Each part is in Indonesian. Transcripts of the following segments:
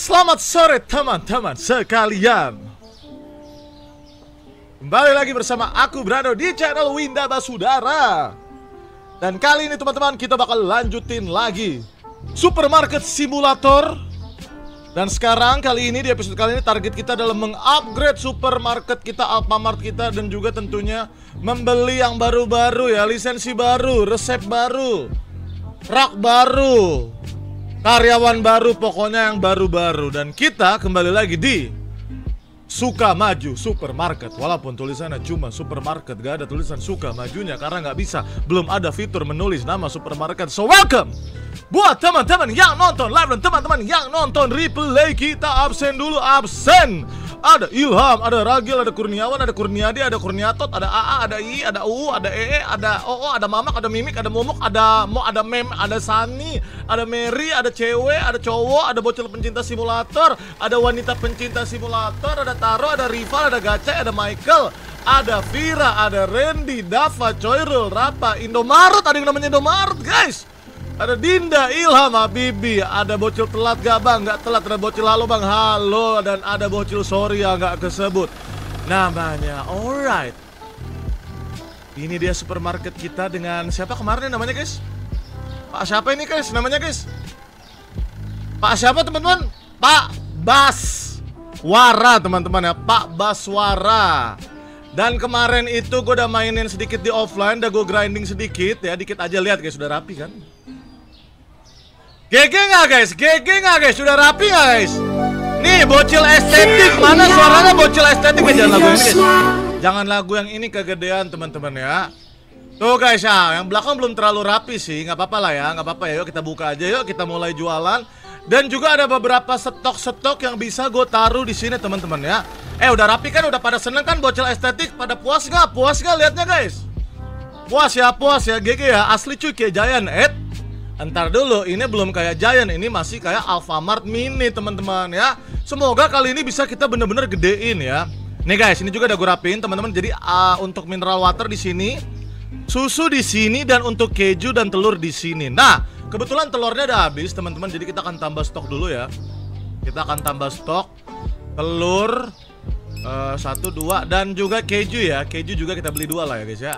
Selamat sore teman-teman sekalian. Kembali lagi bersama aku Brando di channel Windah Basudara. Dan kali ini teman-teman kita bakal lanjutin lagi Supermarket Simulator. Dan sekarang kali ini di episode kali ini target kita adalah mengupgrade supermarket kita, Alfamart kita. Dan juga tentunya membeli yang baru-baru ya, lisensi baru, resep baru, rak baru, karyawan baru, pokoknya yang baru-baru. Dan kita kembali lagi di Suka Maju Supermarket. Walaupun tulisannya cuma supermarket, gak ada tulisan Suka Majunya, karena gak bisa, belum ada fitur menulis nama supermarket. So welcome buat teman-teman yang nonton live dan teman-teman yang nonton replay. Kita absen dulu, absen. Ada Ilham, ada Ragil, ada Kurniawan, ada Kurniadi, ada Kurniatot, ada AA, ada I, ada UU, ada EE, ada OO, ada Mamak, ada Mimik, ada Momok, ada Mo, ada Mem, ada Sani, ada Mary, ada cewek, ada cowok, ada bocil pencinta simulator, ada wanita pencinta simulator, ada Taro, ada Rival, ada Gacha, ada Michael, ada Vira, ada Randy, Dava, Coirul, Rapa, Indomaret, ada yang namanya Indomaret guys. Ada Dinda, Ilham, Habibi, ada bocil telat gak bang? Gak telat, ada bocil halo bang, halo. Dan ada bocil sorry ya gak kesebut namanya. Alright, ini dia supermarket kita dengan siapa kemarin namanya guys? Pak siapa ini guys namanya guys? Pak siapa teman-teman? Pak Baswara teman-teman ya, Pak Baswara. Dan kemarin itu gue udah mainin sedikit di offline, udah gue grinding sedikit ya, dikit aja. Lihat guys, udah rapi kan? GG nggak guys? GG nggak guys? Sudah rapi nggak guys? Nih bocil estetik, mana suaranya bocil estetik ya? Jangan lagu ini guys. Jangan lagu yang ini kegedean teman-teman ya. Tuh guys ya, yang belakang belum terlalu rapi sih, nggak apa-apa lah ya, nggak apa-apa ya. Yuk kita buka aja, yuk kita mulai jualan. Dan juga ada beberapa stok-stok yang bisa gue taruh di sini teman-teman ya. Udah rapi kan? Udah pada seneng kan bocil estetik? Pada puas nggak? Puas nggak liatnya guys? Puas ya, puas ya. GG ya, asli cuy kayak Giant. Ntar dulu, ini belum kayak Giant, ini masih kayak Alfamart mini teman-teman ya. Semoga kali ini bisa kita bener-bener gedein ya. Nih guys, ini juga udah gue rapiin teman-teman. Jadi untuk mineral water di sini, susu di sini, dan untuk keju dan telur di sini. Nah, kebetulan telurnya udah habis teman-teman, jadi kita akan tambah stok dulu ya. Kita akan tambah stok telur 1, 2 dan juga keju ya. Keju juga kita beli 2 lah ya guys ya.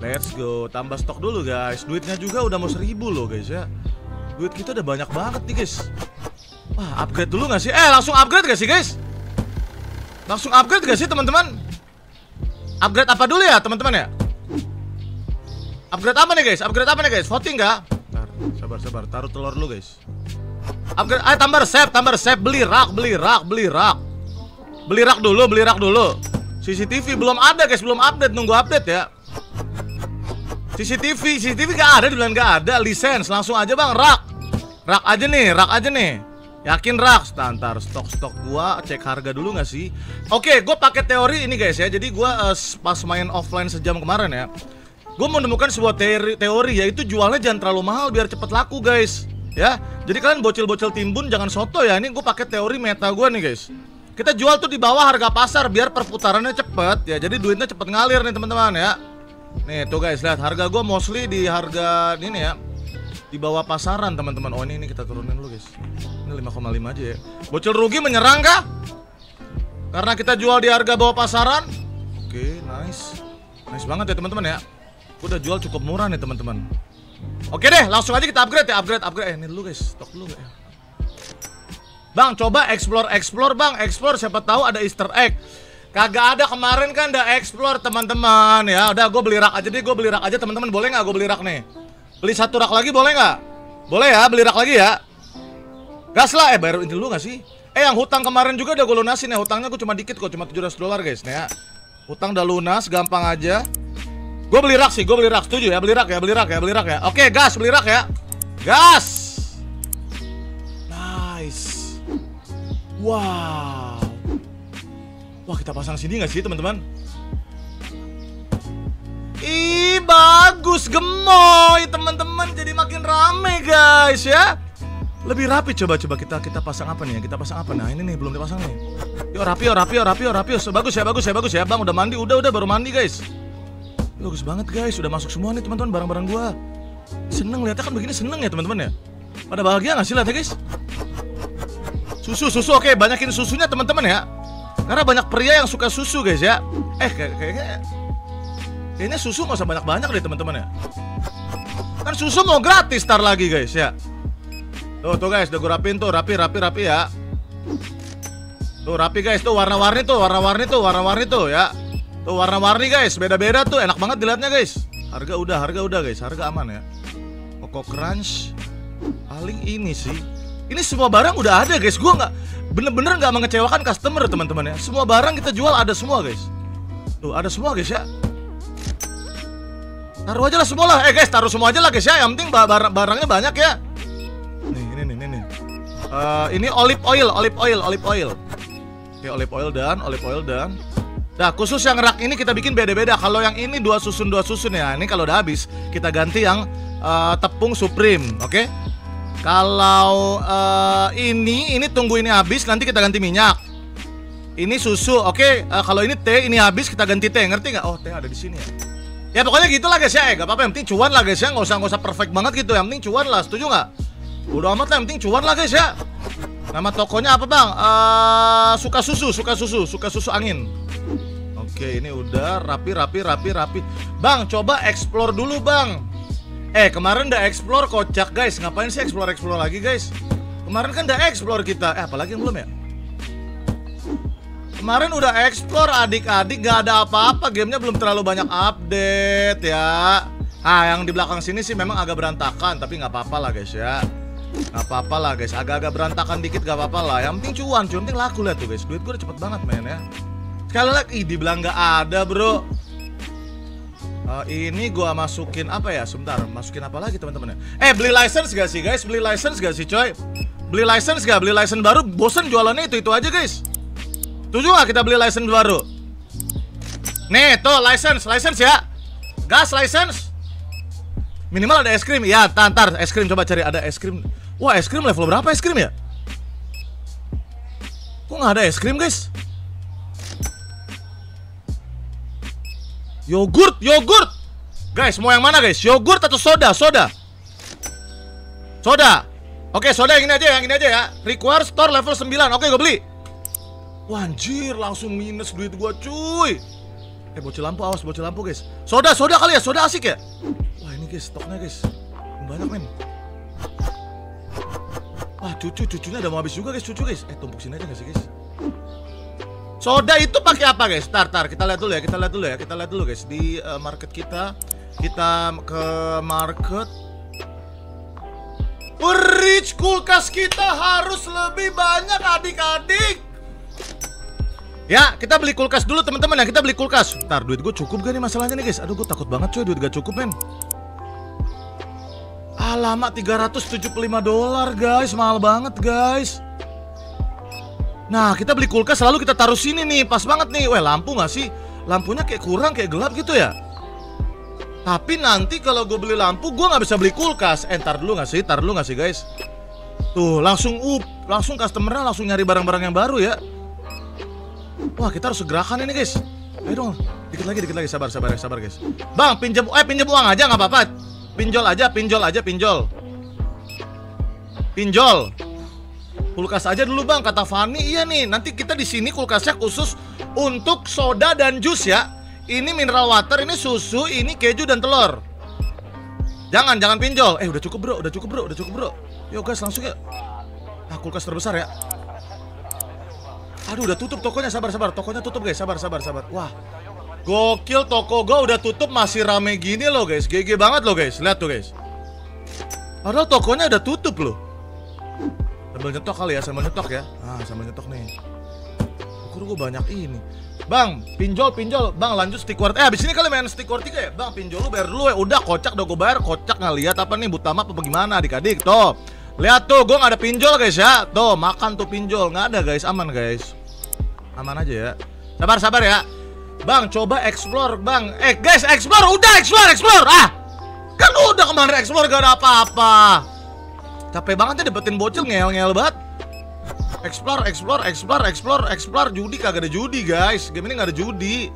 Let's go, tambah stok dulu guys. Duitnya juga udah mau 1000 loh guys ya. Duit kita udah banyak banget nih guys. Wah, upgrade dulu gak sih? Langsung upgrade gak sih guys? Langsung upgrade gak sih teman-teman? Upgrade apa dulu ya teman-teman ya? Upgrade apa nih guys? Upgrade apa nih guys? Voting gak? Bentar, sabar-sabar, taruh telur dulu guys. Upgrade, tambah resep, beli rak dulu. CCTV belum ada guys, belum update, nunggu update ya. CCTV gak ada, dibilang gak ada. Lisens, langsung aja bang, rak aja nih. Yakin rak? Sebentar, stok gua cek harga dulu gak sih? Oke, gua pakai teori ini guys ya. Jadi gua pas main offline sejam kemarin ya, gua menemukan sebuah teori yaitu jualnya jangan terlalu mahal biar cepet laku guys ya. Jadi kalian bocil-bocil timbun jangan soto ya. Ini gua pakai teori meta gua nih guys. Kita jual tuh di bawah harga pasar biar perputarannya cepet ya. Jadi duitnya cepet ngalir nih teman-teman ya. Nih tuh guys, lihat harga gue mostly di harga ini ya, di bawah pasaran teman-teman. Oh ini kita turunin dulu guys. Ini 5,5 aja ya. Bocil rugi menyerang kah? Karena kita jual di harga bawah pasaran. Oke, nice. Nice banget ya teman-teman ya. Gue udah jual cukup murah nih teman-teman. Oke deh, langsung aja kita upgrade ya. Upgrade ini dulu guys, stok dulu ya. Bang, coba explore bang, explore, siapa tahu ada Easter egg. Kagak ada kemarin kan, udah explore teman-teman ya. Udah gue beli rak aja deh, teman-teman. Boleh nggak gue beli rak nih? Beli 1 rak lagi boleh nggak? Boleh ya, beli rak lagi ya. Gas lah, bayar ini dulu nggak sih? Yang hutang kemarin juga udah gue lunasin ya. Hutangnya gue cuma dikit kok, cuma $700 guys nih ya. Hutang udah lunas, gampang aja. Gue beli rak sih, setuju ya, beli rak ya. Oke, gas, beli rak ya. Gas. Nice. Wow. Wah, kita pasang sini nggak sih teman-teman? Ih bagus, gemoy teman-teman, jadi makin rame guys ya. Lebih rapi, coba kita pasang apa nih ya? Kita pasang apa? Nah ini nih belum dipasang nih. Yo rapi. Bagus ya bang. Udah mandi, udah baru mandi guys. Bagus banget guys, udah masuk semua nih teman-teman barang-barang gua. Seneng lihatnya kan begini, seneng ya teman-teman ya. Pada bahagia nggak sih lihatnya guys? Susu, oke, banyakin susunya teman-teman ya. Karena banyak pria yang suka susu guys ya. Kayaknya susu nggak usah banyak-banyak deh teman-teman ya. Kan susu mau gratis tar lagi guys ya. Tuh guys, udah gue rapiin tuh, rapi ya. Tuh rapi guys, tuh warna-warni tuh ya. Tuh warna-warni guys, beda-beda tuh, enak banget dilihatnya guys. Harga udah guys, harga aman ya. Koko Crunch paling ini sih. Ini semua barang udah ada guys, gue nggak bener-bener nggak mengecewakan customer teman-teman ya. Semua barang kita jual ada semua guys. Tuh ada semua guys ya. Taruh aja lah semua lah, guys taruh semua aja lah guys ya. Yang penting barangnya banyak ya. Nih. Ini olive oil. Oke, olive oil dan. Nah, khusus yang rak ini kita bikin beda-beda. Kalau yang ini dua susun ya. Ini kalau udah habis kita ganti yang tepung Supreme, oke? Kalau ini tunggu ini habis nanti kita ganti minyak. Ini susu, oke? Kalau ini teh ini habis kita ganti teh, ngerti nggak? Oh teh ada di sini ya. Ya pokoknya gitulah guys ya, gak apa-apa, yang penting cuan lah guys ya, nggak usah perfect banget gitu, yang penting cuan lah, setuju nggak? Udah amat lah, yang penting cuan lah guys ya. Nama tokonya apa bang? Suka susu angin. Oke, ini udah rapi. Bang, coba explore dulu bang. Kemarin udah explore kocak guys, ngapain sih explore lagi guys? Kemarin kan udah explore kita, apalagi yang belum ya? Kemarin udah explore adik-adik, gak ada apa-apa, gamenya belum terlalu banyak update ya. Ah, yang di belakang sini sih memang agak berantakan, tapi gak apa-apa lah guys ya. Gak apa-apa lah guys, agak-agak berantakan dikit gak apa-apa lah. Yang penting cuan, yang penting laku. Lihat tuh guys, duit gue udah cepet banget men ya. Sekali lagi, dibilang gak ada bro. Ini gue masukin apa ya, sebentar, masukin apa lagi teman-teman ya. Beli license gak sih guys, beli license gak sih coy? Beli license gak, beli license baru, bosen jualannya itu-itu aja guys. Setuju gak kita beli license baru? Nih, tuh license ya. Gas license. Minimal ada es krim. Ya, ntar es krim coba cari ada es krim. Wah, es krim level berapa es krim ya? Kok nggak ada es krim, guys? Yogurt. Guys, mau yang mana, guys? Yogurt atau soda? Oke, soda yang ini aja ya. Require store level 9. Oke, gue beli. Anjir, langsung minus duit gua cuy. Bocil lampu guys. Soda kali ya, soda asik ya. Wah ini guys, stoknya guys banyak men. Wah cucunya udah mau habis juga guys, guys. Tumpuk sini aja gak sih guys? Soda itu pakai apa guys? Tar kita lihat dulu ya. Kita lihat dulu guys di market kita ke market. Reach kulkas kita harus lebih banyak adik-adik. Ya, kita beli kulkas dulu teman-teman ya, kita beli kulkas. Ntar duit gue cukup gak nih masalahnya nih guys. Aduh gue takut banget cuy duit gak cukup men. Alamak, $375 guys, mahal banget guys. Nah, kita beli kulkas lalu kita taruh sini nih, pas banget nih. Weh, lampu gak sih? Lampunya kayak kurang, kayak gelap gitu ya. Tapi nanti kalau gue beli lampu, gue gak bisa beli kulkas. Ntar dulu gak sih guys? Tuh, langsung customernya langsung nyari barang-barang yang baru ya. Wah, kita harus segerakan ini guys. Ayo dong, dikit lagi, sabar guys. Bang, pinjam uang aja nggak apa-apa. Pinjol aja. Pinjol. Kulkas aja dulu bang, kata Fanny. Iya nih, nanti kita di sini kulkasnya khusus untuk soda dan jus ya. Ini mineral water, ini susu, ini keju dan telur. Jangan pinjol. Udah cukup bro. Yuk guys, langsung ya. Nah, kulkas terbesar ya. Aduh udah tutup tokonya, sabar. Tokonya tutup guys, sabar. Wah, gokil toko gue udah tutup masih rame gini loh guys. GG banget loh guys, lihat tuh guys. Padahal tokonya udah tutup loh. Sambil nyetok ya. Ah, sambil nyetok nih. Ukur gue banyak ini. Bang, pinjol. Bang, lanjut stikwart. Abis ini kali main stikwart 3 ya. Bang, pinjol lu bayar dulu ya. Udah kocak udah gue bayar, kocak ngeliat apa nih Butama apa gimana adik-adik. Tuh, lihat tuh, gue gak ada pinjol guys ya. Tuh, makan tuh pinjol, gak ada guys, aman guys. Aman aja ya. Sabar ya. Bang, coba explore, Bang. Guys, explore. Ah. Kan udah kemarin explore gak ada apa-apa. Capek banget ya dapetin bocil ngeyel-ngeyel banget. Explore. Judi kagak ada judi, guys. Game ini gak ada judi.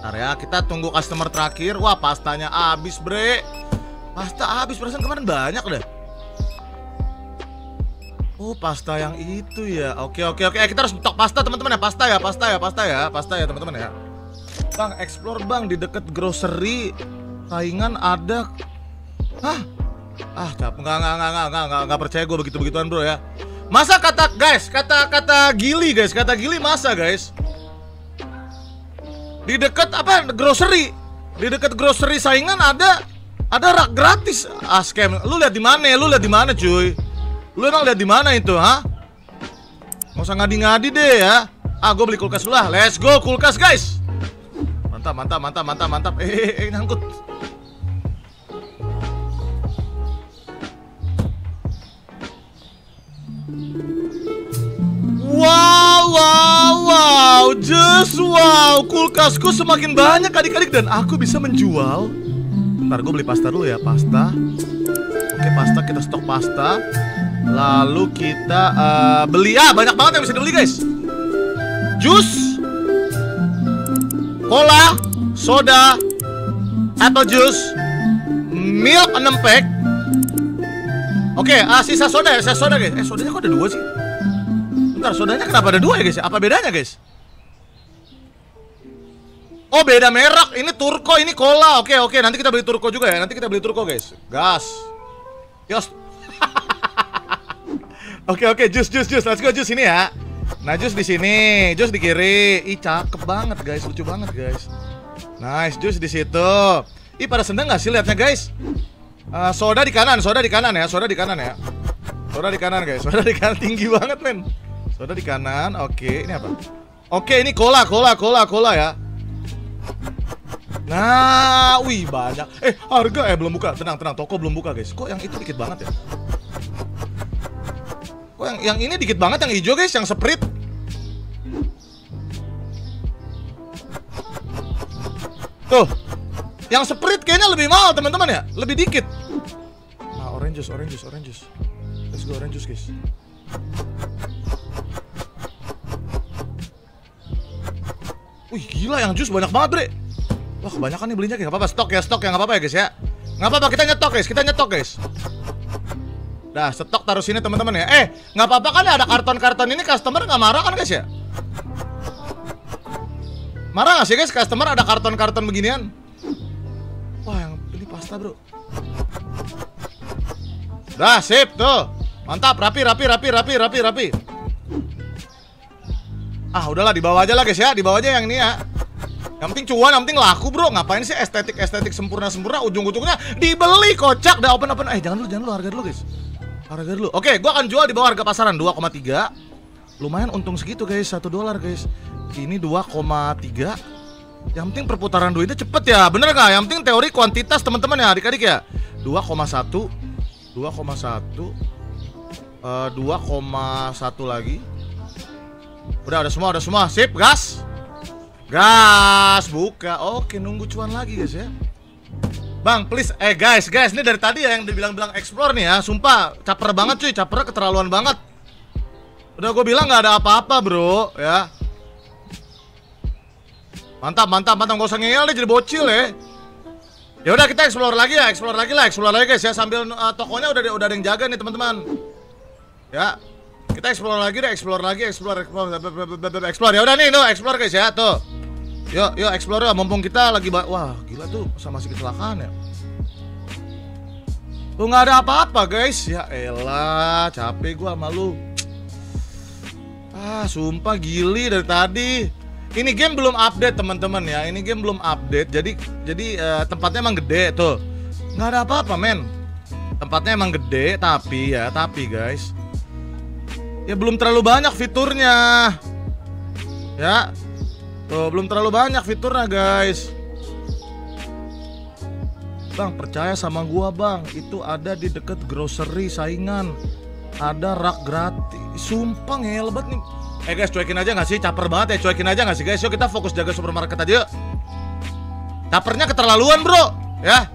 Bentar ya, kita tunggu customer terakhir. Wah, pastanya habis, bre. Pasta habis, perasaan kemarin banyak deh. Oh, pasta yang itu ya. Oke. Kita harus stok pasta, teman-teman ya. Pasta ya, teman-teman ya. Bang, explore bang di deket grocery. Saingan ada. Hah? Ah, capek. Enggak percaya gue begitu-begituan, bro ya. Masa kata guys, kata gili masa guys. Di deket apa? Grocery. Di deket grocery saingan ada rak gratis. Ah, scam. Lu lihat di mana? Cuy? Lu emang lihat di mana itu, ha? Nggak usah ngadi-ngadi deh ya. Ah, gue beli kulkas dulu lah. Let's go kulkas, guys. Mantap. Nyangkut. Wow, just wow. Kulkasku semakin banyak adik-adik dan aku bisa menjual. Bentar, gue beli pasta dulu ya, pasta. Oke, pasta, kita stok pasta. Lalu kita beli, banyak banget yang bisa dibeli guys. Jus, cola, soda, apple juice, milk 6 pack. Oke, sisa soda guys. Sodanya kok ada 2 sih? Bentar, sodanya kenapa ada 2 ya guys? Apa bedanya guys? Oh, beda merek. Ini turko, ini cola. Oke, nanti kita beli turko juga ya. Guys. Gas. Yos. Oke, jus. Let's go jus ini ya. Nah, jus di sini, jus di kiri. Ih, cakep banget guys, lucu banget guys. Nice, jus di situ. Ih, pada seneng gak sih liatnya guys? Soda di kanan, soda di kanan tinggi banget men. Soda di kanan, oke. Ini apa? Oke, ini cola ya. Nah, wih banyak. Harga belum buka. Tenang, toko belum buka, guys. Kok yang itu dikit banget ya? Kok yang ini dikit banget yang hijau, guys, yang Sprite. Tuh. Yang Sprite kayaknya lebih mahal, teman-teman ya? Lebih dikit. Nah, orange juice. Let's go orange juice, guys. Wih, gila yang jus banyak banget, bre. Wah, kebanyakan nih belinya, nggak apa-apa. Stok ya, nggak apa-apa ya, guys ya. Nggak apa-apa, kita nyetok, guys. Dah, stok taruh sini, teman-teman ya. Nggak apa-apa kan ada karton-karton ini, customer nggak marah kan, guys ya? Marah nggak sih, guys, customer ada karton-karton beginian? Wah, yang ini pasta, bro. Dah, sip, tuh. Mantap, rapi. Ah, udahlah, dibawa aja lah guys ya, yang ini ya. Yang penting cuan, yang penting laku bro. Ngapain sih estetik sempurna, ujung-ujungnya dibeli kocak. Udah open. Jangan dulu, harga dulu guys. Oke, gua akan jual di bawah harga pasaran 2,3. Lumayan untung segitu guys, $1 guys. Ini 2,3. Yang penting perputaran duitnya cepet ya, bener nggak? Yang penting teori kuantitas teman-teman ya, adik-adik ya. 2,1 lagi. Udah, ada semua. Sip, gas, buka. Oke, nunggu cuan lagi guys ya. Bang, please, guys, ini dari tadi ya yang dibilang-bilang explore nih ya. Sumpah, caper banget cuy, keterlaluan banget. Udah gue bilang nggak ada apa-apa bro, ya. Mantap, gak usah ngeyel deh, jadi bocil ya. Ya udah kita explore lagi guys ya. Sambil tokonya udah ada yang jaga nih teman-teman. Ya. Kita explore lagi. Ya udah nih, no explore guys ya, tuh. Yuk explore ya, mumpung kita lagi wah, gila tuh, masih kecelakaan ya. Tuh nggak ada apa-apa, guys. Ya elah, capek gua sama lu. Ah, sumpah gili dari tadi. Ini game belum update, teman-teman ya. Jadi tempatnya emang gede tuh. Nggak ada apa-apa, men. Tempatnya emang gede, tapi guys, ya belum terlalu banyak fiturnya. Ya. Tuh, belum terlalu banyak fiturnya, guys. Bang, percaya sama gua, Bang. Itu ada di deket grocery saingan. Ada rak gratis. Sumpah ngelebet nih. Guys, cuekin aja nggak sih? Caper banget ya, guys. Yuk kita fokus jaga supermarket aja yuk. Capernya keterlaluan, bro. Ya.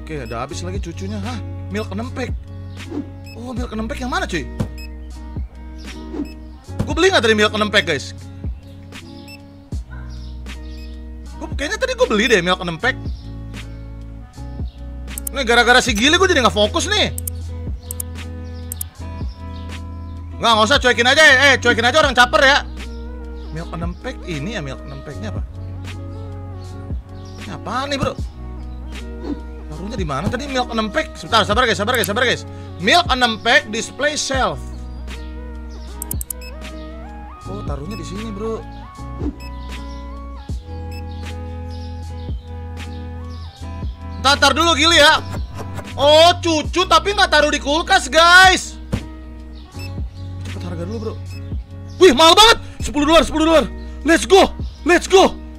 Oke, ada habis lagi cucunya. Hah, milk 6 pack. Oh, milk 6 pack yang mana cuy? Gue beli gak tadi milk 6 pack guys? Kayaknya tadi gue beli deh milk 6 pack. Ini gara-gara si gile gue jadi gak fokus nih. Nggak usah, cuekin aja. Cuekin aja orang caper ya. Milk 6 pack ini ya, milk 6 packnya apa? Ini apaan nih, bro? Warungnya di mana tadi? Milk 6 pack. Sebentar, sabar guys. Milk 6 pack display shelf. Oh, taruhnya di sini, bro. Tatar dulu gili ya. Oh, cucu tapi nggak taruh di kulkas, guys. Cepet harga dulu, bro. Wih, mahal banget. $10. Let's go.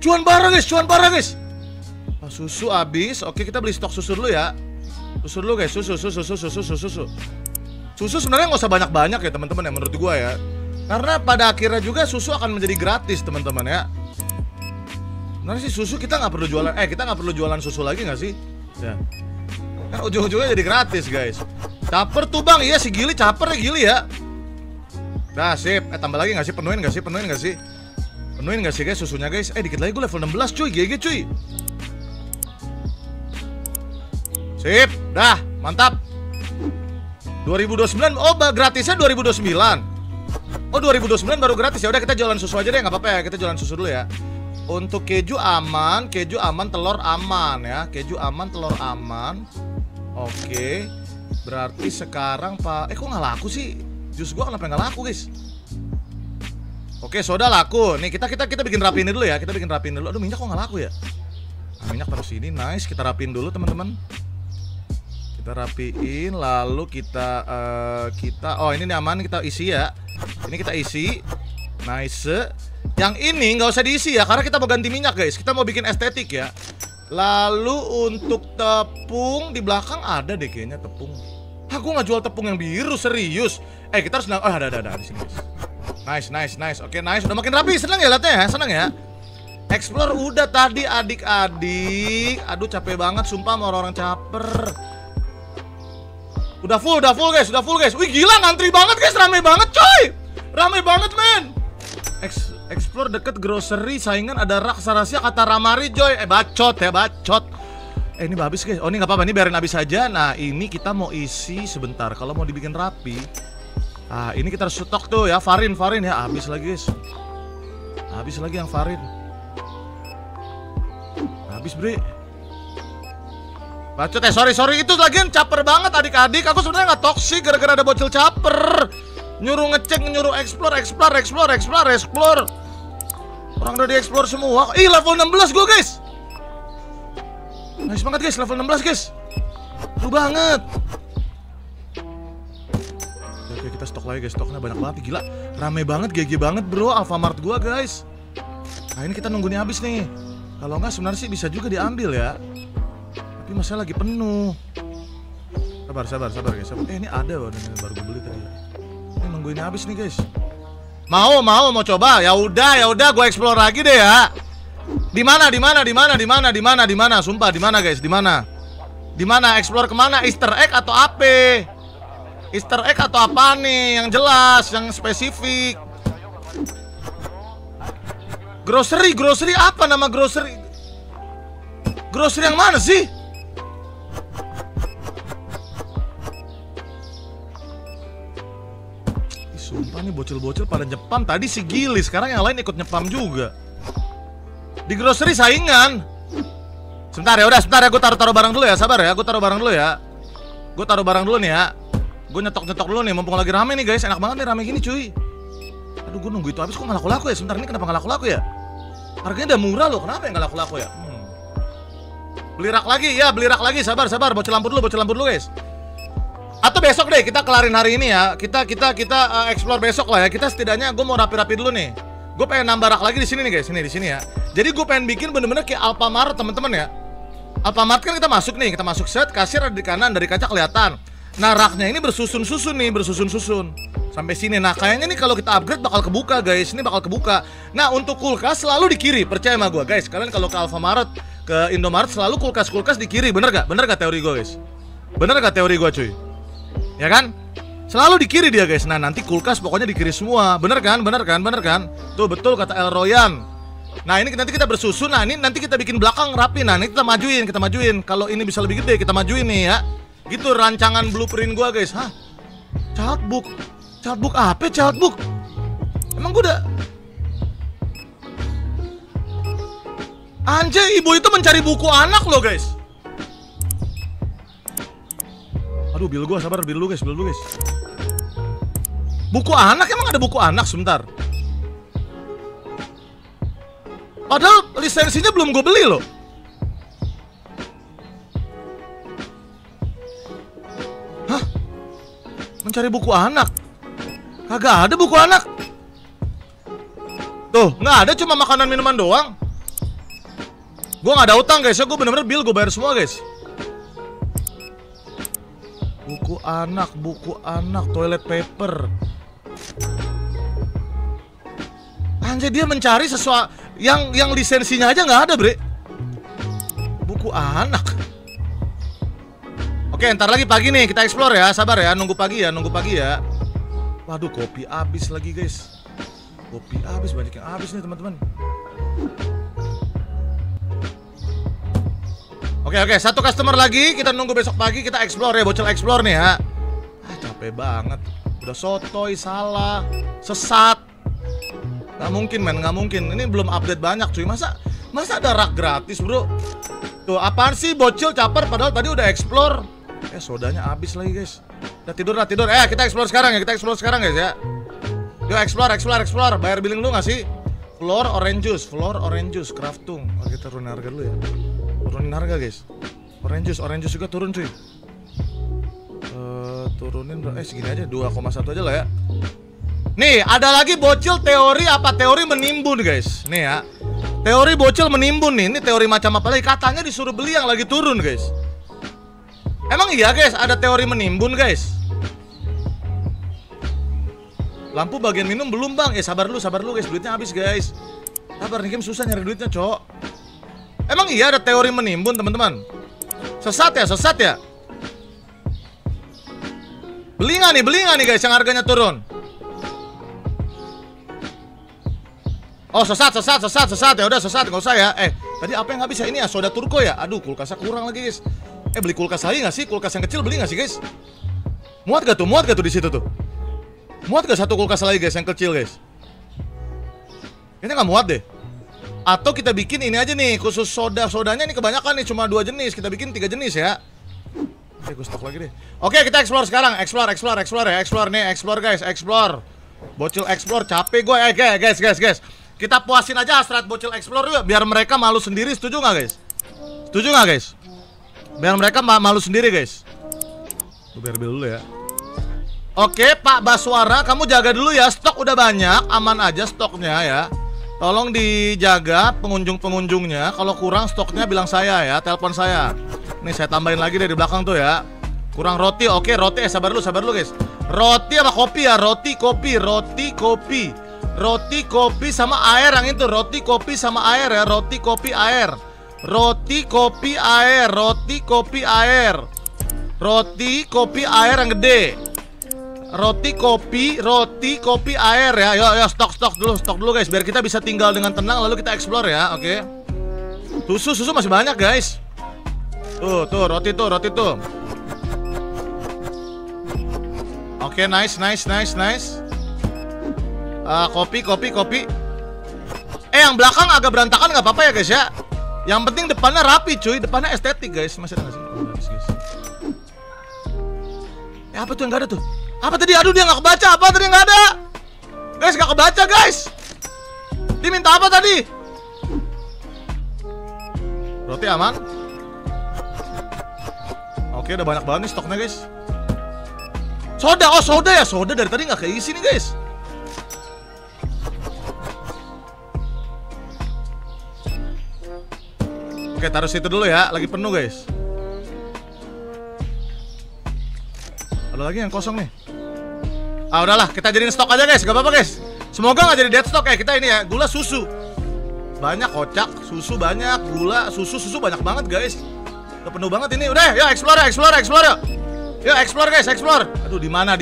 Cuan barang, guys. Oh, susu habis. Oke, kita beli stok susu dulu ya. Susu dulu, guys. Susu sebenarnya nggak usah banyak-banyak ya, teman-teman ya, menurut gua ya. Karena pada akhirnya juga susu akan menjadi gratis, teman-teman ya. Nanti sih susu kita nggak perlu jualan. Kita nggak perlu jualan susu lagi nggak sih? Ya. Kan ujung-ujungnya jadi gratis, guys. Caper tuh, Bang. Iya, si Gili caper ya, Gili ya. Nah, sip. Tambah lagi nggak sih? Penuhin nggak sih? Penuhin nggak sih, guys, susunya, guys? Dikit lagi gue level 16, cuy. GG, cuy. Sip. Dah, mantap. 2029. Oh, gratisnya 2029. Oh, 2029 baru gratis. Ya udah, kita jualan susu aja deh, nggak apa-apa ya. Kita jualan susu dulu ya. Untuk keju aman, telur aman ya. Oke. Berarti sekarang Pak, kok nggak laku sih? Jus gua kenapa nggak laku, guys? Oke, soda laku. Nih, kita bikin rapiin dulu ya. Aduh, minyak kok nggak laku ya? Nah, minyak taruh sini, nice. Kita rapiin dulu, teman-teman. Kita rapiin, lalu kita oh, ini nih aman, kita isi ya. Ini kita isi. Nice. Yang ini nggak usah diisi ya, karena kita mau ganti minyak, guys. Kita mau bikin estetik ya. Lalu untuk tepung di belakang ada deh kayaknya tepung. Hah, gue nggak jual tepung yang biru, serius. Kita harus ada di sini. Nice. Oke, nice. Udah makin rapi, seneng ya liatnya ya, seneng ya. Explore udah tadi adik-adik. Aduh, capek banget sumpah sama orang-orang caper. Udah full guys. Wih, gila ngantri banget, guys. Rame banget, coy. Rame banget, men. Explore deket grocery, saingan ada rak rahasia kata Ramari, Joy. Bacot. Ini habis, guys. Oh, ini nggak apa-apa, ini biarin habis aja. Nah, ini kita mau isi sebentar. Kalau mau dibikin rapi, ah, ini kita harus stok tuh ya. Farin ya, habis lagi, guys. Habis lagi yang Farin. Habis, Bre. Bacot, sorry. Itu lagian caper banget adik-adik. Aku sebenarnya nggak toksik gara-gara ada bocil caper. Nyuruh ngecek, nyuruh explore. Orang udah di explore semua. Ih, level 16 gue, guys. Nice banget, guys, level 16, guys. Seru banget. Oke, kita stok lagi, guys. Stoknya banyak banget, gila. Rame banget, GG banget, bro. Alfamart gue, guys. Nah, ini kita nunggu nih habis nih. Kalau nggak sebenarnya sih bisa juga diambil ya. Tapi masalah lagi penuh. Sabar, guys. Ini ada loh, baru gue beli tadi. Nungguin habis nih, guys. Mau coba. Ya udah gue explore lagi deh ya. Di mana? Sumpah di mana, guys? Di mana? Explore kemana? Easter egg atau apa? Easter egg atau apa nih yang jelas, yang spesifik? Grocery apa nama grocery? Grocery yang mana sih? Sumpah nih bocil-bocil pada nyepam. Tadi si Gili, sekarang yang lain ikut nyepam juga. Di grocery saingan. Sebentar ya, gue taruh barang dulu ya. Sabar ya, gue taruh barang dulu nih ya. Gue nyetok dulu nih, mumpung lagi rame nih, guys. Enak banget nih rame gini, cuy. Aduh, gue nunggu itu habis kok nggak laku-laku ya. Sebentar, ini kenapa nggak laku-laku ya? Harganya udah murah loh, kenapa ya nggak laku-laku ya? Beli rak lagi. Sabar. Bocil lampu dulu, guys. Atau besok deh, kita kelarin hari ini ya. Kita explore besok lah ya. Kita setidaknya gue mau rapi-rapi dulu nih. Gue pengen nambah rak lagi di sini nih, guys. Ini di sini ya. Jadi gue pengen bikin bener-bener kayak Alfamart, teman-teman ya. Alfamart kan kita masuk set, kasir ada di kanan, dari kaca kelihatan. Nah, raknya ini bersusun-susun sampai sini. Nah, kayaknya nih kalau kita upgrade bakal kebuka, guys. Ini bakal kebuka. Nah, untuk kulkas selalu di kiri, percaya sama gue, guys. Kalian kalau ke Alfamart, ke Indomaret selalu kulkas di kiri, bener gak teori gue, guys? Bener gak teori gue, cuy? Ya kan? Selalu di kiri dia, guys. Nah, nanti kulkas pokoknya di kiri semua. Bener kan? Tuh, betul kata El Royan. Nah, ini nanti kita bersusun. Nah, ini nanti kita bikin belakang rapi. Nah, ini kita majuin. Kalau ini bisa lebih gede, kita majuin nih ya. Gitu rancangan blueprint gua, guys. Hah? Cakbuk. Chatbook apa? Chatbook? Emang gue udah... Anjay, ibu itu mencari buku anak loh guys. Aduh, bil gue, sabar, bil lu guys, bil lu guys. Buku anak, emang ada buku anak? Sebentar. Padahal lisensinya belum gue beli loh. Hah? Mencari buku anak? Kagak ada buku anak. Tuh, nggak ada, cuma makanan minuman doang. Gue nggak ada utang guys, ya gue bener-bener bill gue bayar semua guys. Buku anak, toilet paper. Anjir, dia mencari sesuatu yang lisensinya aja nggak ada bre. Buku anak. Oke, ntar lagi pagi nih kita explore ya, sabar ya, nunggu pagi ya, nunggu pagi ya. Waduh, kopi habis lagi guys. Kopi habis, banyak yang habis nih teman-teman. Oke, satu customer lagi, kita nunggu besok pagi, kita explore ya, bocil explore nih ya. Ah, capek banget, udah sotoy, salah, sesat. Gak mungkin men, gak mungkin, ini belum update banyak cuy, masa ada rak gratis bro? Tuh, apaan sih bocil caper, padahal tadi udah explore. Sodanya habis lagi guys. Udah tidur, kita explore sekarang ya, guys ya. Yuk, explore, bayar billing lu gak sih? Floor orange juice, craftung. Oh, kita turunin harga dulu ya. Turunin harga guys. Orange juice juga turun cuy. Turunin segini aja, 2,1 aja lah ya. Nih, ada lagi bocil teori apa? Teori menimbun guys. Nih ya. Teori bocil menimbun nih. Ini teori macam apa lagi? Katanya disuruh beli yang lagi turun guys. Emang iya guys, ada teori menimbun guys. Lampu bagian minum belum bang. Sabar lu guys, duitnya habis guys. Sabar nih, game susah nyari duitnya cok. Emang iya ada teori menimbun teman-teman? Sesat ya. Beli nggak nih guys yang harganya turun? Oh sesat ya udah sesat nggak usah ya. Tadi apa yang habis ya ini ya soda turko ya. Aduh kulkasnya kurang lagi guys. Beli kulkas lagi nggak sih? Kulkas yang kecil beli nggak sih guys? Muat gak tuh di situ tuh? Muat gak satu kulkas lagi guys yang kecil guys? Ini nggak muat deh. Atau kita bikin ini aja nih, khusus sodanya ini kebanyakan nih, cuma 2 jenis, kita bikin 3 jenis ya. Gue stok lagi deh. Oke, kita explore sekarang, explore ya, explore guys, Bocil explore, capek gue, guys. Kita puasin aja hasrat bocil explore yuk, biar mereka malu sendiri, setuju gak guys? Biar mereka malu sendiri guys. Gue biar dulu ya. Oke, Pak Baswara, kamu jaga dulu ya, stok udah banyak, aman aja stoknya ya. Tolong dijaga pengunjung-pengunjungnya. Kalau kurang stoknya bilang saya ya, telepon saya. Nih saya tambahin lagi dari belakang tuh ya. Kurang roti, oke roti. Sabar dulu guys. Roti sama kopi ya, roti kopi. Roti kopi sama air yang itu, roti kopi sama air ya, roti kopi air. Roti kopi air yang gede. Roti, kopi, air ya. Yo, stok dulu guys. Biar kita bisa tinggal dengan tenang. Lalu kita explore ya, oke. Susu masih banyak guys. Tuh, roti tuh. Oke, nice. Kopi. Yang belakang agak berantakan nggak apa-apa ya guys ya. Yang penting depannya rapi cuy. Depannya estetik guys. Masih ada nggak sih? Habis guys. Apa tuh yang nggak ada tuh? Apa tadi? Aduh dia nggak kebaca. Apa tadi nggak ada? Guys nggak kebaca guys. Dia minta apa tadi? Roti aman. Oke udah banyak banget nih stoknya guys. Soda, oh soda ya, soda dari tadi nggak keisi nih guys. Oke taruh situ dulu ya, lagi penuh guys. Ada lagi yang kosong nih. Ah udahlah, kita jadiin stok aja guys, gak apa-apa guys. Semoga nggak jadi dead stock ya, kita ini ya. Gula, susu banyak, kocak, susu banyak, gula, susu banyak banget guys. Udah penuh banget ini. Udah, yuk explore. Yuk explore guys, explore. Aduh di mana?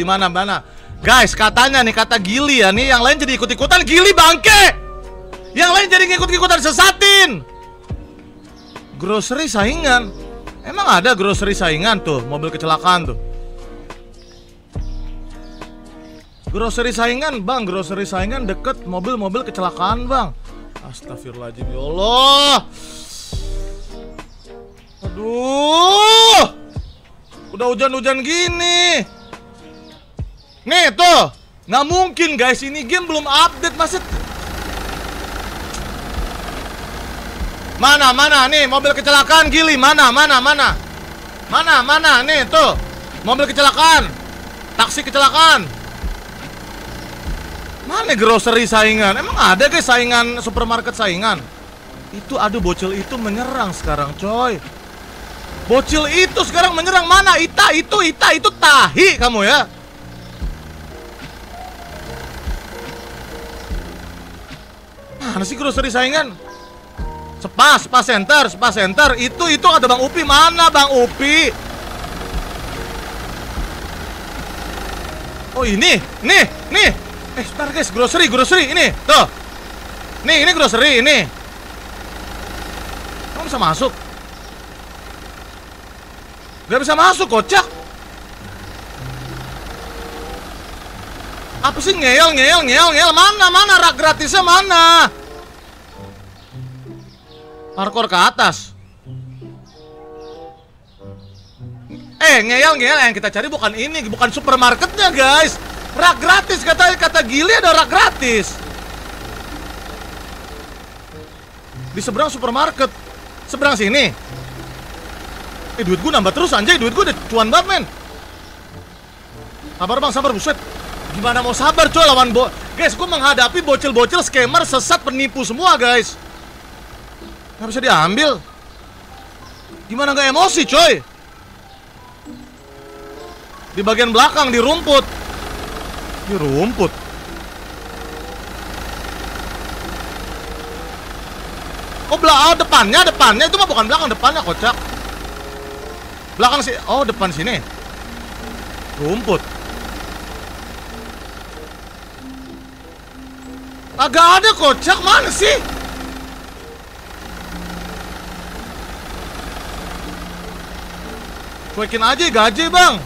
Guys, katanya nih kata Gili ya nih, yang lain jadi ikut-ikutan Gili bangke. Yang lain jadi ngikut-ikutan sesatin. Grocery saingan. Emang ada grocery saingan tuh, mobil kecelakaan tuh. Grocery saingan, Bang. Grocery saingan deket mobil-mobil kecelakaan, Bang. Astagfirullahaladzim, ya Allah. Aduh. Udah hujan-hujan gini. Nih, tuh. Nggak mungkin, guys. Ini game belum update, maksud. Mana, mana, nih. Mobil kecelakaan, Gili. Mana, mana, mana. Mana, mana, nih, tuh. Mobil kecelakaan. Taksi kecelakaan. Mana grocery saingan? Emang ada guys saingan supermarket saingan? Itu aduh bocil itu menyerang sekarang coy. Bocil itu sekarang menyerang mana? Ita itu tahi kamu ya. Mana sih grocery saingan? Spa, Spa Center itu ada Bang Upi mana Bang Upi? Oh ini, nih. Eh, sebentar guys, grocery ini, tuh. Nih, ini grocery ini. Kamu bisa masuk? Gak bisa masuk, kocak. Apa sih ngeyel? Mana rak gratisnya mana? Parkour ke atas. Eh, ngeyel yang kita cari bukan ini, bukan supermarketnya, guys. Rak gratis, kata Gili ada rak gratis. Di seberang supermarket. Seberang sini. Eh, duit gue nambah terus, anjay. Duit gue udah cuan banget, men. Sabar, Bang, sabar. Buset. Gimana mau sabar, coy, lawan bo... Guys, gue menghadapi bocil-bocil, scammer, sesat, penipu semua, guys. Gak bisa diambil. Gimana gak emosi, coy? Di bagian belakang, di rumput. Ini rumput. Oh, depannya itu mah bukan belakang, depannya kocak. Belakang sih. Oh, depan sini. Rumput. Agak ada kocak mana sih? Cuekin aja gaji, Bang.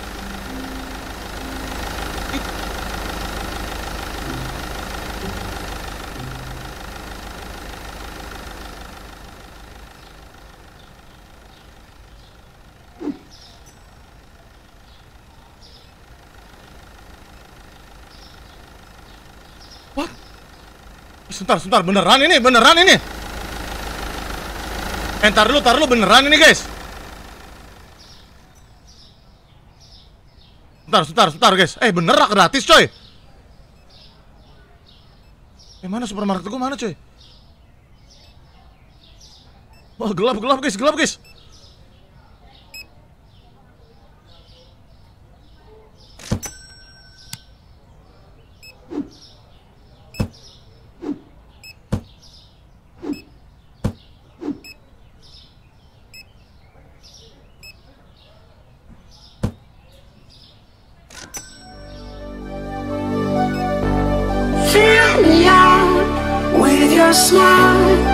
Sebentar, beneran ini. Entar dulu, beneran ini, guys. Bentar, guys. Eh, bener rak gratis, coy. Mana supermarket gua mana, coy? Wah, gelap, guys.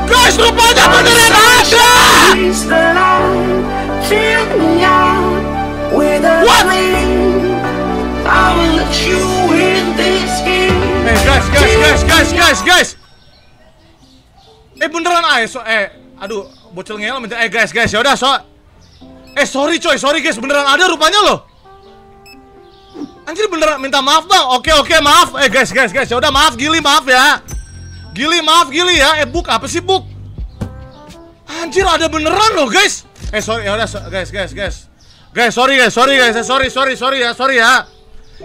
Guys, rupanya beneran ada. What? Eh, guys. Eh, beneran ASO. Aduh, bocil ngeyel. Eh, guys, ya udah, so. Eh, sorry, guys, beneran ada rupanya loh. Anjir, beneran minta maaf, Bang. Oke, maaf. Eh, guys, ya udah, maaf Gili, maaf ya. Gili ya. Eh, book apa sih book? Anjir, ada beneran loh, guys. Eh, sorry ya udah, guys. Guys, sorry guys. Sorry ya.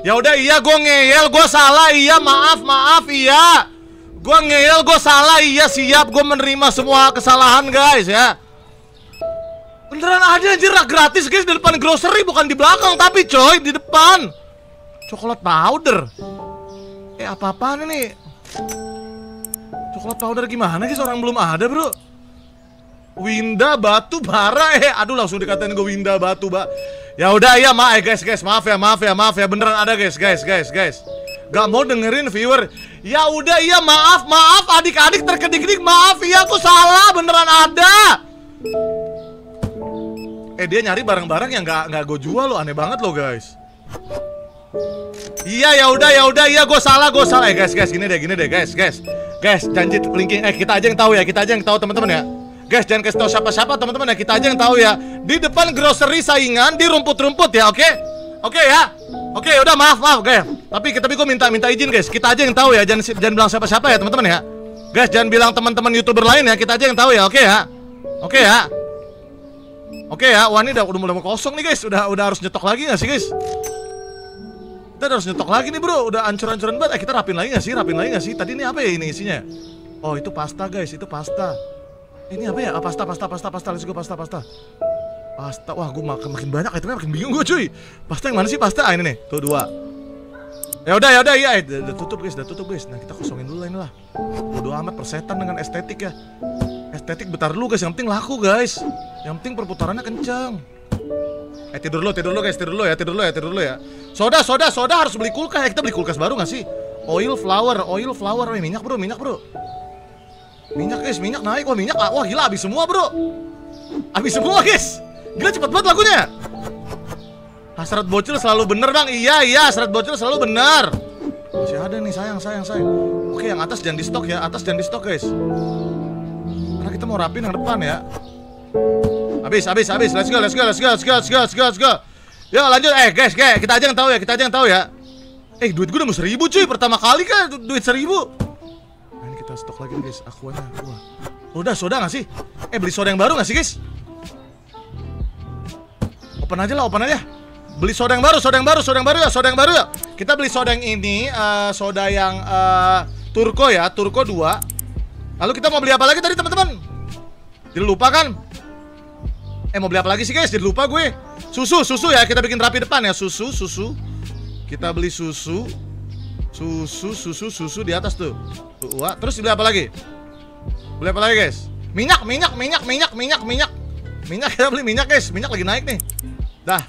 Ya udah, iya gua ngeyel, gua salah. Iya, maaf, iya. Gua ngeyel, gua salah. Iya, siap gua menerima semua kesalahan, guys ya. Beneran ada anjir rak gratis, guys, di depan grocery, bukan di belakang tapi coy, di depan. Coklat powder. Eh, apa-apaan ini? Coklat powder gimana sih orang belum ada, bro? Windah Basudara, aduh langsung dikatain gue Windah Basudara. Ya udah ya, guys, maaf ya, beneran ada guys. Gak mau dengerin viewer. Ya udah ya, maaf adik-adik terkedik-kedik, maaf ya aku salah, beneran ada. Dia nyari barang-barang yang gak gue jual loh, aneh banget loh, guys. Iya, ya udah, iya gue salah. Eh guys, gini deh guys. Janji linking, kita aja yang tahu ya, teman-teman ya. Guys, jangan kasih tahu siapa-siapa teman-teman ya, kita aja yang tahu ya. Di depan grocery saingan di rumput-rumput ya, oke? Oke ya. Oke, udah maaf guys. Tapi gue minta izin guys, kita aja yang tahu ya. Jangan bilang siapa-siapa ya, teman-teman ya. Guys, jangan bilang teman-teman YouTuber lain ya, kita aja yang tahu ya, oke ya? Oke ya. Wah, ini udah mulai kosong nih guys. Udah harus nyetok lagi gak sih guys? Kita harus nyetok lagi nih bro, udah ancur-ancuran banget. Kita rapin lagi gak sih? Tadi ini apa ya ini isinya? Oh itu pasta guys, itu pasta. Ini apa ya? Pasta. Let's go pasta. Wah gue makin banyak itemnya makin bingung gue cuy. Pasta yang mana sih pasta? Ah ini nih, tuh dua. Ya udah iya. Udah tutup guys. Nah kita kosongin dulu lah ini lah. Bodo amat persetan dengan estetik ya. Estetik bentar dulu guys, yang penting laku guys. Yang penting perputarannya kencang. Tidur dulu guys. Soda harus beli kulkas ya. Kita beli kulkas baru gak sih? Oil flower. Ini minyak bro. Minyak guys, minyak naik. Wah gila habis semua bro. Guys. Gila cepet banget lagunya. Hasrat bocil selalu bener bang. Iya, hasrat bocil selalu bener. Masih ada nih sayang. Oke yang atas jangan di stok ya. Guys. Karena kita mau rapiin yang depan ya. Habis. Let's go. Yo lanjut, guys, kita aja yang tahu ya. Duit gue udah mau 1000 cuy, pertama kali kan duit 1000. Nah ini kita stok lagi guys, akuannya. Wah, soda nggak sih? Beli soda yang baru nggak sih guys? Open aja. Beli soda yang baru ya. Kita beli soda yang ini, soda yang Turko ya, Turko 2. Lalu kita mau beli apa lagi tadi teman-teman? Jadi lupa kan? Mau beli apa lagi sih guys? Jadi lupa gue. Susu ya, kita bikin rapi depan ya. Susu. Kita beli susu. Susu di atas tuh. Wah, terus beli apa lagi? Guys? Minyak. Minyak kita beli minyak guys. Minyak lagi naik nih. Dah.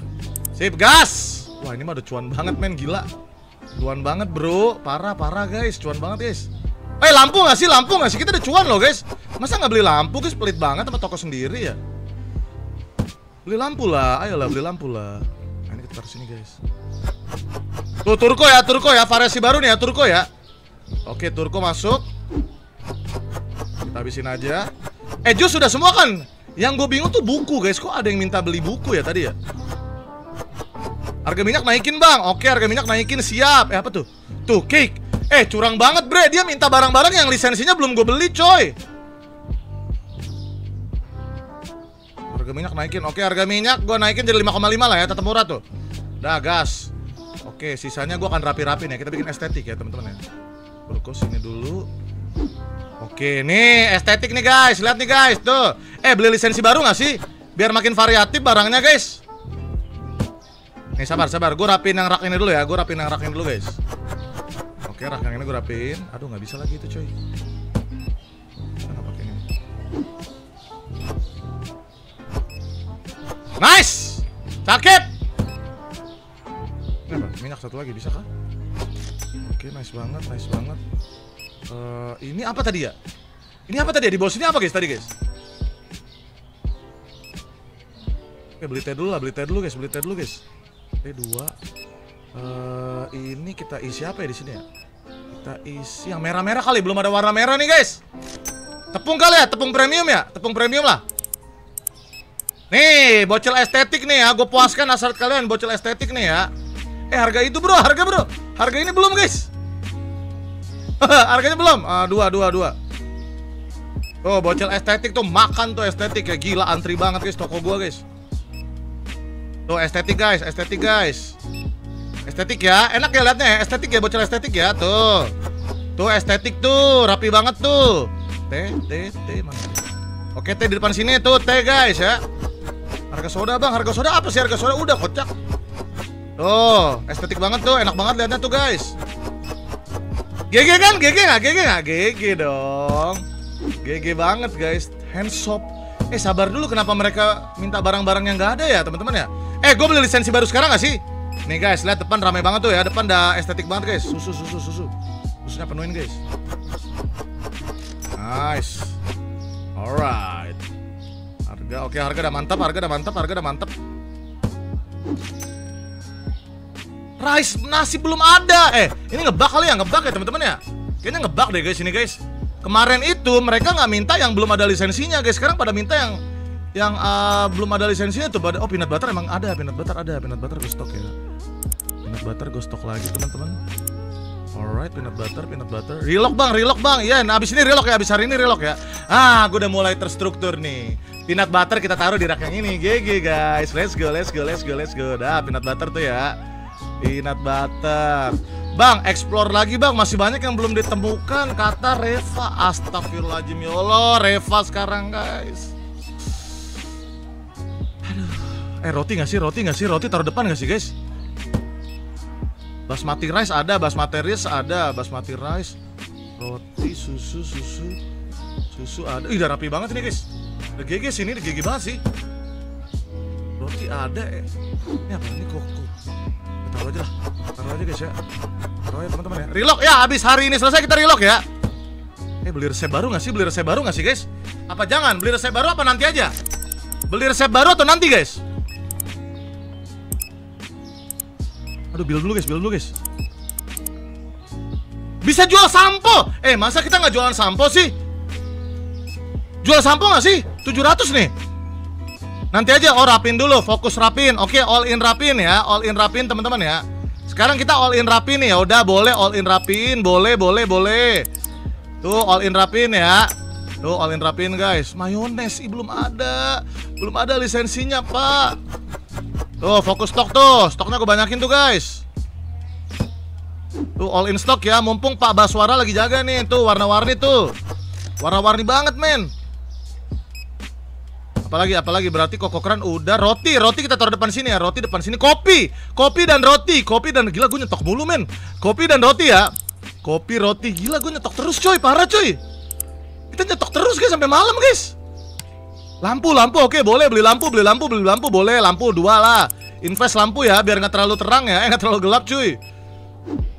Sip gas. Wah, ini mah udah cuan banget men, gila. Cuan banget, bro. Parah guys, cuan banget guys. Lampu nggak sih? Kita udah cuan loh guys. Masa nggak beli lampu guys? Pelit banget sama toko sendiri ya. Beli lampu lah. Nah, ini kita taruh sini guys. Tuh Turko ya, variasi baru nih ya Turko ya. Oke Turko masuk. Kita habisin aja. Jus sudah semua kan? Yang gue bingung tuh buku guys. Kok ada yang minta beli buku ya tadi ya? Harga minyak naikin bang. Oke harga minyak naikin siap. Apa tuh? Tuh cake. Curang banget bre. Dia minta barang-barang yang lisensinya belum gue beli coy. Harga minyak naikin. Oke, harga minyak gue naikin jadi 5,5 lah ya, tetap murah tuh. Dah gas. Oke, sisanya gue akan rapi-rapin ya. Kita bikin estetik ya, teman-teman ya. Berkus ini dulu. Oke, nih estetik nih guys. Lihat nih guys, tuh. Beli lisensi baru nggak sih? Biar makin variatif barangnya, guys. Nih, sabar. Gue rapiin yang rak ini dulu ya. Guys. Oke, rak yang ini gue rapiin. Aduh, nggak bisa lagi itu, coy. Nice, cakep. Minyak satu lagi bisa kah? Oke, nice banget. Ini apa tadi ya? Di bawah sini apa guys tadi guys? Beli teh dulu guys. T2. Ini kita isi apa ya di sini ya? Kita isi yang merah-merah kali, belum ada warna merah nih guys. Tepung kali ya, tepung premium lah. Nih, bocil estetik nih ya. Gue puaskan hasrat kalian, bocil estetik nih ya. Harga itu bro, harga. Harga ini belum guys. Harganya belum. Dua. Oh, bocil estetik tuh makan tuh estetik ya. Gila, antri banget guys toko gue guys. Tuh estetik guys. Estetik ya, enak ya liatnya. Estetik ya, bocil estetik ya. Tuh estetik tuh, rapi banget tuh. T mana? Oke, teh di depan sini tuh teh guys ya. Harga soda bang, harga soda udah kocak. Tuh, estetik banget tuh, enak banget liatnya tuh guys. GG dong. GG banget guys, handshop. Sabar dulu, kenapa mereka minta barang-barang yang gak ada ya teman-teman ya? Gue beli lisensi baru sekarang gak sih? Nih guys, lihat depan ramai banget tuh ya, depan udah estetik banget guys. Susu. Susunya penuhin guys. Nice. Alright. Harga udah mantap. Rice nasi belum ada. Ini ngebug kali ya, teman-teman ya. Kayaknya ngebug deh guys ini guys. Kemarin itu mereka nggak minta yang belum ada lisensinya guys. Sekarang pada minta yang belum ada lisensinya tuh. Oh, peanut butter emang ada, peanut butter gue stok ya. Peanut butter gue stok lagi teman-teman. Alright, peanut butter. Relock bang, Iya, nah abis ini relock ya, abis hari ini relock ya. Ah, gue udah mulai terstruktur nih. Peanut butter kita taruh di rak yang ini, GG guys. Let's go. Dah, peanut butter tuh ya. Bang, explore lagi bang. Masih banyak yang belum ditemukan. Kata Reva, astagfirullahaladzim ya Allah. Reva sekarang guys. Aduh. Roti nggak sih? Roti taruh depan nggak sih guys? Basmati rice ada, roti, susu ada. Ih, udah rapi banget ini guys. Udah GG sih ini, udah GG banget sih. Roti ada ya. Ini apa ini koko? Taruh aja lah, guys ya. Taruh aja teman-teman ya. Relock ya, habis hari ini selesai kita relock ya. Beli resep baru nggak sih? Guys? Apa jangan? Beli resep baru apa nanti aja? Beli resep baru atau nanti guys? Aduh, build dulu guys. Bisa jual sampo. Masa kita nggak jualan sampo sih? Jual sampo nggak sih? 700 nih. Nanti aja, rapin dulu, fokus rapin. Oke, all in rapin ya, teman-teman ya. Sekarang kita all in rapin nih ya. Udah boleh all in rapin, boleh. Tuh all in rapin ya. Tuh all in rapin guys. Mayones belum ada. Belum ada lisensinya, Pak. Tuh, fokus stok tuh. Stoknya gue banyakin tuh, guys. Tuh, all in stock ya. Mumpung Pak Baswara lagi jaga nih. Tuh, warna-warni tuh. Warna-warni banget, men. Apalagi berarti koko keren udah. Roti kita taruh depan sini ya. Kopi dan roti. Gila, gue nyetok mulu, men. Kopi dan roti ya. Kopi, roti. Gila, gue nyetok terus, coy. Parah, coy. Kita nyetok terus, guys. Sampai malam, guys. Lampu, oke boleh beli lampu boleh, lampu 2 lah. Invest lampu ya, biar nggak terlalu terang ya, nggak terlalu gelap cuy.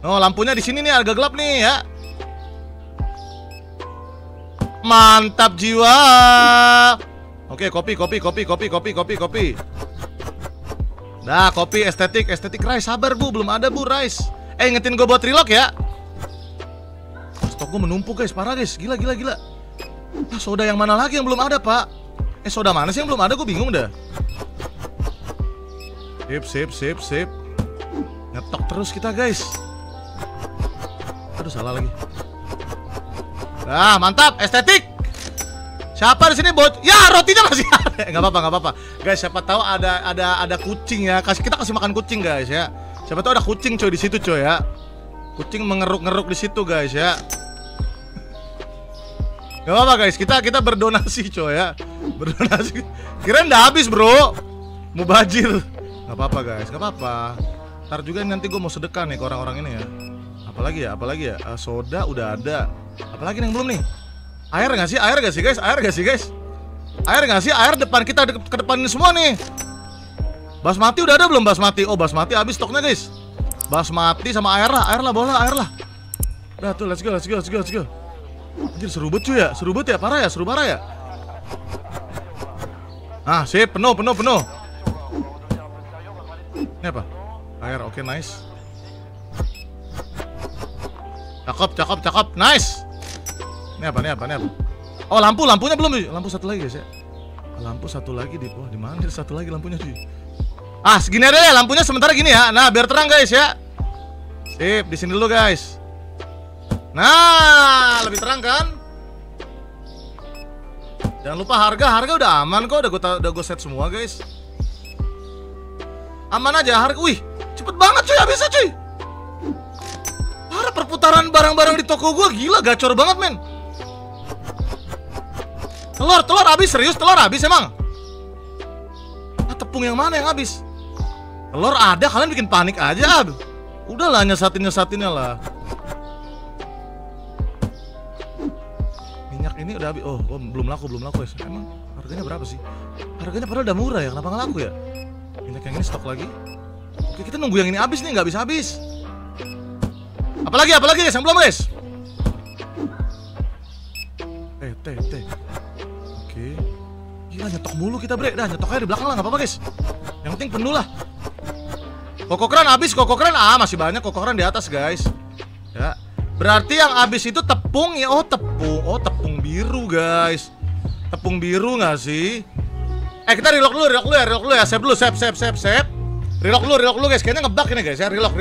Oh, lampunya di sini nih, agak gelap nih ya. Mantap jiwa. Oke, kopi. Nah, kopi estetik rice, sabar bu, belum ada bu rice. Ingetin gue buat relock ya. Stok gue menumpuk guys, parah guys, gila. Nah, soda yang mana lagi yang belum ada pak? Soda mana sih yang belum ada? Gue bingung dah. Sip. Ngetok terus kita, guys. Aduh, salah lagi. Nah, mantap, estetik. Siapa di sini bot? Ya, rotinya masih ada. Enggak apa-apa. Guys, siapa tahu ada kucing ya. Kita kasih makan kucing, guys ya. Siapa tahu ada kucing coy di situ coy ya. Kucing mengeruk-ngeruk di situ, guys ya. Gak apa-apa guys, kita berdonasi coy ya. Berdonasi. Kirain udah habis bro. Mubazir. Gak apa-apa guys, Ntar juga nanti gue mau sedekah nih ke orang-orang ini ya. Apalagi ya soda udah ada. Apalagi yang belum nih? Air gak sih guys? Air depan kita, ke depan ini semua nih. Basmati udah ada belum basmati? Oh basmati habis stoknya guys. Basmati sama air lah. Udah tuh, let's go. Anjir, seru bet ya, parah ya. Ah, sip, penuh. Ini apa? Air, oke, nice. Cakep, nice. Ini apa? Oh, lampunya belum. Lampu satu lagi guys ya. Lampu satu lagi di bawah, di mana? Satu lagi lampunya sih. Ah, segini aja ya, lampunya sementara gini ya. Nah, biar terang guys ya. Sip, di sini dulu guys. Nah, lebih terang kan? Jangan lupa harga udah aman kok, udah gue set semua guys. Aman aja harga. Wih, cepet banget cuy habisnya cuy. Parah, perputaran barang-barang di toko gue gila, gacor banget men. Telur habis, serius telur habis emang. Ah, tepung yang mana yang habis? Telur ada, kalian bikin panik aja. Udahlah, nyesatinnya lah. Ini udah habis. Oh, belum laku guys. Emang harganya berapa sih? Harganya padahal udah murah ya, kenapa nggak laku ya? Minyak yang ini stok lagi. Oke, kita nunggu yang ini habis nih, nggak habis. Apalagi guys yang belum guys. Teh. Oke. Gila, nyetok mulu kita bre. Dah, nyetoknya di belakang lah, nggak apa-apa guys. Yang penting penuh lah. Koko keren habis, koko keren. Ah, masih banyak koko keren di atas, guys. Ya. Berarti yang habis itu tepung ya. Oh, tepung. Oh, tepung biru, guys. Tepung biru nggak sih? Eh, kita relock dulu ya. Save dulu, save. Relock dulu, guys. Kayaknya ngebug ini, guys. Ya, relock.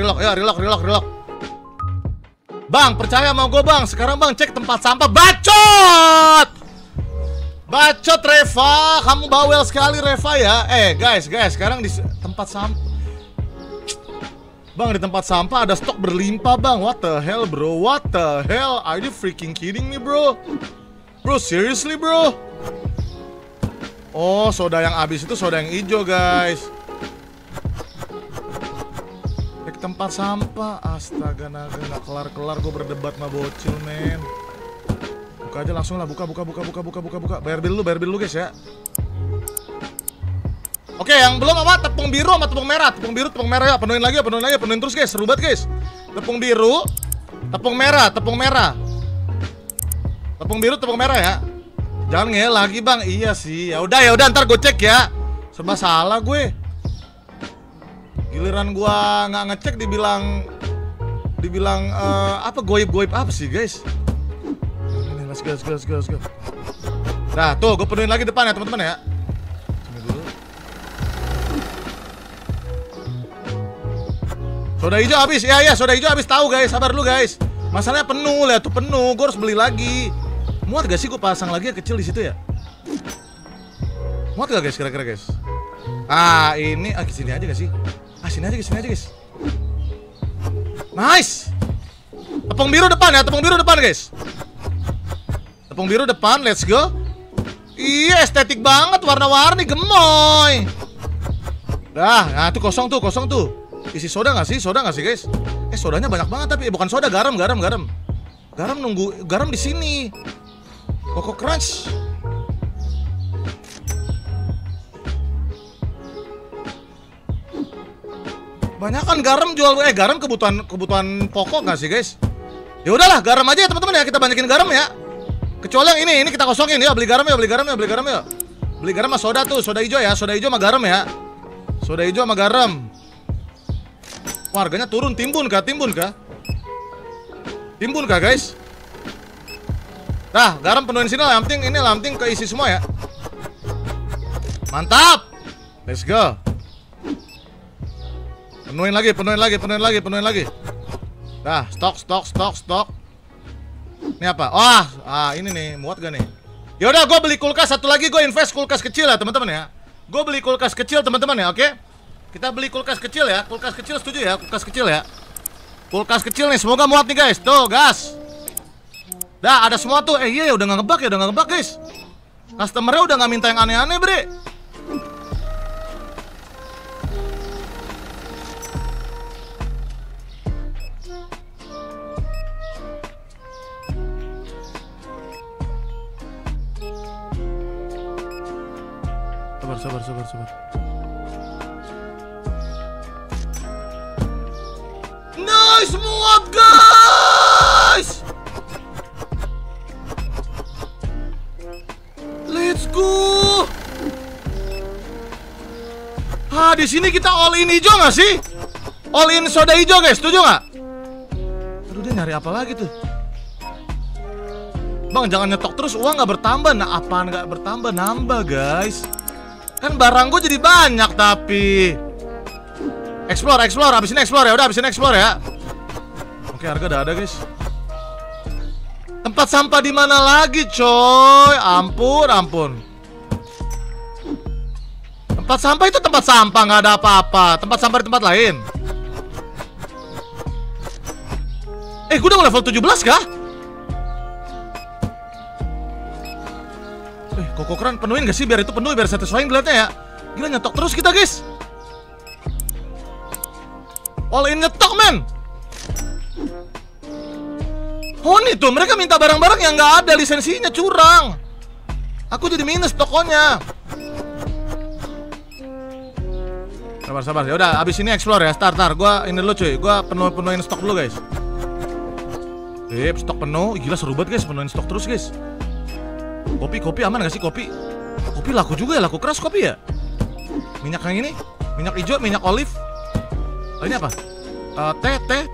Bang, percaya sama gue, Bang. Sekarang, Bang, cek tempat sampah. Bacot! Bacot Reva, kamu bawel sekali Reva ya. Eh guys, sekarang di tempat sampah. Bang, di tempat sampah ada stok berlimpah, Bang. What the hell, bro? What the hell? Are you freaking kidding me, bro? Bro, seriously, bro? Oh, soda yang habis itu soda yang hijau, guys. Di tempat sampah. Astaga, naga, gak kelar-kelar gue berdebat sama bocil, men. Buka aja langsung lah, buka. Bayar bill lu guys ya. Oke, yang belum apa? Tepung biru sama tepung merah. Tepung merah ya, penuhin lagi, penuhin terus guys, seru banget guys. Tepung biru, tepung merah. Tepung biru, tepung merah ya. Jangan ngel lagi, Bang. Iya sih. Ya udah, ntar gue cek ya. Serba salah gue. Giliran gua nggak ngecek dibilang apa goib apa sih, guys? Let's go. Nah, tuh gue penuhin lagi depan ya, teman-teman ya. Sini dulu. Soda hijau habis. Ya, soda hijau habis, tahu guys. Sabar dulu, guys. Masalahnya penuh, lihat tuh penuh. Gue harus beli lagi. Muat gak sih gue pasang lagi ya, kecil di situ ya? Muat gak guys kira-kira, guys? Ah, ini ke sini aja gak sih? Ah, sini aja, guys. Nice. Tepung biru depan, guys. Tepung biru depan, let's go. Iya, estetik banget, warna-warni, gemoy. Dah, nah itu kosong tuh. Isi soda nggak sih guys? Eh, sodanya banyak banget tapi bukan soda, garam. Garam di sini. Coco Crunch. Banyakan garam jual. Garam kebutuhan pokok nggak sih guys? Ya udahlah, garam aja ya teman-teman ya, kita banyakin garam ya. Kecuali yang ini kita kosongin ya, beli garam ya. Beli garam sama soda tuh, soda hijau sama garam ya. Wah, harganya turun, timbun kah guys? Nah, garam penuhin sini lah, yang penting keisi semua ya. Mantap. Let's go. Penuhin lagi. Nah, stok. Ini apa? Ini nih, muat gak nih? Yaudah, gue beli kulkas satu lagi, gue invest kulkas kecil ya teman-teman ya. Oke? Kita beli kulkas kecil ya, setuju ya. Kulkas kecil nih, semoga muat nih guys. Tuh, gas. Dah, ada semua tuh. Iya, udah nggak ngebug guys. Customernya udah nggak minta yang aneh-aneh, bre. Sabar. Nice, muat guys. Let's go. Ah, di sini kita all in hijau nggak sih? All in soda hijau guys, setuju nggak? Aduh, dia nyari apa lagi tuh? Bang, jangan nyetok terus, uang nggak bertambah. Nah, apaan nggak bertambah? Nambah guys. Kan barang gue jadi banyak tapi Explore, abisin explore ya. Oke, harga udah ada guys. Tempat sampah di mana lagi coy? Ampun. Tempat sampah itu tempat sampah, nggak ada apa-apa. Tempat sampah di tempat lain. Gue udah level 17 kah? Koko keren, penuhin gak sih? Biar itu penuh, biar satisfying kelihatannya ya. Gila, nyetok terus kita guys. All in nyetok, men. Oh, nih tuh, mereka minta barang-barang yang gak ada lisensinya, curang. Aku jadi minus tokonya. Sabar, yaudah, abis ini explore ya, start. Gua ini dulu cuy, gua penuhin stok dulu guys. Stok penuh, gila seru banget guys, penuhin stok terus guys. Kopi aman gak sih kopi? Kopi laku juga ya, laku keras kopi ya. Minyak yang ini, minyak hijau, minyak olive. Oh, ini apa?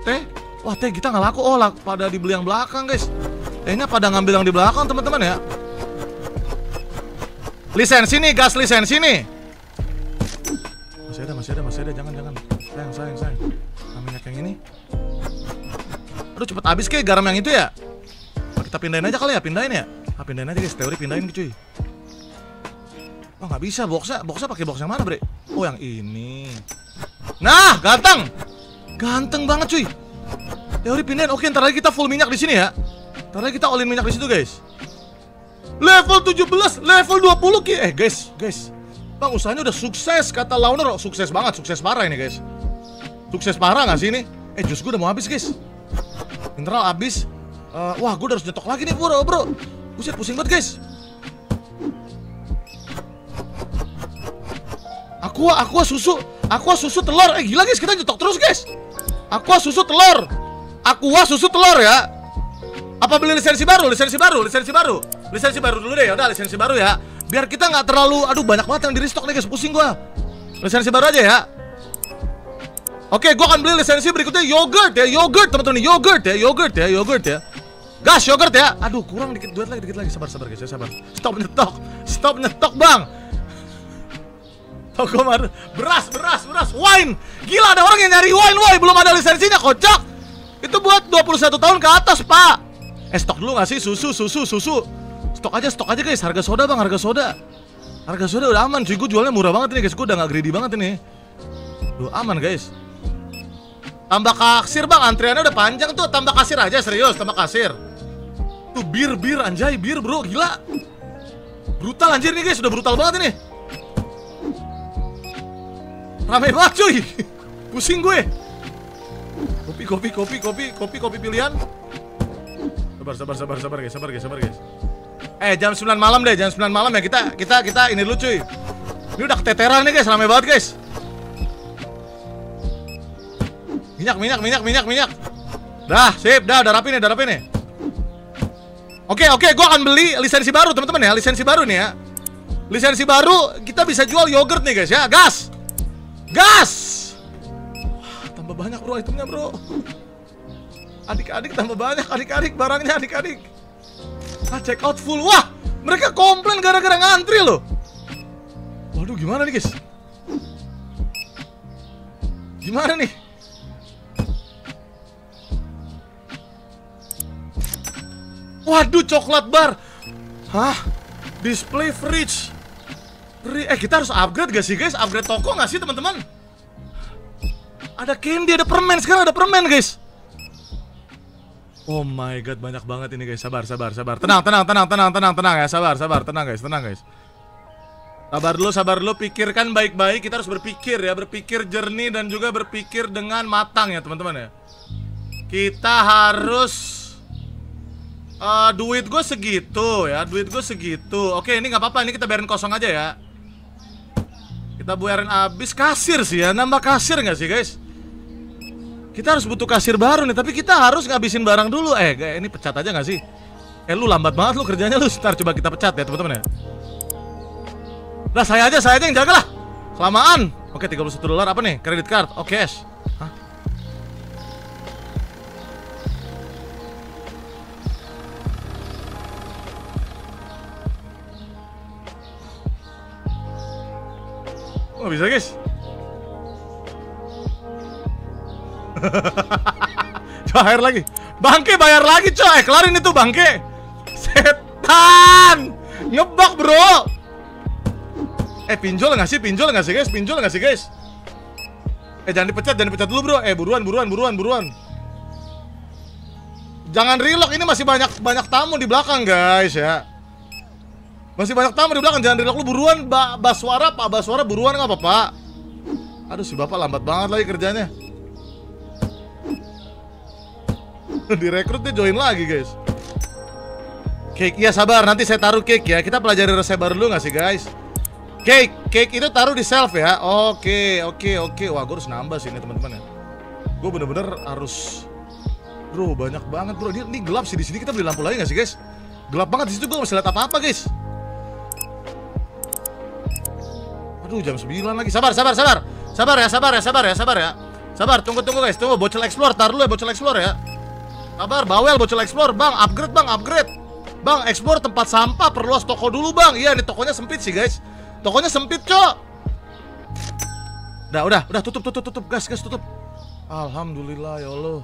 Teh. Wah, teh kita nggak laku. Oh, pada dibeli yang belakang, guys. Tehnya pada ngambil yang di belakang, teman-teman ya. Lisensi nih, gas lisensi nih. Masih ada. Jangan. Sayang. Minyak yang ini. Aduh, cepet habis kayak garam yang itu ya. Oh, kita pindahin aja kali ya, pindahin aja guys, teori pindahin cuy. Oh, nggak bisa boxnya pakai box yang mana, Bre? Oh, yang ini. Nah, ganteng banget cuy. Teori pindahin. Oke, ntar lagi kita full minyak di sini ya. Ntar lagi kita olin minyak di situ, guys. Level 17, level 20 ki. Guys. Bang, usahanya udah sukses, kata Launer. Sukses banget, sukses parah ini, guys. Sukses parah nggak sih ini? Jus gue udah mau habis, guys. Mineral habis. Wah, gue harus nyetok lagi nih, bro. Buset, pusing banget, guys. Aqua susu telur. Gila guys, kita nyetok terus, guys. Aqua susu telur ya. Apa beli lisensi baru dulu deh. Udah, lisensi baru ya, biar kita nggak terlalu, aduh banyak banget yang di restock nih guys, pusing gua. Lisensi baru aja ya. Oke, gua akan beli lisensi berikutnya yogurt teman-teman. Gas yogurt ya. Aduh, kurang dikit lagi. Sabar guys, sabar. Stop nyetok bang. Tokomar, beras, wine. Gila, ada orang yang nyari wine, woi, belum ada lisensinya, kocak. Itu buat 21 tahun ke atas, Pak. Stok dulu nggak sih susu. Stok aja guys, harga soda bang, harga soda udah aman, cuy. Gue jualnya murah banget ini guys, gue udah nggak greedy banget ini. Duh, aman guys. Tambah kasir bang, antriannya udah panjang tuh, tambah kasir aja, serius, tambah kasir. Tuh bir anjay, bir bro, gila. Brutal anjir nih guys, udah brutal banget ini. Ramai banget cuy. Pusing gue. Kopi pilihan. Sabar guys. Jam 9 malam deh, ya kita ini dulu cuy. Ini udah keteteran nih guys, ramai banget guys. Minyak. Dah, sip, udah rapi nih. Oke, gua akan beli lisensi baru teman-teman ya, Lisensi baru kita bisa jual yogurt nih guys ya. Gas! Wah, tambah banyak bro itemnya bro. Adik-adik tambah banyak, barangnya. Ah, check out full. Wah, mereka komplain gara-gara ngantri loh. Waduh, gimana nih guys? Gimana nih? Waduh, coklat bar. Hah? Display fridge. Kita harus upgrade gak sih guys? Upgrade toko gak sih teman-teman? Ada candy, ada permen, sekarang ada permen guys. Oh my god, banyak banget ini guys. Sabar. Tenang ya. Sabar guys. Sabar dulu, pikirkan baik-baik. Kita harus berpikir ya, berpikir jernih dan juga berpikir dengan matang ya teman-teman ya. Kita harus duit gue segitu ya, Oke, ini nggak apa-apa, ini kita biarin kosong aja ya. Kita buarin abis. Kasir sih ya, nambah kasir nggak sih guys? Kita harus butuh kasir baru nih, tapi kita harus ngabisin barang dulu. Ini pecat aja nggak sih? Lu lambat banget lu kerjanya lu. Ntar coba kita pecat ya teman-teman ya. Lah, saya aja yang jaga lah, kelamaan. Oke, $31 apa nih? Credit card, oh cash. Hah? Nggak bisa guys. Bayar lagi, bangke, bayar lagi coy. Kelarin itu bangke, setan, ngebak bro. Pinjol nggak sih, guys, jangan dipecat dulu bro. Buruan. Jangan relock, ini masih banyak tamu di belakang guys ya. Jangan relock lu, buruan. Pak Baswara buruan nggak apa-apa. Aduh, si bapak lambat banget lagi kerjanya. Direkrut dia join lagi guys. Cake, ya sabar, nanti saya taruh cake ya. Kita pelajari resep baru dulu gak sih guys? Cake itu taruh di shelf ya. Oke. Wah, gue harus nambah sih ini teman-teman ya. Gue bener-bener harus. Bro, banyak banget bro. Ini gelap sih di sini, kita beli lampu lagi gak sih guys? Gelap banget di situ, gue gak bisa lihat apa-apa guys. Aduh, jam 9 lagi. Sabar ya. Sabar, tunggu guys, tunggu bocil explore, tar dulu ya bocil explore ya. Sabar, bawel bocil explore, bang, upgrade bang, upgrade. Bang, explore tempat sampah, perluas toko dulu bang. Iya, ini tokonya sempit sih guys. Tokonya sempit, cok. Nah, udah, tutup, gas, tutup. Alhamdulillah, ya Allah.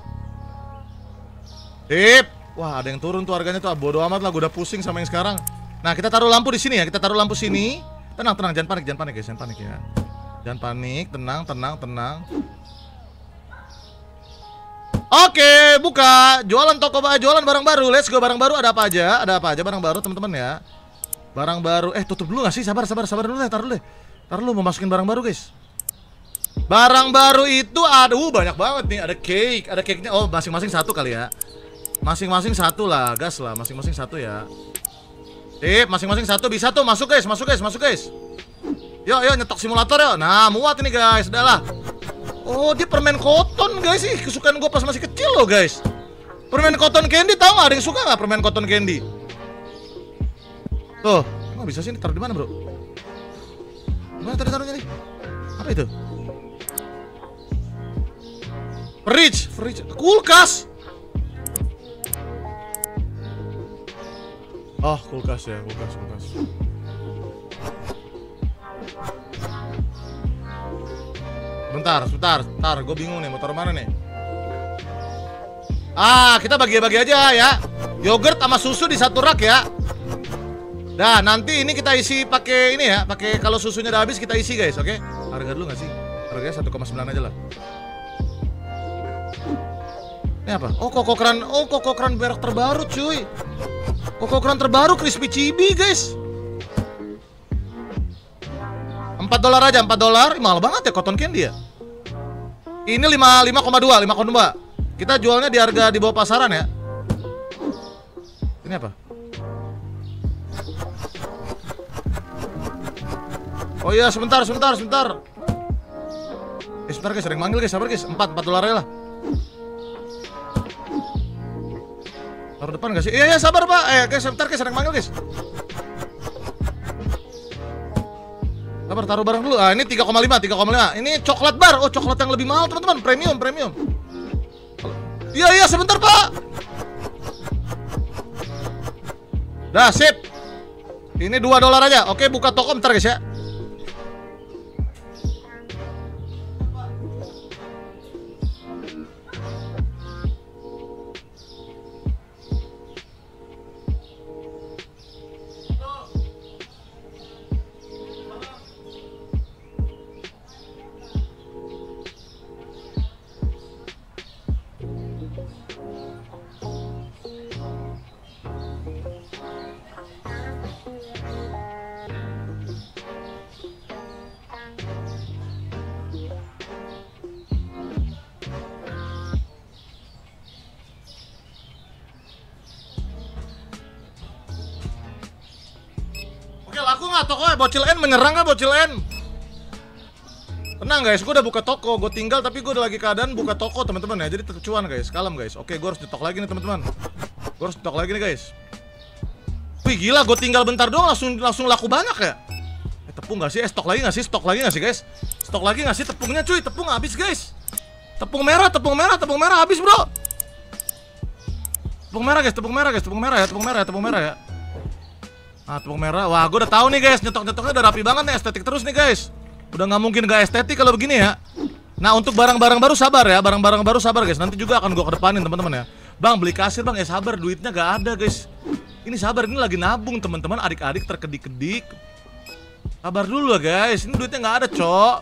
Sip. Wah, ada yang turun tuh harganya tuh. Bodoh amat lah, gue udah pusing sama yang sekarang. Nah, kita taruh lampu di sini ya, kita taruh lampu sini. Tenang, jangan panik guys, jangan panik ya. Jangan panik, tenang. Oke, buka. Jualan toko, jualan barang baru. Let's go, barang baru ada apa aja? Ada apa aja barang baru, teman-teman ya? Barang baru. Tutup dulu gak sih? Sabar dulu deh, taruh dulu mau masukin barang baru, guys. Barang baru itu aduh banyak banget nih, ada cake, ada cake-nya. Oh, masing-masing satu kali ya. Masing-masing satu lah, gas lah, masing-masing satu ya. Masing-masing satu bisa tuh, masuk guys. Yo, nyetok simulator yo. Nah, muat ini guys, udah lah. Oh, dia permen koton guys, sih kesukaan gue pas masih kecil loh guys. Permen koton candy, tau gak? Ada yang suka gak permen koton candy? Tuh, nggak bisa sih, ini taruh di mana bro? Mana tadi taruhnya nih? Apa itu? Fridge, kulkas. Oh, kulkas ya, kulkas. Bentar, gue bingung nih, mau taruh mana nih? Ah, kita bagi-bagi aja ya. Yogurt sama susu di satu rak ya. Nah, nanti ini kita isi pakai ini ya, pakai kalau susunya udah habis kita isi guys, oke? Harga dulu nggak sih? Harganya 1,9 aja lah. Ini apa? Oh, koko kran merek terbaru cuy. Koko kran terbaru crispy chibi guys. $4 aja, $4. Mahal banget ya cotton candy ya. Ini 5,2. Kita jualnya di harga di bawah pasaran ya. Ini apa? Oh iya, sebentar. Sebentar guys, sering manggil guys, sabar guys. 4 dolar aja lah. Taruh depan gak sih? Iya, sabar Pak. Guys, sebentar guys, sering manggil guys. Sabar, taruh barang dulu. Ah, ini 3,5. Ini coklat bar. Oh, coklat yang lebih mahal, teman-teman. Premium. Iya, sebentar, Pak. Dah, sip. Ini $2 aja. Oke, buka toko bentar, guys ya. Bocil N menyerang gak Bocil N? Tenang guys, gue udah buka toko. Gue tinggal tapi gue lagi keadaan buka toko teman-teman ya. Jadi tetap cuan guys, kalem guys. Oke, gue harus nyetok lagi nih teman-teman. Gue harus nyetok lagi nih guys. Wih gila, gue tinggal bentar doang langsung laku banyak ya. Tepung gak sih? Stok lagi gak sih guys? Stok lagi gak sih tepungnya cuy? Tepung habis guys. Tepung merah habis bro. Tepung merah ya. Ah, tepung merah. Wah, gue udah tahu nih guys, nyetok-nyetoknya udah rapi banget nih, estetik terus nih guys. Udah nggak mungkin gak estetik kalau begini ya. Nah, untuk barang-barang baru sabar ya, barang-barang baru sabar guys. Nanti juga akan gue kedepanin teman-teman ya. Bang, beli kasir bang, sabar, duitnya gak ada guys. Ini sabar, ini lagi nabung teman-teman, adik-adik terkedik-kedik. Sabar dulu lah guys, ini duitnya nggak ada cok.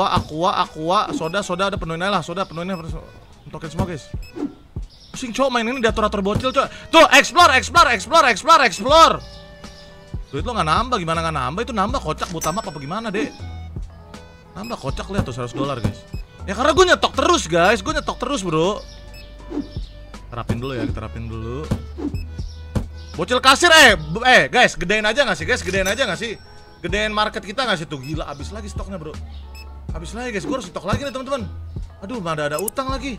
Aqua, soda ada penuhin aja lah, soda penuhin aja. Untokin semua guys. Pusing cowok main ini diatur-atur bocil cowok. Tuh explore. Duit lo gak nambah, gimana gak nambah? Itu nambah kocak butama apa gimana deh? Nambah kocak, lihat tuh $100 guys. Ya karena gue nyetok terus guys, bro. Terapin dulu ya. Bocil kasir guys, gedein aja gak sih? Gedein market kita gak sih tuh? Gila abis lagi stoknya bro. Abis lagi guys, gue harus stok lagi nih teman-teman. Aduh, mana ada utang lagi.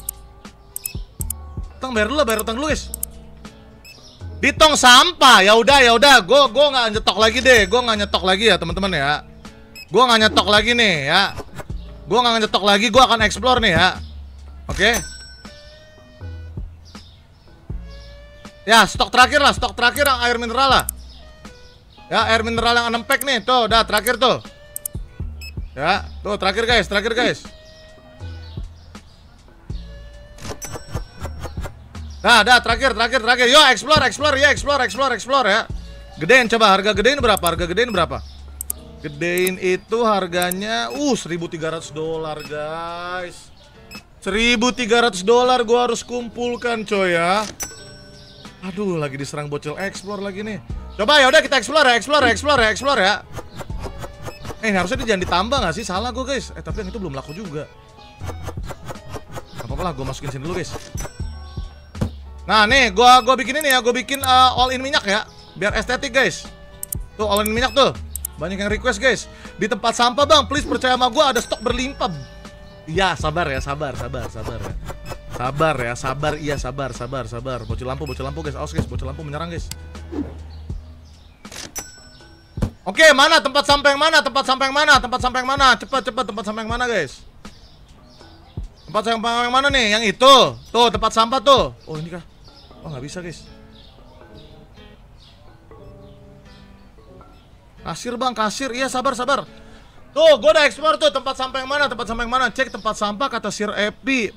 Utang bayar utang dulu guys. Di tong sampah. Ya udah, gue nggak nyetok lagi deh. Gue nggak nyetok lagi ya teman-teman ya. Gue nggak nyetok lagi nih ya. Gue gak ngetok lagi, gue akan explore nih ya. Oke. Ya, stok terakhir lah, stok terakhir yang air mineral lah. Ya, air mineral yang 6 pack nih. Tuh, udah terakhir tuh. Ya, tuh terakhir guys, terakhir guys. Nah, dah terakhir, terakhir, terakhir. Yo, explore, explore, ya, explore, explore, explore ya. Gedein coba, harga gedein berapa? Harga gedein berapa? Gedein itu harganya $1.300 guys. $1.300 gua harus kumpulkan coy ya. Aduh, lagi diserang bocil explore lagi nih. Coba ya udah kita explore ya, explore ya, explore ya, explore ya. Eh, harusnya dia jangan ditambah gak sih? Salah gua guys. Eh, tapi yang itu belum laku juga. Gak apa-apa lah, gua masukin sini dulu guys. Nah, nih gua bikin ini ya, gua bikin all in minyak ya, biar estetik guys. Tuh all in minyak tuh. Banyak yang request guys. Di tempat sampah bang, please percaya sama gue ada stok berlimpah. Iya sabar ya, sabar, sabar, sabar ya. Sabar ya, sabar, iya sabar, sabar, sabar. Bocil lampu guys, awas guys, bocil lampu menyerang guys. Oke, mana tempat sampah yang mana, tempat sampah yang mana, tempat sampah yang mana, cepat, cepat, tempat sampah yang mana guys. Tempat sampah yang mana nih, yang itu. Tuh, tempat sampah tuh. Oh ini kah, oh gak bisa guys. Kasir bang, kasir, iya sabar, sabar. Tuh, gue udah explore tuh, tempat sampah yang mana, tempat sampah yang mana. Cek tempat sampah, kata Sir Epi.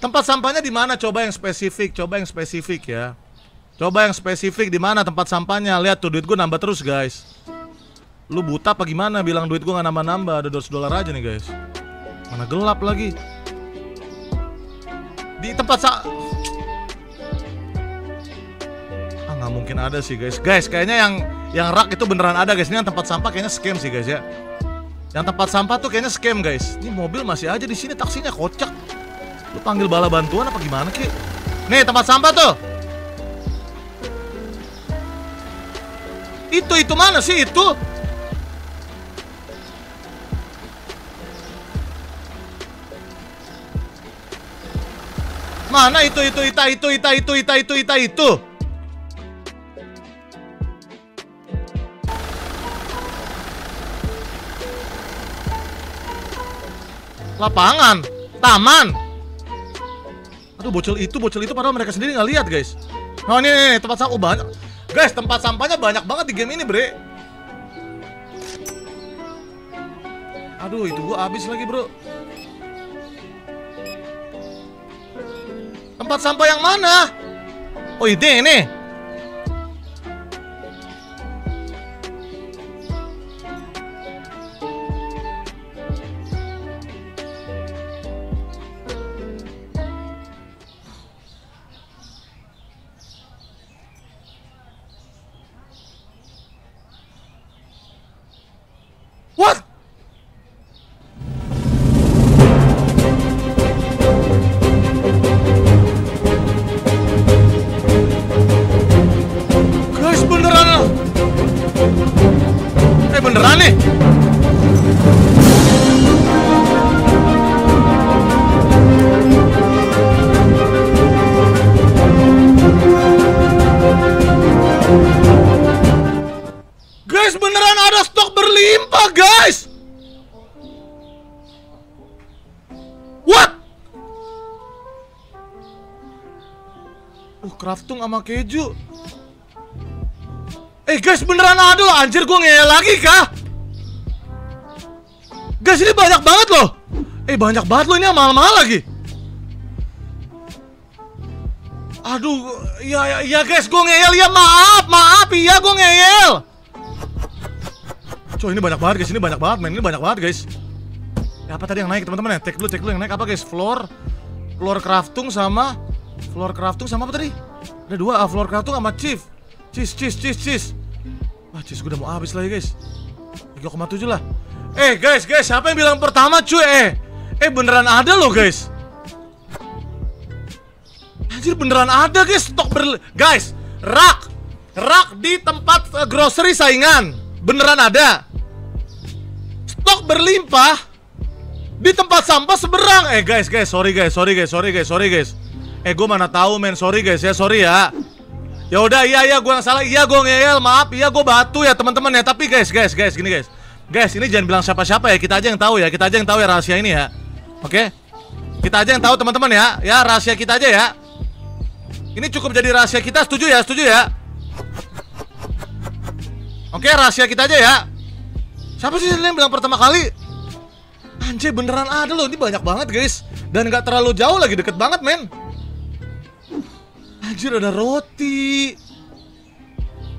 Tempat sampahnya di mana? Coba yang spesifik, coba yang spesifik ya. Coba yang spesifik di mana tempat sampahnya. Lihat tuh, duit gue nambah terus guys. Lu buta apa gimana, bilang duit gue gak nambah-nambah. Ada $200 aja nih guys. Mana gelap lagi. Di tempat ah, gak mungkin ada sih guys. Guys, kayaknya yang rak itu beneran ada guys. Ini yang tempat sampah kayaknya scam sih guys ya. Yang tempat sampah tuh kayaknya scam guys. Ini mobil masih aja di sini, taksinya kocak. Lu panggil bala bantuan apa gimana Ki? Nih tempat sampah tuh. Itu mana sih itu? Mana itu itu. Lapangan, taman. Aduh bocil itu padahal mereka sendiri nggak lihat guys. Nah ini tempat sampah banyak, guys. Tempat sampahnya banyak banget di game ini bre. Aduh itu gua habis lagi bro. Tempat sampah yang mana? Oh ini. Kraftung sama keju. Eh guys beneran ada loh. Anjir gue ngeyel lagi kah? Guys ini banyak banget loh. Eh banyak banget loh, ini mahal-mahal lagi. Aduh. Iya guys gue ngeyel ya, maaf iya gue ngeyel. Coy ini banyak banget guys, ini banyak banget men, ini banyak banget guys. Ya apa tadi yang naik teman-teman ya? Cek dulu yang naik apa guys. Floor craftung sama apa tadi? Ada dua, floor craftung sama chief. Cheese. Wah, cheese gue udah mau habis lagi, guys. 3,7 lah. Eh, guys, siapa yang bilang pertama, cuy? Eh, beneran ada loh, guys. Anjir, beneran ada, guys. Stok guys, rak di tempat grocery saingan. Beneran ada. Stok berlimpah di tempat sampah seberang. Eh, guys, sorry, guys. Eh gue mana tahu men, sorry guys ya, sorry ya. Ya udah iya gue yang salah, iya gue ngeyel, maaf, iya gue batu ya teman-teman ya. Tapi guys gini guys, Guys, ini jangan bilang siapa-siapa ya, kita aja yang tahu ya. Kita aja yang tahu ya rahasia ini ya. Oke. Kita aja yang tahu teman-teman ya. Ya, rahasia kita aja ya. Ini cukup jadi rahasia kita, setuju ya? Setuju ya? Oke, rahasia kita aja ya. Siapa sih yang bilang pertama kali? Anjir, beneran ada loh, ini banyak banget guys. Dan gak terlalu jauh lagi, deket banget men. Anjir, ada roti.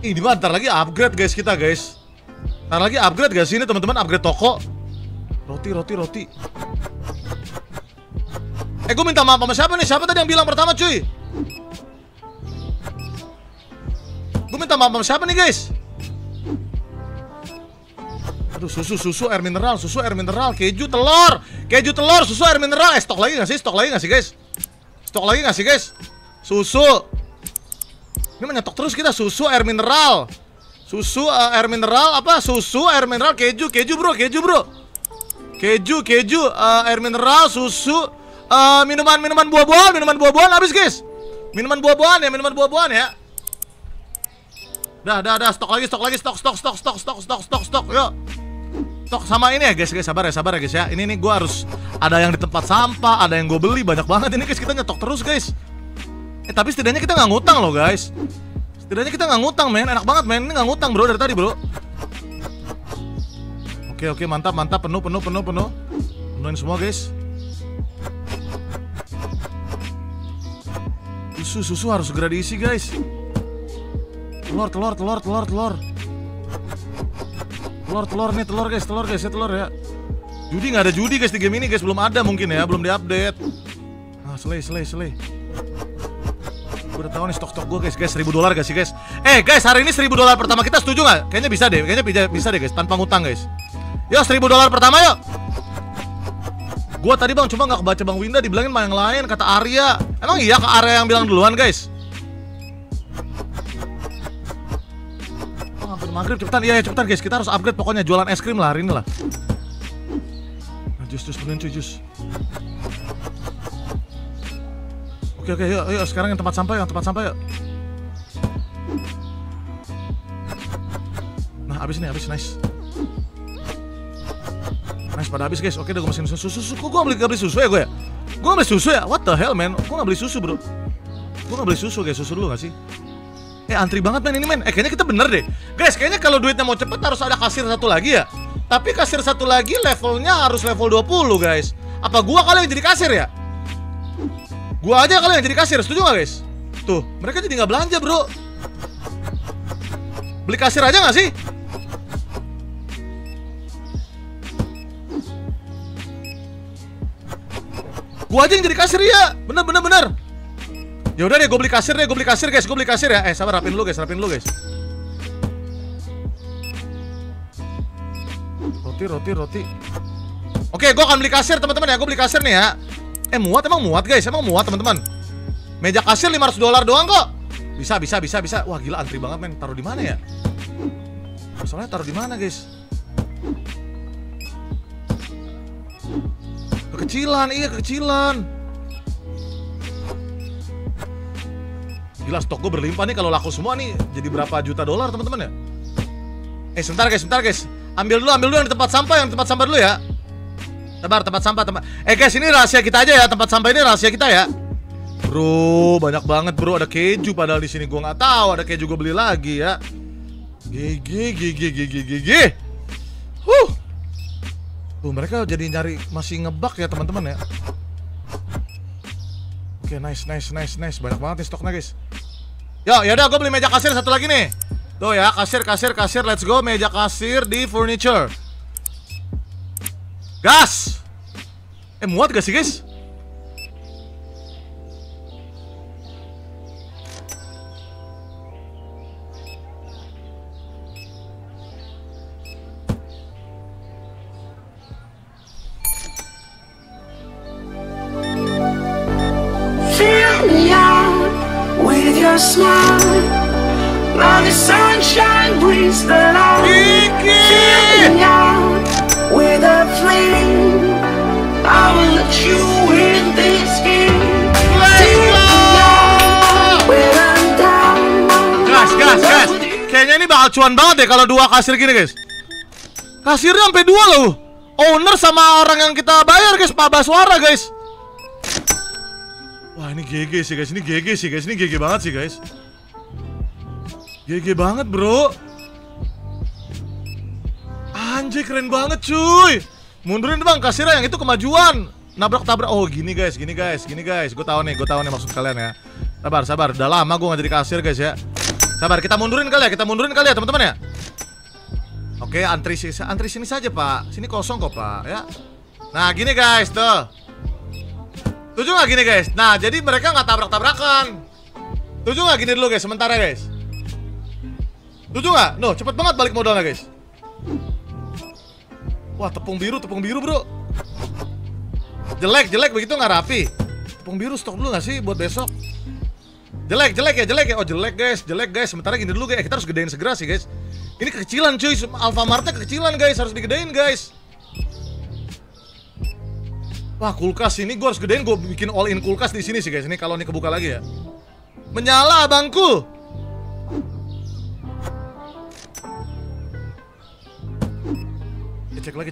Ini mah ntar lagi upgrade guys kita guys. Ntar lagi upgrade guys ini teman-teman, upgrade toko. Roti. Gue minta maaf sama siapa nih? Siapa tadi yang bilang pertama cuy? Gue minta maaf sama siapa nih guys? Aduh, susu, air mineral, keju, telur, susu, air mineral. Stok lagi nggak sih? Stok lagi nggak sih guys? Susu. Ini menyetok terus kita, susu, air mineral, keju, bro, air mineral, susu, minuman buah-buahan habis guys. Minuman buah-buahan ya. Dah, stok lagi, yo. Stok sama ini ya guys, sabar ya guys ya. Ini gue harus ada yang di tempat sampah, ada yang gue beli, banyak banget ini guys, kita nyetok terus guys. Tapi setidaknya kita nggak ngutang loh guys. Setidaknya kita nggak ngutang men, enak banget men, ini nggak ngutang bro dari tadi bro. Oke, mantap, penuh. Penuhin semua guys. Susu harus segera diisi guys. Telur guys. Judi nggak ada judi guys di game ini guys, belum ada mungkin ya, belum diupdate. Ah, selai. Gue udah tau nih stok-stok gue guys, $1.000 gak sih guys? Guys, hari ini $1.000 pertama kita, setuju gak? Kayaknya bisa deh guys, tanpa ngutang guys. Yo, $1.000 pertama yuk. Gue tadi bang, cuma gak kebaca Bang Windah, dibilangin main yang lain, kata Arya. Emang iya ke Arya yang bilang duluan guys? Oh, hampir maghrib, cepetan, iya cepetan guys, kita harus upgrade pokoknya, jualan es krim lah hari ini lah. Nah, jus, beneran cuy, jus. Oke, yuk, sekarang yang tempat sampah yuk. Nah, habis, nice, pada habis guys. Oke, udah gue masukin susu. Kok gue gak beli susu ya gue ya? Gue gak beli susu ya? What the hell man? Gue gak beli susu bro. Gue gak beli susu guys, susu dulu gak sih? Antri banget man ini man. Kayaknya kita bener deh guys, kayaknya kalau duitnya mau cepet harus ada kasir satu lagi ya. Tapi kasir satu lagi levelnya harus level 20 guys. Apa gue kali yang jadi kasir ya? Gua aja kalian yang jadi kasir, setuju gak guys? Tuh, mereka jadi nggak belanja bro. Beli kasir aja nggak sih? Gua aja yang jadi kasir ya, bener. Ya udah deh, gue beli kasir guys. Sabar, rapin dulu guys. Roti. Oke, gue akan beli kasir teman-teman ya, gue beli kasir nih ya. Muat teman-teman. Meja kasir $500 doang kok. Bisa. Wah, gila antri banget men. Taruh di mana ya? Soalnya taruh di mana, guys? Kekecilan. Gila, stok gue berlimpah nih, kalau laku semua nih jadi berapa juta dolar, teman-teman ya? Sebentar, guys. Ambil dulu yang di tempat sampah dulu ya. Tebar tempat sampah. Guys, ini rahasia kita aja ya, tempat sampah ini rahasia kita ya. Bro, banyak banget bro, ada keju padahal di sini gua nggak tahu ada keju, gua beli lagi ya. GG. Tuh, mereka jadi nyari masih ngebak ya, teman-teman ya. Oke, nice. Banyak banget nih stoknya, guys. Yo, yaudah gua beli meja kasir satu lagi nih. Tuh ya, kasir, let's go meja kasir di furniture. Gas! Muat gak sih guys? Fill me out with your smile. Now the sunshine brings the light. Fill me out with a flame, I will let you in this game. Gas. Kayaknya ini bakal cuan banget deh kalau dua kasir gini guys. Kasirnya sampai dua loh. Owner sama orang yang kita bayar guys, Pak Baswara guys. Wah ini GG sih guys, ini GG sih guys, ini GG banget sih guys. GG banget bro. Anjir keren banget cuy. Mundurin bang, kasirnya yang itu kemajuan. Nabrak-tabrak, oh gini guys, gini guys, gini guys. Gue tau nih maksud kalian ya. Sabar, sabar, udah lama gue gak jadi kasir guys ya. Sabar, kita mundurin kali ya teman-teman ya. Oke, antri sini saja, Pak. Sini kosong kok, Pak, ya. Nah, gini guys, tuh. Tuju nggak gini, guys? Nah, jadi mereka nggak tabrak-tabrakan. Tuju nggak gini dulu, guys, sementara, guys. Tuju nggak? No, cepet banget balik modalnya, guys. Wah, tepung biru, bro. Jelek, jelek, begitu nggak rapi. Tepung biru stok dulu nggak sih buat besok? Jelek, jelek ya, jelek ya. Oh, jelek, guys. Sementara gini dulu, guys. Kita harus gedein segera sih, guys. Ini kekecilan cuy, Alfamartnya kekecilan guys, harus digedein guys. Wah kulkas ini gue harus gedein, gue bikin all in kulkas di sini sih guys. Ini kalau ini kebuka lagi ya. Menyala abangku. Cek lagi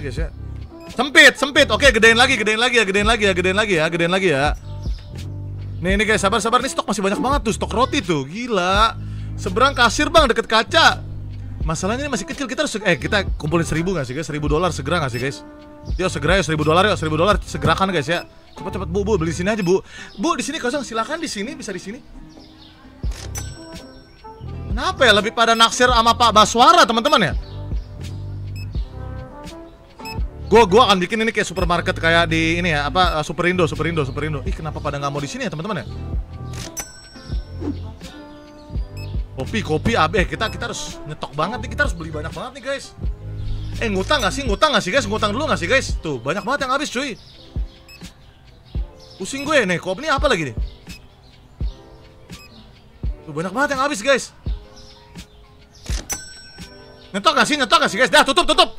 guys ya. Sempit, oke gedein lagi ya. Nih guys, sabar nih stok masih banyak banget tuh, stok roti tuh, gila. Seberang kasir bang, deket kaca. Masalahnya ini masih kecil, kita harus kita kumpulin 1000 gak sih guys? $1000 segera gak sih guys? Yuk segera ya, $1000 segerakan guys ya. Cepet bu, beli sini aja bu. Bu di sini kosong, silakan di sini, bisa di sini. Kenapa ya lebih pada naksir sama Pak Baswara teman-teman ya? Gua akan bikin ini kayak supermarket kayak di ini ya apa Superindo. Ih kenapa pada nggak mau di sini ya teman-teman ya? Kopi AB kita harus nyetok banget nih, kita harus beli banyak banget nih guys. Ngutang nggak sih guys? Ngutang dulu nggak sih guys? Tuh banyak banget yang habis cuy. Pusing gue nih, kopi ini apa lagi nih? Tuh banyak banget yang habis guys. Nyetok nggak sih guys? Dah tutup.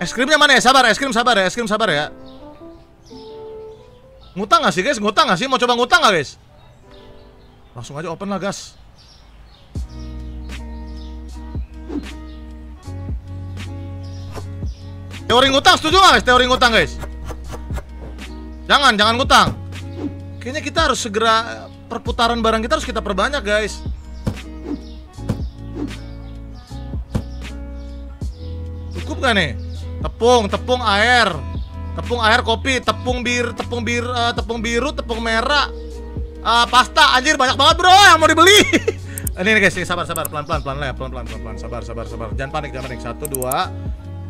Es krimnya mana ya? Sabar ya. Ngutang nggak sih guys? Mau coba ngutang nggak guys? Langsung aja open lah gas. Teori ngutang setuju gak guys? Teori ngutang guys. Jangan ngutang. Kayaknya kita harus segera, perputaran barang kita harus kita perbanyak guys. Cukup gak nih? Tepung air kopi, tepung biru, tepung merah. Pasta, anjir banyak banget bro yang mau dibeli. Ini guys, sabar pelan-pelan, sabar. Jangan panik. 1, 2.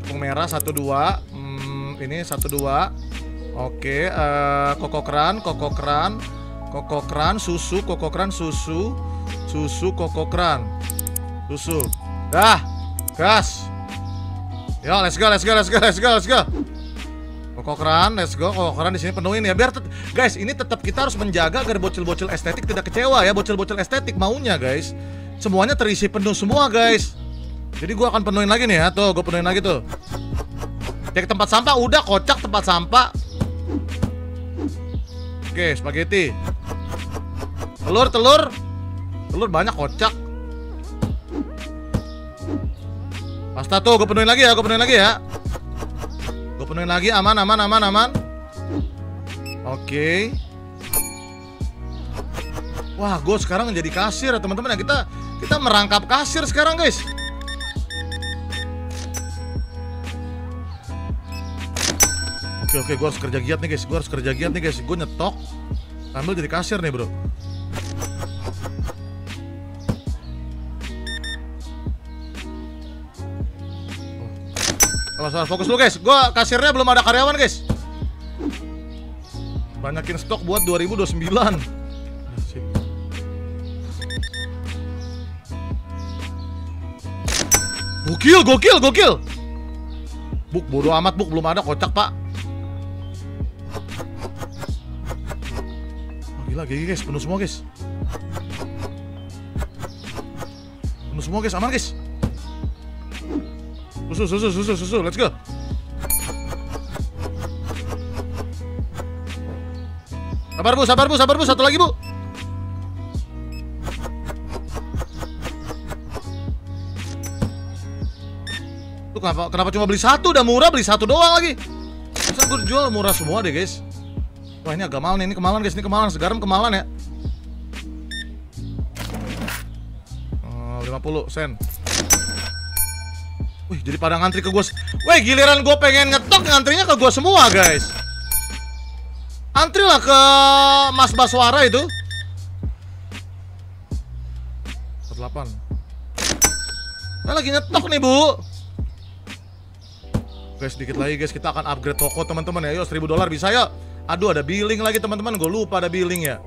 Tepung merah 1, 2. Ini 1, 2. Oke, koko kran, susu. Dah, gas. Yo, let's go. Koko kran di sini penuhin ya biar guys ini tetap kita harus menjaga agar bocil-bocil estetik tidak kecewa ya, bocil-bocil estetik maunya guys. Semuanya terisi penuh semua guys. Jadi gua akan penuhin lagi nih ya, tuh gua penuhin lagi tuh. Cek tempat sampah udah kocak tempat sampah. Oke, spaghetti. Telur banyak kocak. Pasta tuh gua penuhin lagi ya. Penuhin lagi, aman. Oke. Wah, gue sekarang jadi kasir ya teman-teman ya. Kita merangkap kasir sekarang guys. Oke, gue harus kerja giat nih guys. Gue nyetok sambil jadi kasir nih bro. Fokus dulu guys, gue kasirnya belum ada karyawan guys. Banyakin stok buat 2029. Gokil. Buk, bodo amat buk, belum ada kocak pak. Oh, gila gigi guys, penuh semua guys, aman guys. Susu, let's go. Sabar bu, satu lagi bu. Kenapa cuma beli satu? Udah murah beli satu doang lagi. Masa gue jual murah semua deh guys. Wah ini agak mahal nih, ini kemalan guys, ini kemalan, segaram kemalan ya. 50 sen. Wih jadi pada ngantri ke gue. Wih giliran gue pengen ngetok ngantrinya ke gue semua guys. Antrilah ke Mas Baswara itu. 48. Nah, lagi ngetok nih bu. Guys sedikit lagi guys kita akan upgrade toko teman-teman ya. Yo $1000 bisa ya. Aduh ada billing lagi teman-teman, gue lupa ada billing ya.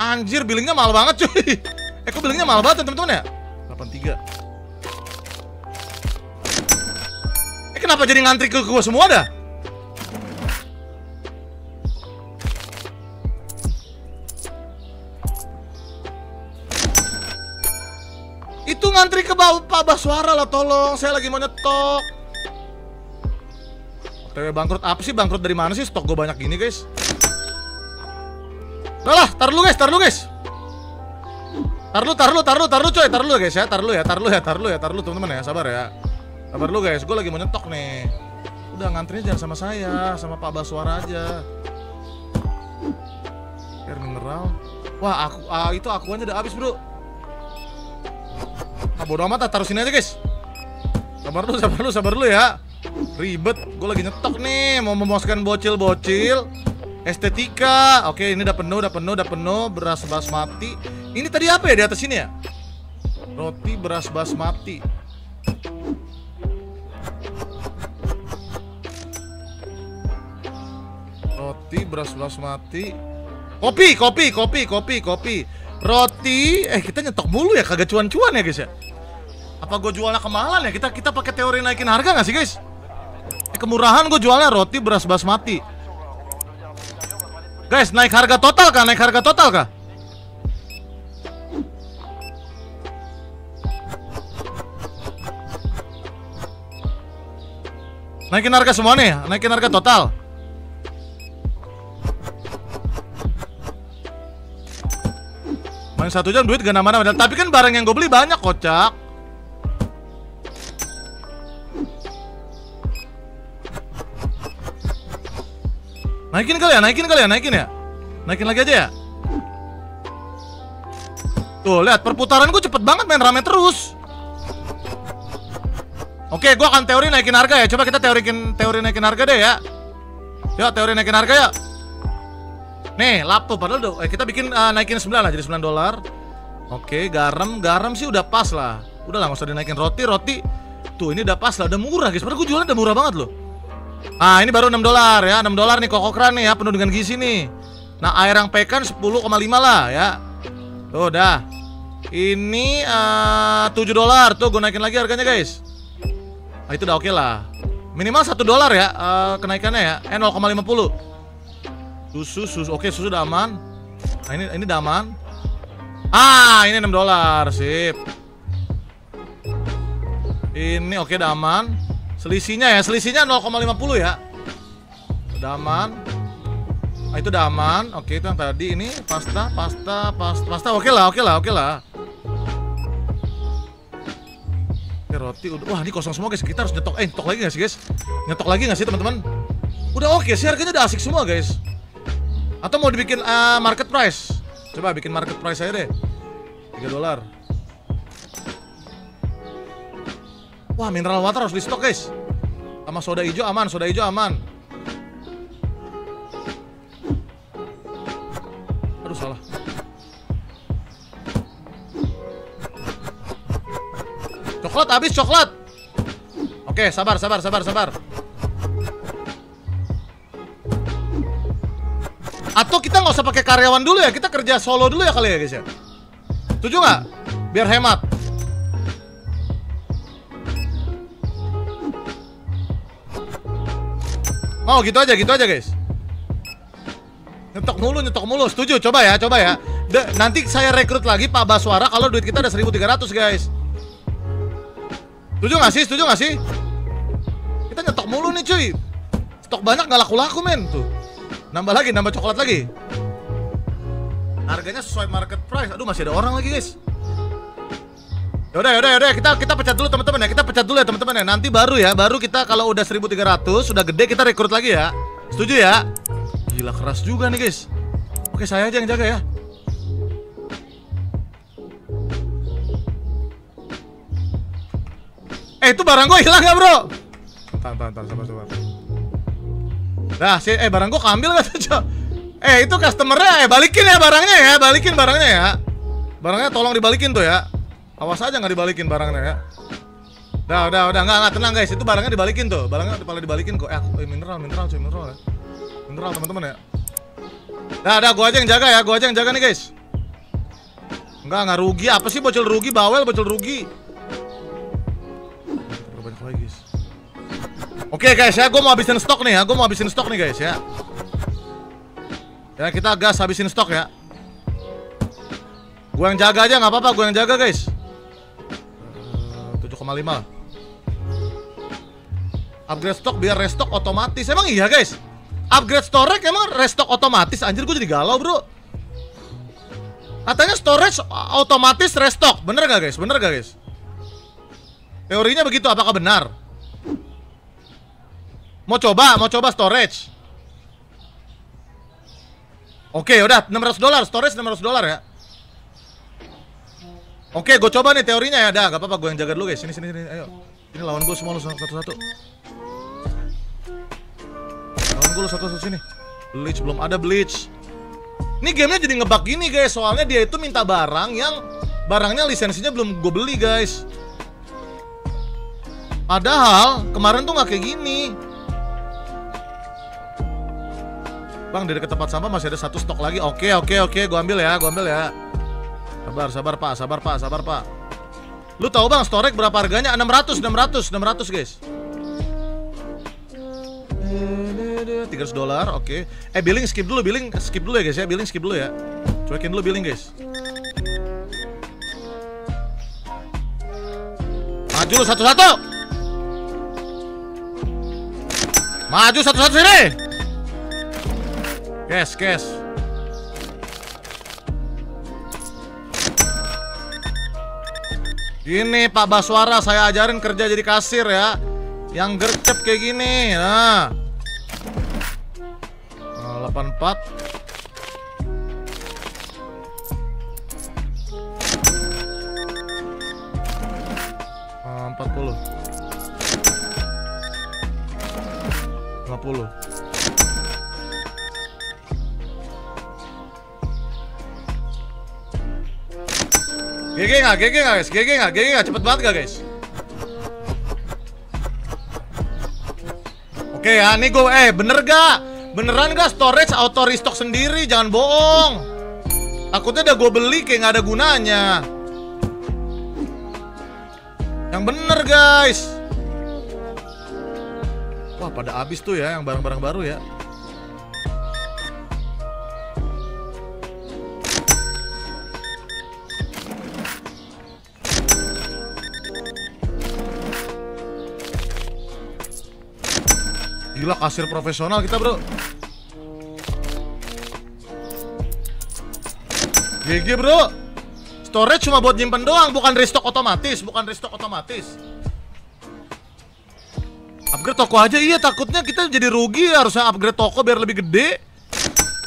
Anjir billingnya mahal banget cuy. Kok billingnya mahal banget teman-teman ya. 83. Kenapa jadi ngantri ke gue semua dah. Itu ngantri ke Pak Baswara lah, tolong. Saya lagi mau nyetok. OTW bangkrut apa sih? Bangkrut dari mana sih? Stok gue banyak gini, guys. Udah lah, tar dulu, guys. Tar dulu, guys. Tar dulu, coy. Tar dulu, guys ya. Tar dulu, teman-teman ya. Sabar ya. Sabar dulu, guys. Gue lagi mau nyetok nih. Udah ngantrinya jangan sama saya, sama Pak Baswara aja. Air mineral. Wah, itu akuannya udah habis, bro. Ah bodo amat lah, taruh sini aja guys. Sabar dulu ya. Ribet, gue lagi nyetok nih. Mau memuaskan bocil-bocil. Estetika, oke ini udah penuh. Beras basmati. Ini tadi apa ya di atas sini ya? Roti beras basmati. Roti beras basmati. Kopi. Roti, kita nyetok mulu ya, kagak cuan-cuan ya guys ya. Apa gue jualnya kemahalan ya? Kita pakai teori naikin harga nggak sih guys? Kemurahan gue jualnya roti beras basmati. Guys, naik harga total kah? Naikin harga semua nih, naikin harga total. Main 1 jam duit gak nama-nama. Tapi kan barang yang gue beli banyak kocak. Naikin kali ya. Naikin lagi aja ya. Tuh lihat perputaran gue cepet banget, main rame terus. Oke gue akan teori naikin harga ya. Coba kita teori naikin harga deh ya. Yuk teori naikin harga ya. Nih, laptop padahal udah, kita bikin naikin 9 lah, jadi $9. Oke, garam sih udah pas lah. Udah lah, nggak usah dinaikin. Roti. Tuh, ini udah pas lah, udah murah guys. Padahal gue jualnya udah murah banget loh. Ah, ini baru $6 ya. $6 nih kokokran nih ya, penuh dengan gizi nih. Nah, air yang pekan 10,5 lah ya. Tuh, udah. Ini $7. Tuh, gue naikin lagi harganya guys. Nah, itu udah oke lah. Minimal $1 ya kenaikannya ya. 0,50. Susu, oke susu udah aman. Nah ini udah aman. Ah ini $6, sip. Ini oke udah aman. Selisihnya 0,50 ya. Udah aman. Nah itu udah aman, oke itu yang tadi. Ini pasta, oke lah. Oke roti, udah. Wah ini kosong semua guys, kita harus nyetok. Nyetok lagi gak sih guys? Nyetok lagi gak sih teman-teman? Udah oke sih, harganya udah asik semua guys. Atau mau dibikin market price? Coba bikin market price aja deh. $3. Wah, mineral water harus di stok, guys. Sama soda hijau aman. Aduh, salah. Coklat habis, coklat. Oke, sabar. Atau kita nggak usah pakai karyawan dulu ya, kita kerja solo dulu ya kali ya guys ya. Setuju nggak? Biar hemat. Mau gitu aja guys. Nyetok mulu. Setuju? Coba ya. Nanti saya rekrut lagi Pak Baswara kalau duit kita ada 1.300 guys. Setuju nggak sih? Kita nyetok mulu nih cuy. Stok banyak nggak laku-laku men tuh. Nambah coklat lagi. Harganya sesuai market price. Aduh, masih ada orang lagi, guys. Yaudah kita pecat dulu teman-teman ya. Nanti baru kita kalau udah 1300 sudah gede kita rekrut lagi ya. Setuju ya? Gila keras juga nih guys. Oke, saya aja yang jaga ya. Eh, itu barang gua hilang gak bro? Tahan, sabar. Nah, barang gua keambil gak tuh cok? Eh, itu customernya, balikin ya barangnya ya. Barangnya tolong dibalikin tuh ya. Awas aja gak dibalikin barangnya ya. Udah, nggak tenang guys, itu barangnya dibalikin tuh, kok. Eh, mineral cuy, ya. Mineral teman-teman ya. Gua aja yang jaga ya, nih guys. Nggak rugi, apa sih bocil rugi, bawel bocil rugi. Banyak lagi guys. Oke guys ya, gua mau habisin stok nih guys ya. Ya kita gas habisin stok ya. Gua yang jaga aja nggak apa-apa, guys. 7,5. Upgrade stok biar restock otomatis. Emang iya guys? Upgrade storage emang restock otomatis? Anjir gue jadi galau bro. Katanya storage otomatis restock. Bener gak guys? Teorinya begitu, apakah benar? Mau coba storage. Oke udah, $600, storage $600 ya. Oke gue coba nih teorinya ya. Gak apa-apa, gue yang jaga dulu guys. Sini, ayo. Ini lawan gue semua lu satu-satu. Sini. Bleach belum ada bleach. Ini gamenya jadi ngebug gini guys. Soalnya dia itu minta barang yang barangnya lisensinya belum gue beli guys. Padahal kemarin tuh nggak kayak gini. Bang dari ke tempat sampah masih ada satu stok lagi. Oke, gue ambil ya, Sabar pak. Lu tahu bang storage berapa harganya? 600 guys. $300, oke. Billing skip dulu ya guys ya, cuekin dulu billing guys. Maju satu-satu sini. Cash. Ini Pak Baswara saya ajarin kerja jadi kasir ya, yang gercep kayak gini. Nah. 84. GG nggak guys, cepet banget nggak guys? Oke ya, nih gue, bener gak? Beneran gak storage auto restock sendiri? Jangan bohong. Takutnya udah gue beli kayak gak ada gunanya. Yang bener guys. Wah pada habis tuh ya yang barang-barang baru ya. Gila kasir profesional kita bro. GG bro. Storage cuma buat nyimpen doang, bukan restock otomatis. Upgrade toko aja. Iya, takutnya kita jadi rugi, harusnya upgrade toko biar lebih gede.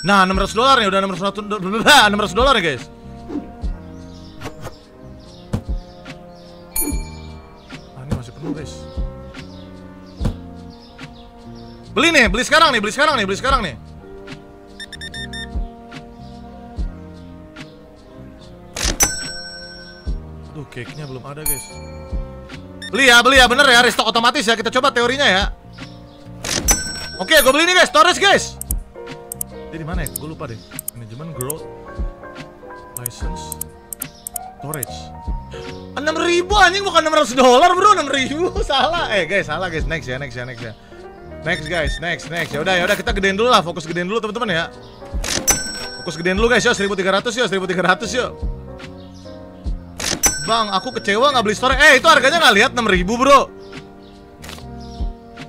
Nah, $600 ya, udah $600 ya guys. Ini masih penuh guys. Beli sekarang nih. Aduh, cake-nya belum ada, guys. Beli ya, bener ya, restock otomatis ya. Kita coba teorinya ya. Oke, gue beli nih, guys, storage, guys. Jadi mana ya? Gue lupa deh. Manajemen growth license storage. 6.000 anjing, bukan $600, bro. 6.000 salah. Salah, guys. Next ya. Next guys. Ya udah kita gedein dulu lah, fokus gedein dulu guys. Yo 1300 yo, 1300 yo. Bang, aku kecewa nggak beli storage. Itu harganya nggak lihat 6.000, bro.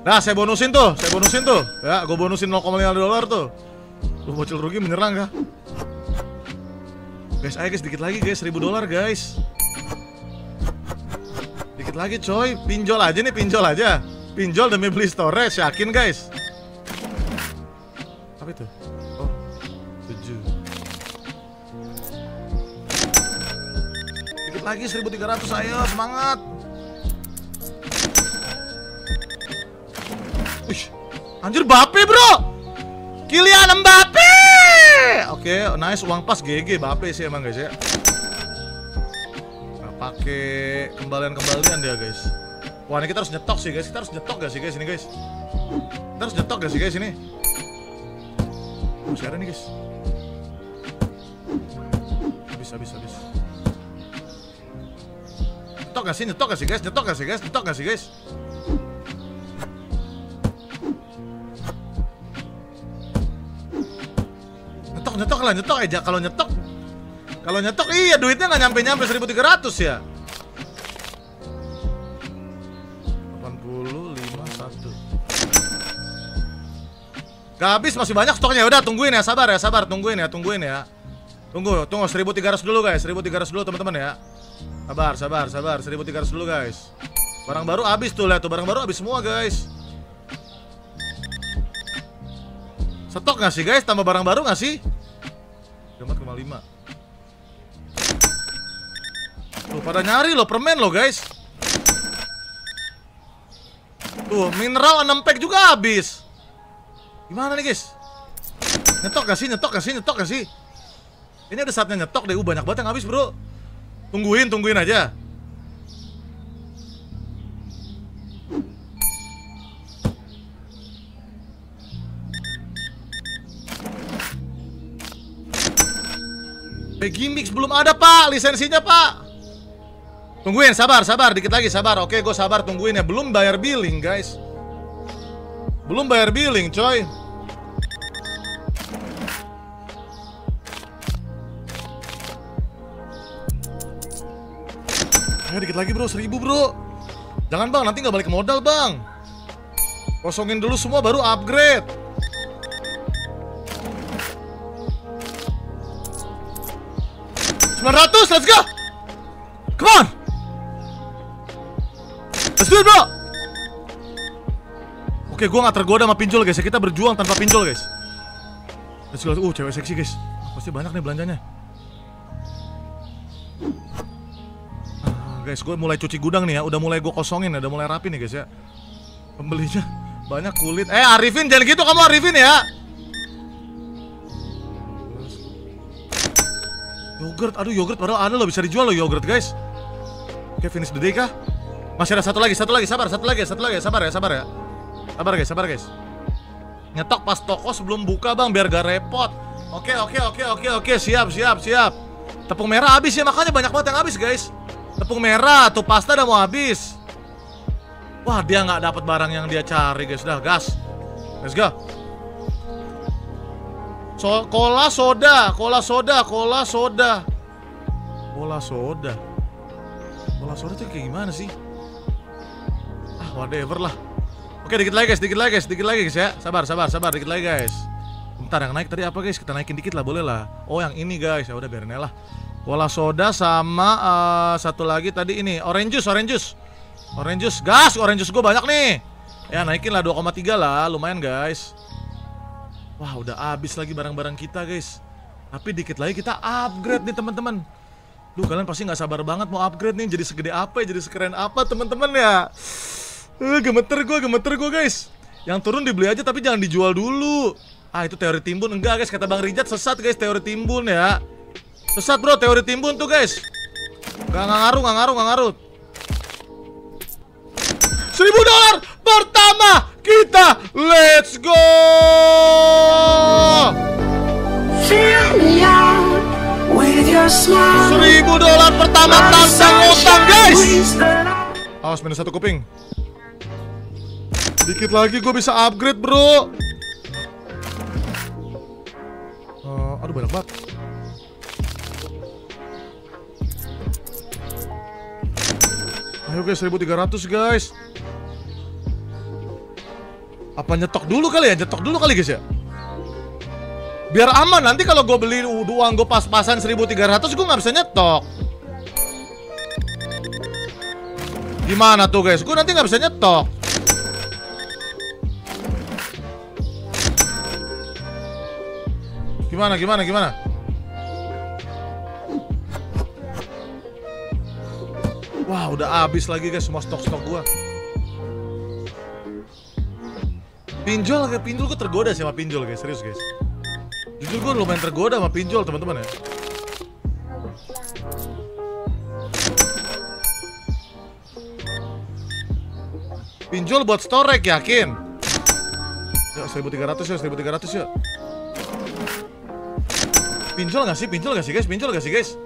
Nah, saya bonusin tuh. Ya, gue bonusin $0,5 tuh. Lu bocil rugi menyerang kah? Guys, ayo guys, dikit lagi guys, $1.000 guys. dikit lagi coy. Pinjol aja nih, pinjol aja. Pinjol demi beli storage, yakin guys. Apa itu? Oh, 7. Dikit lagi 1300, ayo semangat. Ush, anjir Bape bro. Kylian Mbappe. Oke, nice, uang pas GG Bape sih emang guys ya. Pakai kembalian dia guys. Wah, ini kita harus nyetok sih guys. Kita harus nyetok gak sih guys ini guys. Kita harus nyetok gak sih guys ini. Masih ada nih guys. Habis. Nyetok gak sih, nyetok gak sih guys, nyetok gak sih guys, nyetok gak sih guys. Nyetok lah, nyetok aja. Kalau nyetok, iya duitnya nggak nyampe-nyampe 1300 ya. 80, 51. Gak habis, masih banyak stoknya. Udah tungguin ya, sabar, tungguin ya. Tunggu 1300 dulu guys, 1300 dulu teman-teman ya. Sabar, 1300 dulu guys. Barang baru habis tuh, lihat tuh barang baru habis semua guys. Stok nggak sih guys, tambah barang baru nggak sih? 4,5. Tuh, pada nyari loh, permen loh guys. Tuh, mineral 6 pack juga habis. Gimana nih guys? Nyetok gak sih? Ini ada saatnya nyetok deh, banyak banget yang habis bro. Tungguin aja. Bagi mix belum ada pak, lisensinya pak. Tungguin, sabar, dikit lagi, sabar. Oke, gue sabar, tungguin ya. Belum bayar billing, guys. Belum bayar billing, coy. Ayo dikit lagi, bro. 1000, bro. Jangan, bang. Nanti nggak balik modal, bang. Kosongin dulu semua, baru upgrade. $900, let's go. Come on. Let's do it, bro. Oke, gue gak tergoda sama pinjol guys. Kita berjuang tanpa pinjol guys. Let's go. Cewek seksi guys. Pasti banyak nih belanjanya. Guys, gue mulai cuci gudang nih ya. Udah mulai gue kosongin, udah mulai rapi nih guys ya. Pembelinya banyak kulit. Arifin, jangan gitu kamu Arifin ya. Yogurt, aduh yogurt padahal ada loh, bisa dijual loh yogurt guys. Oke, finish the day kah? Masih ada satu lagi, sabar, sabar guys. Nyetok pas toko sebelum buka bang, biar gak repot. Oke, siap. Tepung merah habis ya, makanya banyak banget yang habis guys. Tepung merah, tuh pasta udah mau habis. Wah, dia nggak dapat barang yang dia cari guys, udah gas. Let's go. So, kola soda. Bola soda tuh kayak gimana sih? Ah, whatever lah. Oke, dikit lagi guys ya. Sabar, dikit lagi guys. Bentar, yang naik tadi apa guys? Kita naikin dikit lah, boleh lah. Oh, yang ini guys. Ya udah biarin lah. Bola soda sama satu lagi tadi ini, orange juice. Orange juice, gas, orange juice gue banyak nih. Ya, naikin lah 2,3 lah, lumayan guys. Wah, udah habis lagi barang-barang kita guys. Tapi dikit lagi kita upgrade nih teman-teman. Duh, kalian pasti nggak sabar banget mau upgrade nih. Jadi segede apa ya, jadi sekeren apa teman-teman ya. Gemeter gue guys. Yang turun dibeli aja tapi jangan dijual dulu. Ah, itu teori timbun. Enggak guys, kata Bang Rijat sesat guys teori timbun ya. Sesat bro teori timbun tuh guys. Gak ngaruh. $1000 pertama kita, let's go. $1000 pertama tantang utang guys. Awas minus 1 kuping. Dikit lagi gue bisa upgrade bro. Aduh banyak banget. Ayo guys, 1300 guys. Apa nyetok dulu kali guys ya. Biar aman, nanti kalau gue beli uang gue pas-pasan 1300 gue nggak bisa nyetok. Gimana tuh guys? Gue nanti nggak bisa nyetok. Gimana? Wah, udah habis lagi guys semua stok-stok gue. Pinjol, kayak pinjol gue tergoda sih sama pinjol guys, serius guys. Jujur gue lumayan tergoda sama pinjol teman-teman ya. Pinjol buat storek, yakin? Yuk, 1300 yuk, 1300 yuk. Pinjol gak sih? Pinjol gak sih guys?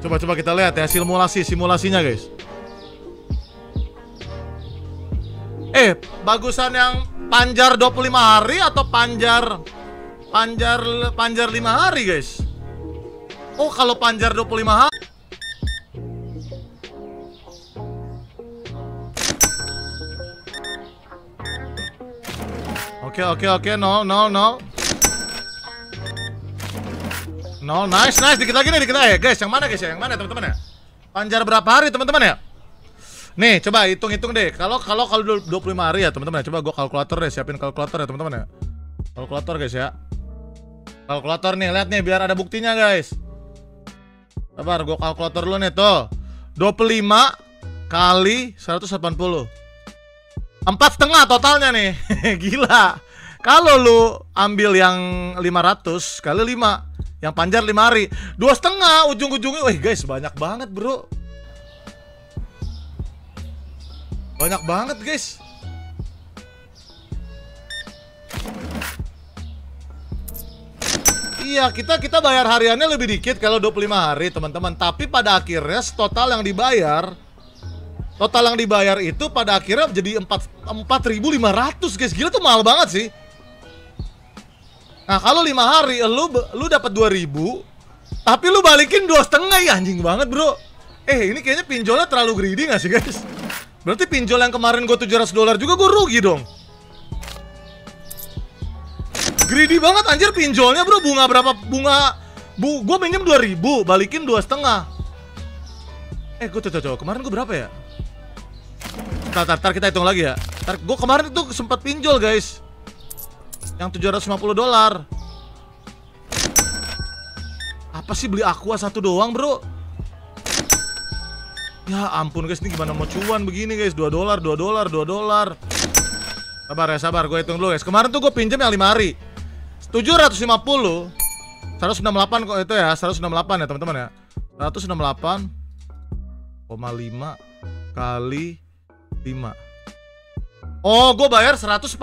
Coba kita lihat ya, simulasinya guys. Bagusan yang panjar 25 hari atau panjar 5 hari guys? Oh, kalau panjar 25 hari. Oke, no. No, nice, dikit lagi nih, guys. Yang mana teman-teman ya? Panjar berapa hari teman-teman ya? Nih, coba hitung-hitung deh. Kalau 25 hari ya teman-teman ya. Coba gue kalkulator deh, siapin kalkulator ya teman-teman ya. Kalkulator guys ya. Kalkulator nih, lihat nih biar ada buktinya guys. Sabar, gue kalkulator dulu nih tuh. 25 kali 180. 4,5 totalnya nih. Gila. Kalau lu ambil yang 500 kali 5, yang panjar 5 hari, 2,5 ujung-ujungnya. Wih guys, banyak banget, bro. Banyak banget, guys. Iya, kita bayar hariannya lebih dikit kalau 25 hari, teman-teman. Tapi pada akhirnya total yang dibayar itu pada akhirnya jadi 4.500, guys. Gila, tuh mahal banget sih. Nah, kalau 5 hari lu dapat 2.000, tapi lu balikin 2,5, ya anjing banget, bro. Ini kayaknya pinjolnya terlalu greedy gak sih, guys? Berarti pinjol yang kemarin gue $700 juga gue rugi dong. Greedy banget anjir pinjolnya bro. Bunga berapa? Gue minjem 2.000, balikin 2,5. Gue coba kemarin gue berapa ya? Ntar kita hitung lagi ya. Gue kemarin tuh sempat pinjol guys, yang $750. Apa sih beli aqua satu doang bro? Ya ampun guys, ini gimana mau cuan begini guys. $2. Sabar, gue hitung dulu guys. Kemarin tuh gue pinjam yang 5 hari 750, 168 kok itu ya, 168 ya teman-teman ya. 168,5 kali 5. Oh, gue bayar $142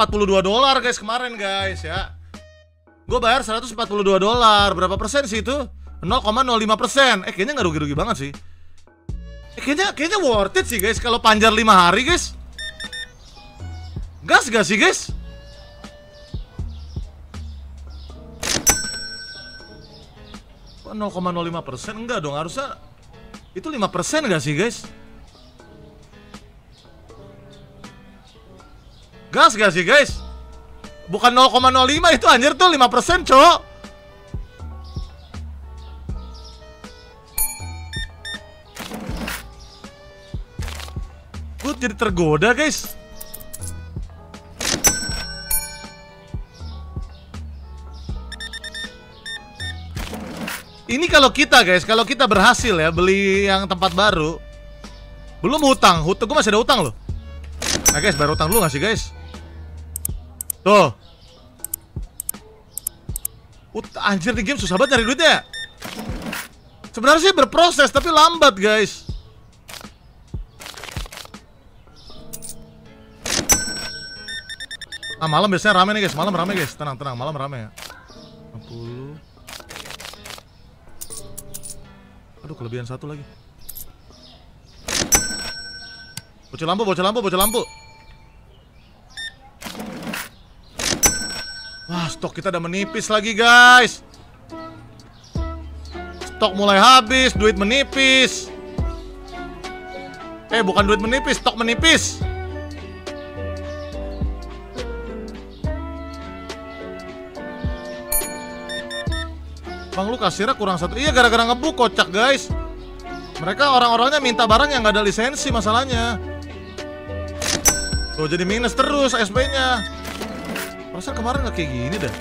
guys kemarin guys ya. Gue bayar $142. Berapa persen sih itu? 0,05%. Kayaknya nggak rugi-rugi banget sih. Kayaknya worth it sih guys kalau panjar 5 hari guys. Gas gak sih guys? Kok 0,05%? Enggak dong, harusnya itu 5% gak sih guys? Gas gak sih guys? Bukan 0,05 itu anjir tuh 5% cok. Gue jadi tergoda guys. Ini kalau kita guys, kalau kita berhasil ya beli yang tempat baru, belum hutang, gue masih ada hutang loh. Nah guys, baru hutang dulu gak sih guys? Tuh, anjir nih game susah banget nyari duitnya. Sebenarnya sih berproses tapi lambat guys. Ah malam biasanya rame nih guys, malam rame guys, tenang malam rame ya. 60. Aduh, kelebihan satu lagi. Bocor lampu. Wah, stok kita udah menipis lagi, guys. Stok mulai habis, duit menipis. Bukan duit menipis, stok menipis. Bang, lu kasirnya kurang satu. Iya, gara-gara ngebuk kocak guys. Mereka orang-orangnya minta barang yang nggak ada lisensi masalahnya. Tuh jadi minus terus SP-nya. Perasaan kemarin nggak kayak gini dah.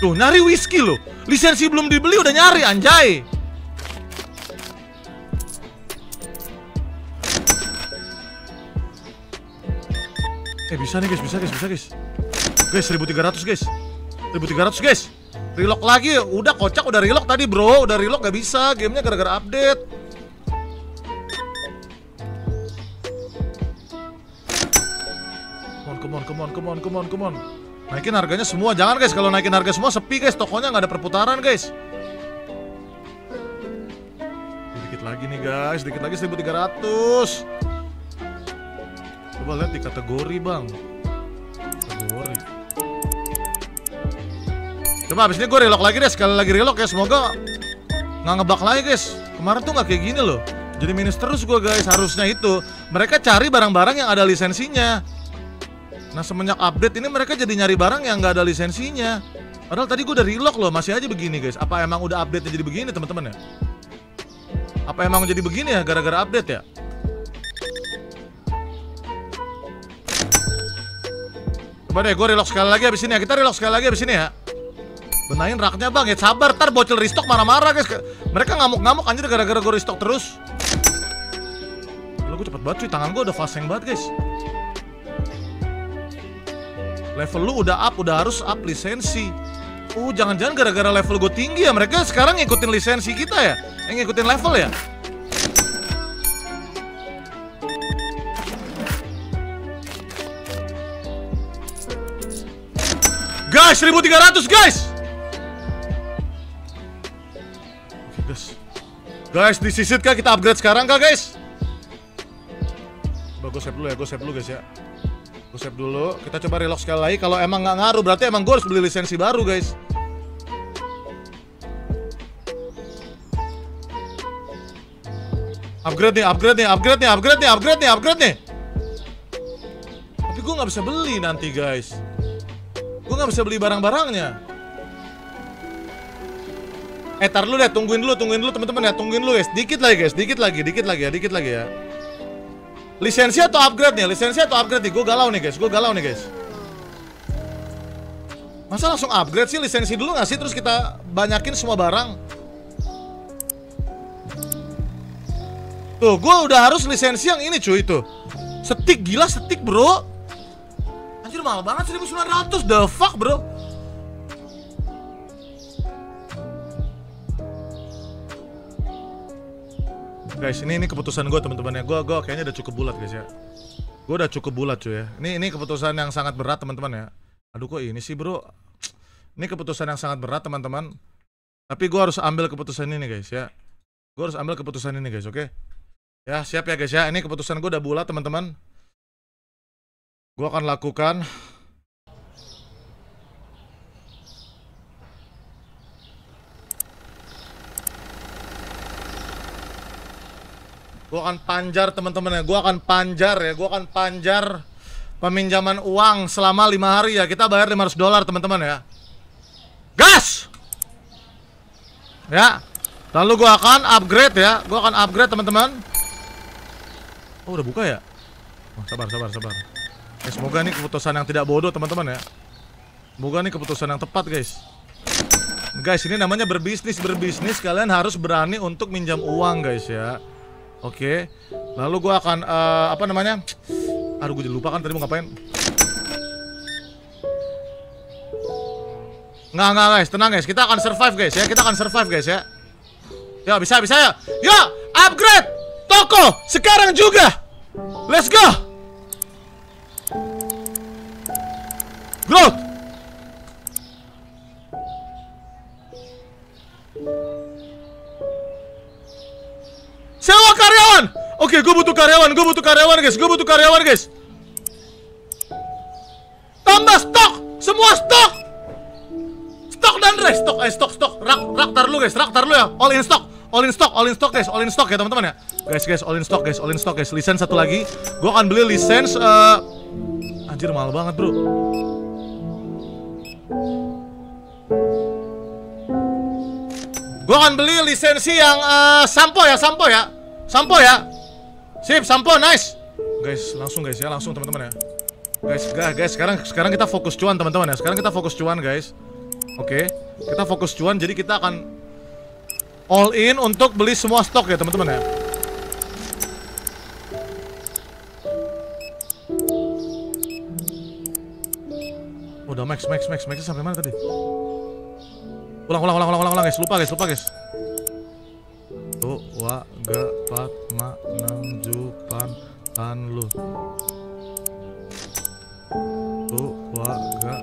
Tuh nyari whisky loh. Lisensi belum dibeli udah nyari anjay. Bisa nih guys, bisa guys. Guys 1300 guys. 1300 guys. Relock lagi. Udah kocak, udah relock tadi, bro. Udah relock gak bisa. Gamenya gara-gara update. Come on. Naikin harganya semua, jangan guys. Kalau naikin harga semua sepi guys, tokonya nggak ada perputaran guys. Dikit lagi nih guys, dikit lagi 1300. Coba lihat di kategori bang. Kategori. Coba abis ini gue relok lagi deh, sekali lagi relok ya, semoga nggak ngebug lagi guys. Kemarin tuh nggak kayak gini loh. Jadi minus terus gue guys, harusnya itu mereka cari barang-barang yang ada lisensinya. Nah semenjak update ini mereka jadi nyari barang yang nggak ada lisensinya. Padahal tadi gue udah relock loh, masih aja begini guys. Apa emang udah update-nya jadi begini teman-teman ya? Apa emang jadi begini ya gara-gara update ya? Coba deh gue relock sekali lagi abis ini ya. Kita relock sekali lagi abis ini ya. Benahin raknya bang ya, sabar, ntar bocil restock marah-marah guys. Mereka ngamuk-ngamuk anjir gara-gara gue restock terus. Lalu gue cepet banget cuy, tangan gue udah faseng banget guys. Level lu udah up, udah harus up lisensi. Jangan-jangan gara-gara level gue tinggi ya, mereka sekarang ngikutin lisensi kita ya? Ngikutin level ya? Guys, 1300 guys! Oke guys. Guys, disisit kah? Kita upgrade sekarang kah guys? Coba gue save dulu ya, guys ya. Save dulu, kita coba relock sekali lagi. Kalau emang nggak ngaruh, berarti emang gue harus beli lisensi baru, guys. Upgrade nih. Tapi gue nggak bisa beli nanti, guys. Gue nggak bisa beli barang-barangnya. Tar dulu deh, tungguin dulu teman-teman ya, guys. Dikit lagi ya. Lisensi atau upgrade nih? Gue galau nih guys, Masa langsung upgrade sih? Lisensi dulu gak sih? Terus kita banyakin semua barang. Tuh, gue udah harus lisensi yang ini cuy, itu Stick, gila stick bro. Anjir mahal banget, 1900, the fuck bro. Guys, ini keputusan gue teman-teman ya. Gue kayaknya udah cukup bulat guys ya. Cuy ya. Ini keputusan yang sangat berat teman-teman ya. Aduh kok ini sih bro. Ini keputusan yang sangat berat teman-teman. Tapi gue harus ambil keputusan ini guys ya. Oke? Ya siap ya guys ya. Ini keputusan gue udah bulat teman-teman. Gue akan lakukan. Gue akan panjar teman-teman ya, gue akan panjar peminjaman uang selama 5 hari ya. Kita bayar $500 teman-teman ya. Gas! Ya. Lalu gue akan upgrade ya, teman-teman. Oh udah buka ya? Oh, sabar. Ya, semoga ini keputusan yang tidak bodoh teman-teman ya. Semoga ini keputusan yang tepat guys. Guys ini namanya berbisnis. Kalian harus berani untuk minjam uang guys ya. Oke, lalu gue akan apa namanya? Aduh, gue jadi lupa kan tadi mau ngapain? Nggak guys, tenang guys, kita akan survive guys ya, Ya bisa ya. Ya upgrade toko sekarang juga. Let's go. Growth. Sewa karyawan. Oke, gue butuh karyawan guys. Tambah stok, semua stok. Stok dan rak. Rak tar dulu guys, ya. All in stock ya teman-teman ya. Guys, all in stock. Lisensi satu lagi. Gue akan beli lisensi anjir mahal banget, bro. Gua akan beli lisensi yang sampo ya. Sip, sampo, nice. Guys, langsung guys ya, langsung teman-teman ya. Guys, sekarang kita fokus cuan teman-teman ya. Sekarang kita fokus cuan guys. Oke, kita fokus cuan, jadi kita akan all in untuk beli semua stok ya teman-teman ya. Udah max sampai mana tadi? Ulang guys, lupa guys. 2, 4, 5, 6, 7, 8 lu. Tuh, waga,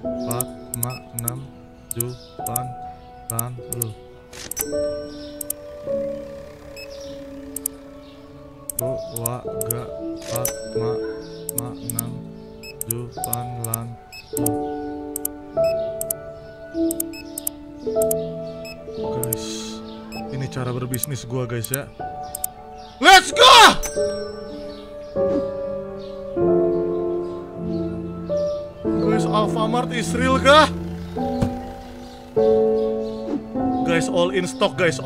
4, 5, 6, 7, 8 lu. Tuh, waga, 4, 5, 6, 7, 8 lu. Guys, ini cara berbisnis gua guys ya. Let's go! Guys, Alfamart is real kah? Guys, all in stock guys.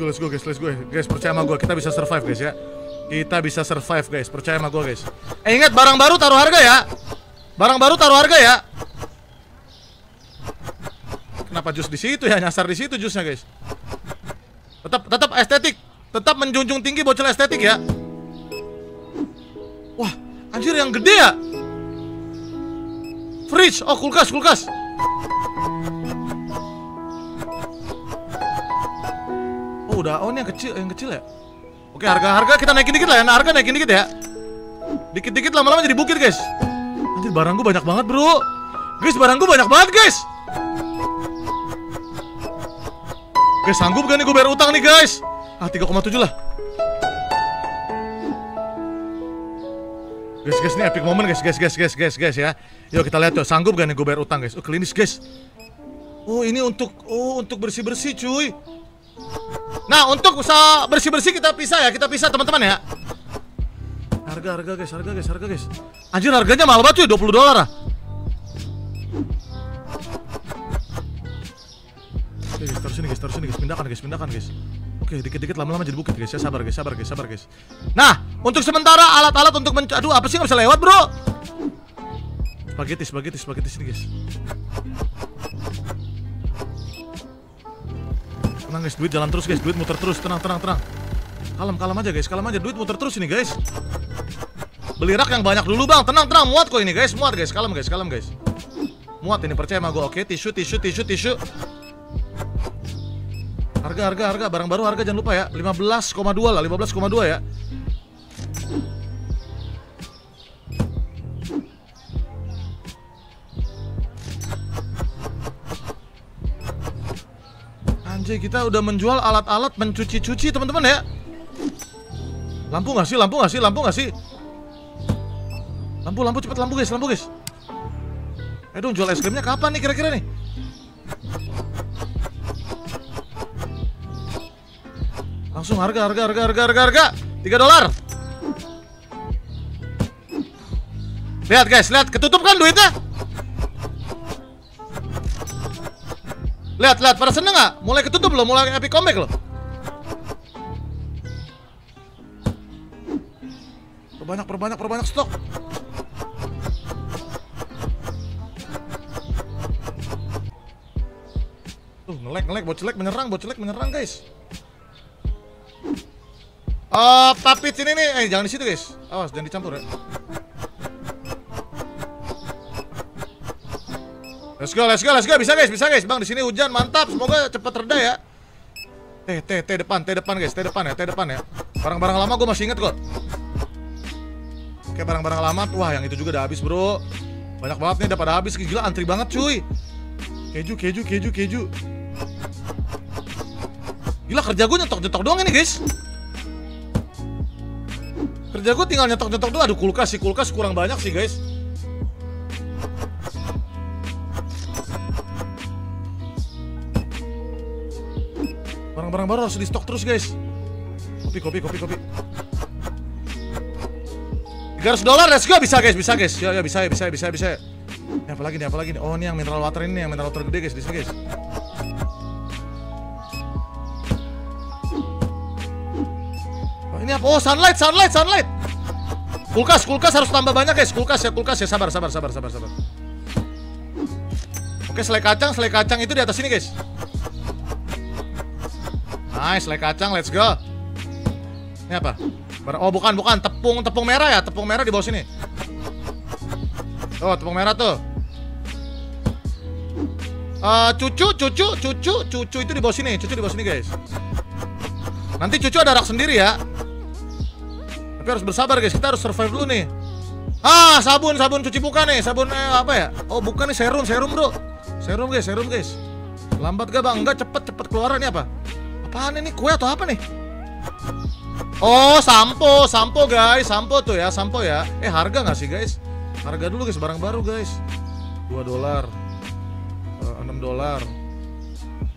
Let's go guys. Percaya sama gua, kita bisa survive guys ya. Percaya sama gua guys. Ingat, barang baru taruh harga ya. Kenapa jus di situ ya? Nyasar di situ jusnya guys. Tetap estetik. Tetap menjunjung tinggi bocil estetik ya. Wah, anjir yang gede ya. Fridge, oh kulkas. Oh, ini yang kecil ya. Oke, harga kita naikin dikit lah ya. Dikit-dikit lama-lama jadi bukit guys. Nanti barang gue banyak banget bro. Guys, sanggup gak nih gue bayar utang nih guys? Ah, 3,7 lah. Guys, ini epic moment guys ya. Yuk kita lihat tuh, sanggup gak nih gue bayar utang guys? Oh, klinis guys. Oh, ini untuk bersih-bersih cuy. Nah, untuk usaha bersih-bersih kita pisah teman-teman ya. Harga guys. Anjir, harganya mahal banget cuy, $20 ah. Oke, guys, taruh sini guys, pindahkan guys. Oke, dikit-dikit lama-lama jadi bukit guys ya. Sabar guys. Nah, untuk sementara alat-alat untuk aduh, apa sih nggak bisa lewat, bro? Spaghetti sini guys. Tenang guys, duit jalan terus guys, duit muter terus, tenang. Kalem aja guys, duit muter terus ini guys. Beli rak yang banyak dulu bang, tenang, muat kok ini guys, kalem guys. Muat ini, percaya sama gue, oke, tisu. Harga, barang baru harga jangan lupa ya, 15,2 lah, 15,2 ya. Kita udah menjual alat-alat mencuci-cuci teman-teman ya. Lampu nggak sih? Lampu cepet lampu guys. Aduh, jual es krimnya kapan nih kira-kira nih? Langsung harga. $3. Lihat guys, ketutup kan duitnya? Lihat, pada seneng gak? Mulai ketutup loh, mulai epic comeback loh. Perbanyak stok. Tuh, ngelag, bocilek menyerang guys. Tapi sini nih, jangan di situ guys. Awas, jangan dicampur ya. Let's go. Bisa guys. Bang, di sini hujan, mantap. Semoga cepat reda ya. Teh depan guys. Barang-barang lama gue masih inget kok. Oke, barang-barang lama. Wah, yang itu juga udah habis, bro. Banyak banget nih, udah pada habis. Gila, antri banget, cuy. Keju. Gila, kerja gue nyetok-nyetok doang ini, guys. Kerja gue tinggal nyetok-nyetok doang. Aduh, kulkas kurang banyak sih, guys. Barang-barang baru harus di stok terus, guys. Kopi. $300, let's go, bisa guys, Ya, bisa. Ini apa lagi nih? Oh, ini yang mineral water gede, guys, di sini, guys. Oh, ini apa? Oh, sunlight. Kulkas harus tambah banyak, guys. Kulkas ya, sabar. Oke, selai kacang itu di atas sini, guys. Nice, selai kacang, let's go. Ini apa? Oh, bukan, tepung merah ya, di bawah sini. Oh, tepung merah tuh. Cucu itu di bawah sini, guys. Nanti cucu ada rak sendiri ya. Tapi harus bersabar, guys, kita harus survive dulu nih. Ah, sabun cuci muka nih, apa ya? Oh, bukan nih, serum, bro. Serum, guys. Lambat gak, Bang? Enggak, cepet keluar. Ini apa? Apaan ini, kue atau apa nih? Oh, sampo guys, sampo ya. Harga nggak sih, guys? Harga dulu, guys, barang baru, guys. $2, $6.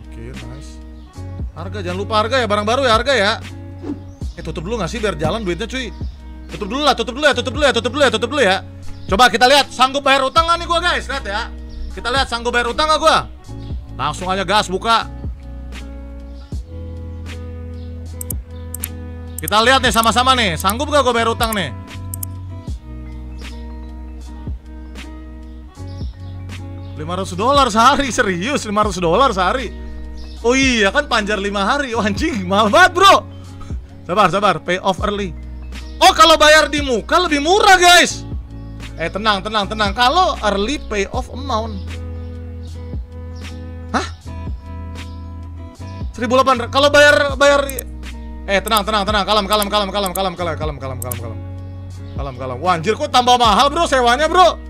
Oke, nice. Harga, jangan lupa harga ya, barang baru ya, harga ya. Tutup dulu nggak sih biar jalan duitnya, cuy? Tutup dulu ya. Coba kita lihat sanggup bayar utang nggak nih gua, guys. Lihat ya. Kita lihat sanggup bayar utang nggak gua. Langsung aja gas buka. Kita lihat nih sama-sama nih, sanggup gak gue bayar utang nih? $500 sehari, serius $500 sehari? Oh iya kan, panjar 5 hari, oh, anjing, mahal banget, bro. Sabar, pay off early. Oh, kalau bayar di muka lebih murah, guys. Tenang, kalau early pay off amount. Hah? 1.800, kalau bayar tenang, kalem. Wah, anjir, kok tambah mahal, bro, sewanya, bro.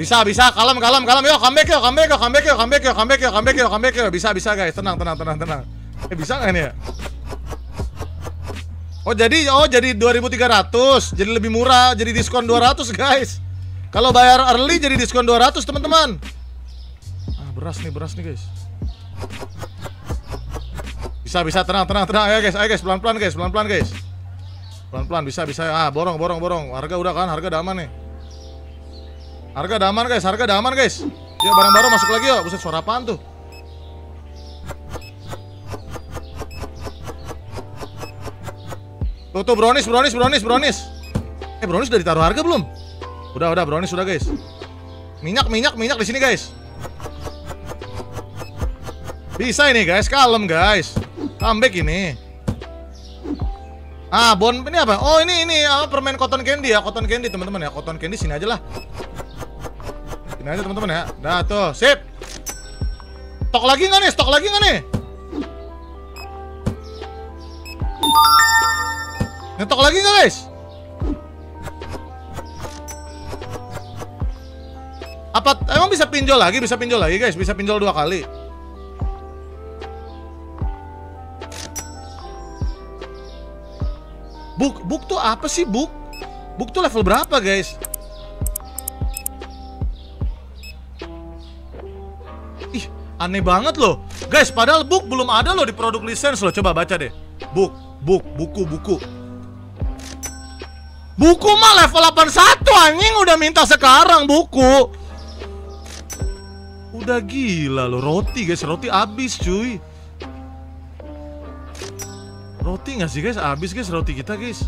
Bisa, kalem. Yo, comeback. Bisa, guys. Tenang. Bisa nggak ini ya? Oh, jadi 2.300. Jadi lebih murah, jadi diskon 200, guys. Kalau bayar early jadi diskon 200, teman-teman. Ah, beras nih, guys. Bisa, tenang ayo guys, pelan-pelan guys. Pelan-pelan bisa. Ah, borong. Harga udah kan, harga udah aman, guys. Ya, barang baru masuk lagi yuk. Buset, suara apaan tuh? Tuh brownies. Brownies udah ditaruh harga belum? Udah, brownies udah, guys. Minyak di sini, guys. Bisa ini, guys. Kalem, guys. Comeback ini. Ah, bon ini apa? Oh, ini permen cotton candy, teman-teman ya. Cotton candy sini aja lah. Sini aja, teman-teman ya. Dah tuh, sip. Stok lagi nggak nih? Nyetok lagi nggak, guys? Apa emang bisa pinjol lagi? Guys. Bisa pinjol 2 kali. Book tuh apa sih, book? Book tuh level berapa, guys? Ih, aneh banget loh. Guys, padahal book belum ada loh di produk license loh. Coba baca deh. Buku. Buku mah level 81, anjing, udah minta sekarang buku. Udah gila loh. Roti, guys, roti habis, cuy. Roti nggak sih, guys? Habis, guys, roti kita, guys.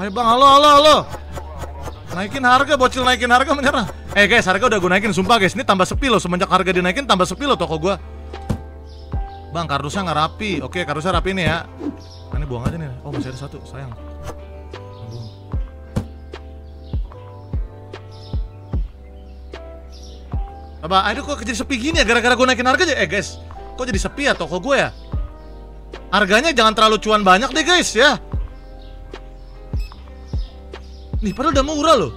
Ayo, Bang, halo. Naikin harga, bocil, naikin harga, menyerah. Guys, harga udah gue naikin, sumpah, guys. Ini tambah sepi loh, semenjak harga dinaikin tambah sepi loh toko gue. Bang, kardusnya nggak rapi. Oke, kardusnya rapi nih ya. Ini buang aja nih. Oh, masih ada satu, sayang. Apa, aduh, kok jadi sepi gini ya, gara-gara gue naikin harga aja. Guys, kok jadi sepi ya toko gue ya? Harganya jangan terlalu cuan banyak deh, guys, ya. Nih, padahal udah murah loh.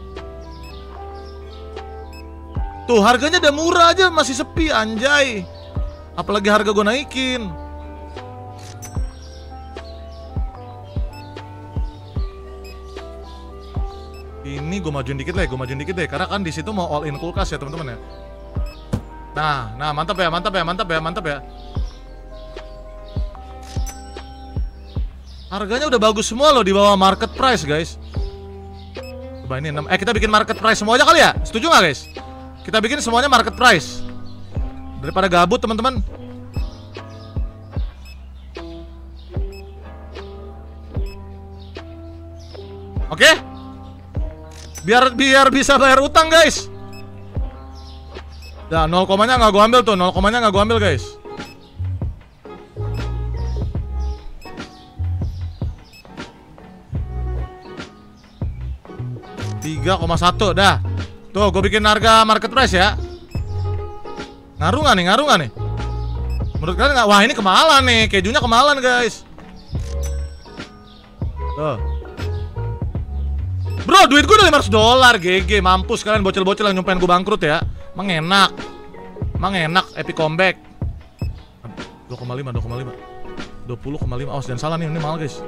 Tuh, harganya udah murah aja, masih sepi, anjay. Apalagi harga gue naikin. Ini gue majuin dikit deh, karena kan di situ mau all in kulkas ya teman-teman ya. Nah, mantap ya, Harganya udah bagus semua loh di bawah market price guys. Coba ini 6. Kita bikin market price semua aja kali ya. Setuju nggak guys? Kita bikin semuanya market price. Daripada gabut teman-teman. Oke? Biar bisa bayar utang guys. Nah, 0 komanya nggak gua ambil tuh. 0 komanya nggak gua ambil guys. Rp3,1 dah. Tuh, gue bikin harga market price ya. Ngaruh nggak nih? Menurut kalian nggak? Wah, ini kemahalan nih. Kejunya kemahalan, guys. Tuh. Bro, duit gue udah $500. GG, mampus kalian bocil-bocil yang nyumpahin gue bangkrut ya. Emang enak. Epic comeback. 2,5, 2,5. 20,5. Awas, jangan salah nih. Ini mahal, guys.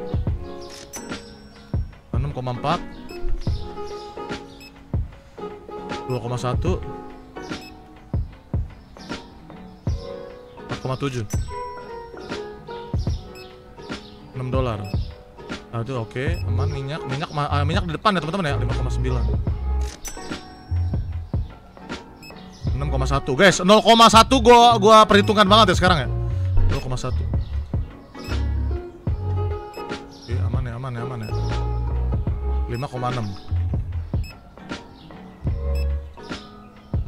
6,4. 2,1 4,7 $6. Aduh, oke, okay. Aman. Minyak, minyak di depan ya teman-teman ya. 5,9 6,1 guys. 0,1 gua perhitungkan banget ya sekarang ya. 0,1 oke, okay, aman ya, 5,6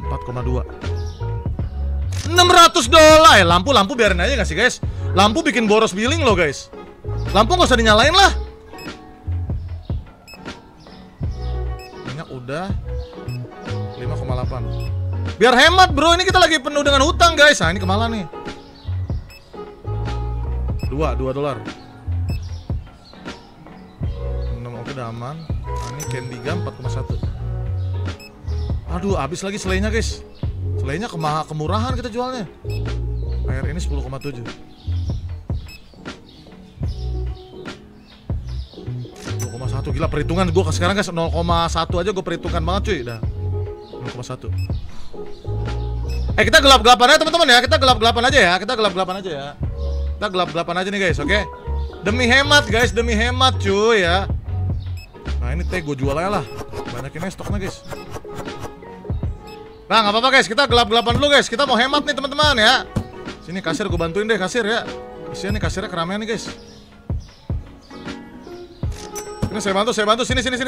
4,2 $600. Lampu biarin aja gak sih guys? Lampu bikin boros billing loh guys. Lampu gak usah dinyalain lah. Minyak udah 5,8. Biar hemat bro, ini kita lagi penuh dengan hutang guys. Nah ini kemana nih? $2. 6 oke, udah aman. Nah, ini candy gum 4,1. Aduh, habis lagi selainya guys. Selainya kemurahan kita jualnya. Air ini 10,7. Gila perhitungan gue sekarang guys. 0,1 aja gue perhitungkan banget cuy. Dah 0,1. Kita gelap-gelapan aja teman-teman ya. Kita gelap-gelapan aja nih guys, oke? Okay? Demi hemat guys, cuy ya. Nah ini teh gue jual aja lah. Banyakin stoknya guys. Nah, nggak apa-apa guys, kita gelap-gelapan dulu guys. Kita mau hemat nih teman-teman ya. Sini kasir, gue bantuin deh kasir ya. Isian nih kasirnya keramaian nih guys. Ini saya bantu, sini. Yuk.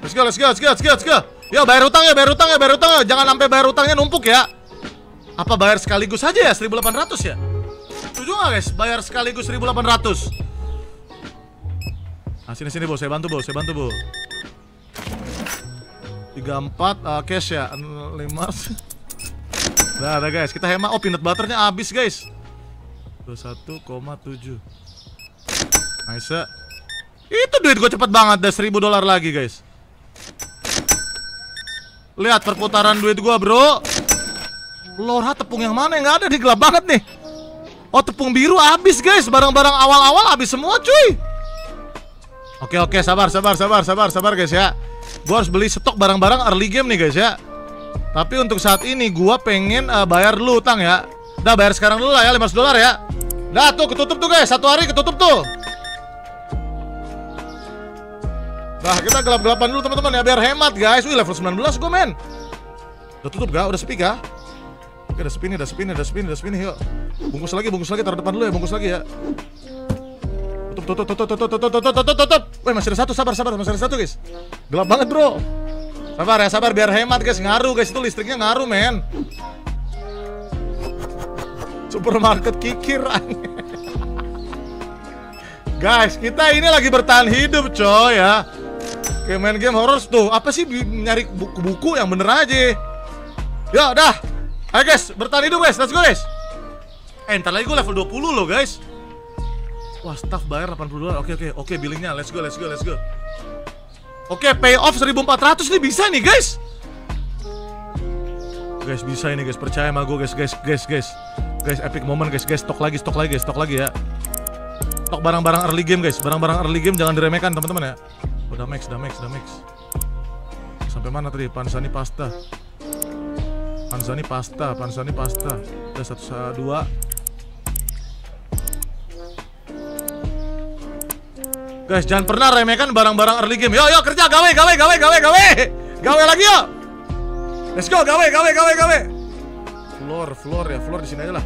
Let's go, let's go. Yo, bayar utang ya, Jangan sampai bayar utangnya numpuk ya. Apa bayar sekaligus aja ya 1.800 ya? Setuju nggak guys? Bayar sekaligus 1.800. Nah, sini Bu, saya bantu Bu. 34 cash ya. 5. Nah, ada guys, kita hemat. Oh, peanut butternya habis guys. 21,7. Nice. Itu duit gue cepet banget. Ada $1.000 lagi guys. Lihat perputaran duit gue bro. Lora, tepung yang mana? Yang gak ada nih, gelap banget nih. Oh, tepung biru habis guys. Barang-barang awal-awal habis semua cuy. Oke, sabar guys ya. Gue harus beli stok barang-barang early game nih guys ya. Tapi untuk saat ini gue pengen bayar dulu utang ya. Udah, bayar sekarang dulu lah ya, $500 ya. Dah tuh, ketutup tuh guys, 1 hari ketutup tuh. Nah, kita gelap-gelapan dulu teman-teman ya, biar hemat guys. Wih, level 19 gue men. Udah tutup gak? Udah sepi gak? Oke, udah sepi nih, yuk. Bungkus lagi, taruh depan dulu ya, Tutup. Wih, masih ada satu, sabar, masih ada satu guys. Gelap banget bro. Sabar biar hemat guys. Ngaruh guys, itu listriknya ngaruh men. Supermarket kikiran. Guys, kita ini lagi bertahan hidup coy ya. Kayak main game horror tuh. Apa sih nyari buku-buku yang bener aja. Yo, dah. Ayo guys, bertahan hidup guys, let's go guys. Ntar lagi gue level 20 loh guys. Wah, staff bayar $80. Oke, billingnya. Let's go. Oke, pay off 1.400 nih, bisa nih, guys. Guys, bisa ini, guys. Percaya sama gue, guys. Epic moment, guys. Stok lagi ya. Stok barang-barang early game guys, barang-barang early game jangan diremehkan teman-teman ya. Udah max, udah max, udah max. Sampai mana tadi? Panzani pasta. Panzani pasta, Panzani pasta. Udah 1, 2. Guys, jangan pernah remehkan barang-barang early game. Yo yo kerja, gawe gawe gawe gawe gawe. Gawe lagi yo. Let's go, gawe gawe gawe gawe. Floor, floor ya, floor di sini aja lah.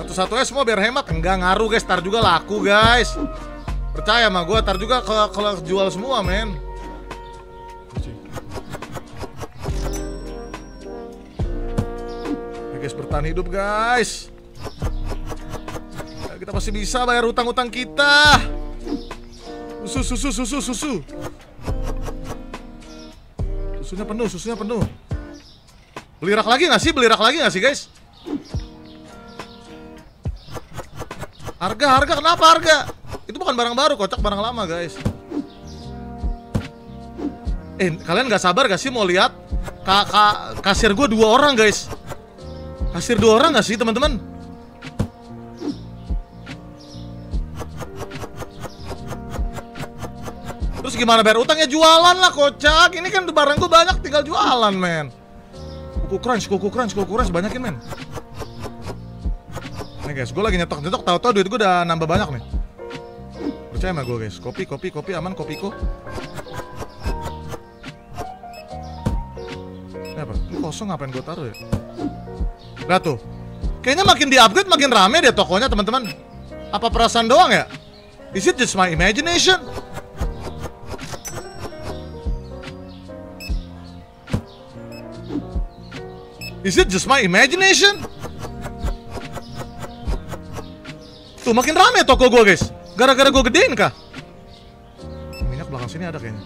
Satu-satunya semua biar hemat. Enggak ngaruh guys, tar juga laku guys. Percaya sama gue, tar juga kalau jual semua men. Ya guys, bertahan hidup guys ya. Kita pasti bisa bayar utang-utang kita. Susu, susu, susu, susu. Susunya penuh, susunya penuh. Beli rak lagi gak sih? Beli rak lagi gak sih guys? Harga, harga, kenapa harga? Itu bukan barang baru, kocak barang lama guys. Kalian gak sabar gak sih mau lihat kasir gue 2 orang guys? Kasir 2 orang gak sih teman-teman? Terus gimana bayar utangnya? Jualan lah kocak. Ini kan barang gue banyak, tinggal jualan men. Kuku crunch, banyakin men. Nih guys, gue lagi nyetok-nyetok, tau-tau duit gue udah nambah banyak nih. Percaya sama gue guys, kopi, kopi, kopi, aman kopiku. Ini apa? Ini kosong, ngapain gue taruh ya? Nah tuh, kayaknya makin di-upgrade makin rame deh tokonya teman-teman. Apa perasaan doang ya? Is it just my imagination? Is it just my imagination? Tuh, makin rame toko gue guys. Gara-gara gue gedein kah? Minyak belakang sini ada kayaknya.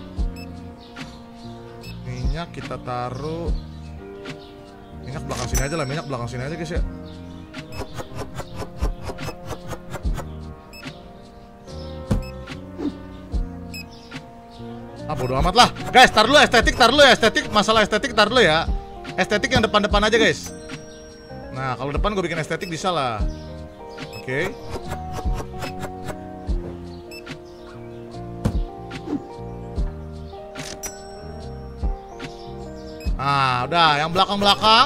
Minyak kita taruh. Minyak belakang sini aja lah, minyak belakang sini aja guys ya. Ah bodo amat lah. Guys, taruh dulu estetik, taruh dulu estetik. Masalah estetik taruh dulu ya. Estetik yang depan-depan aja guys. Nah, kalau depan gue bikin estetik bisa lah. Oke. Nah, udah yang belakang-belakang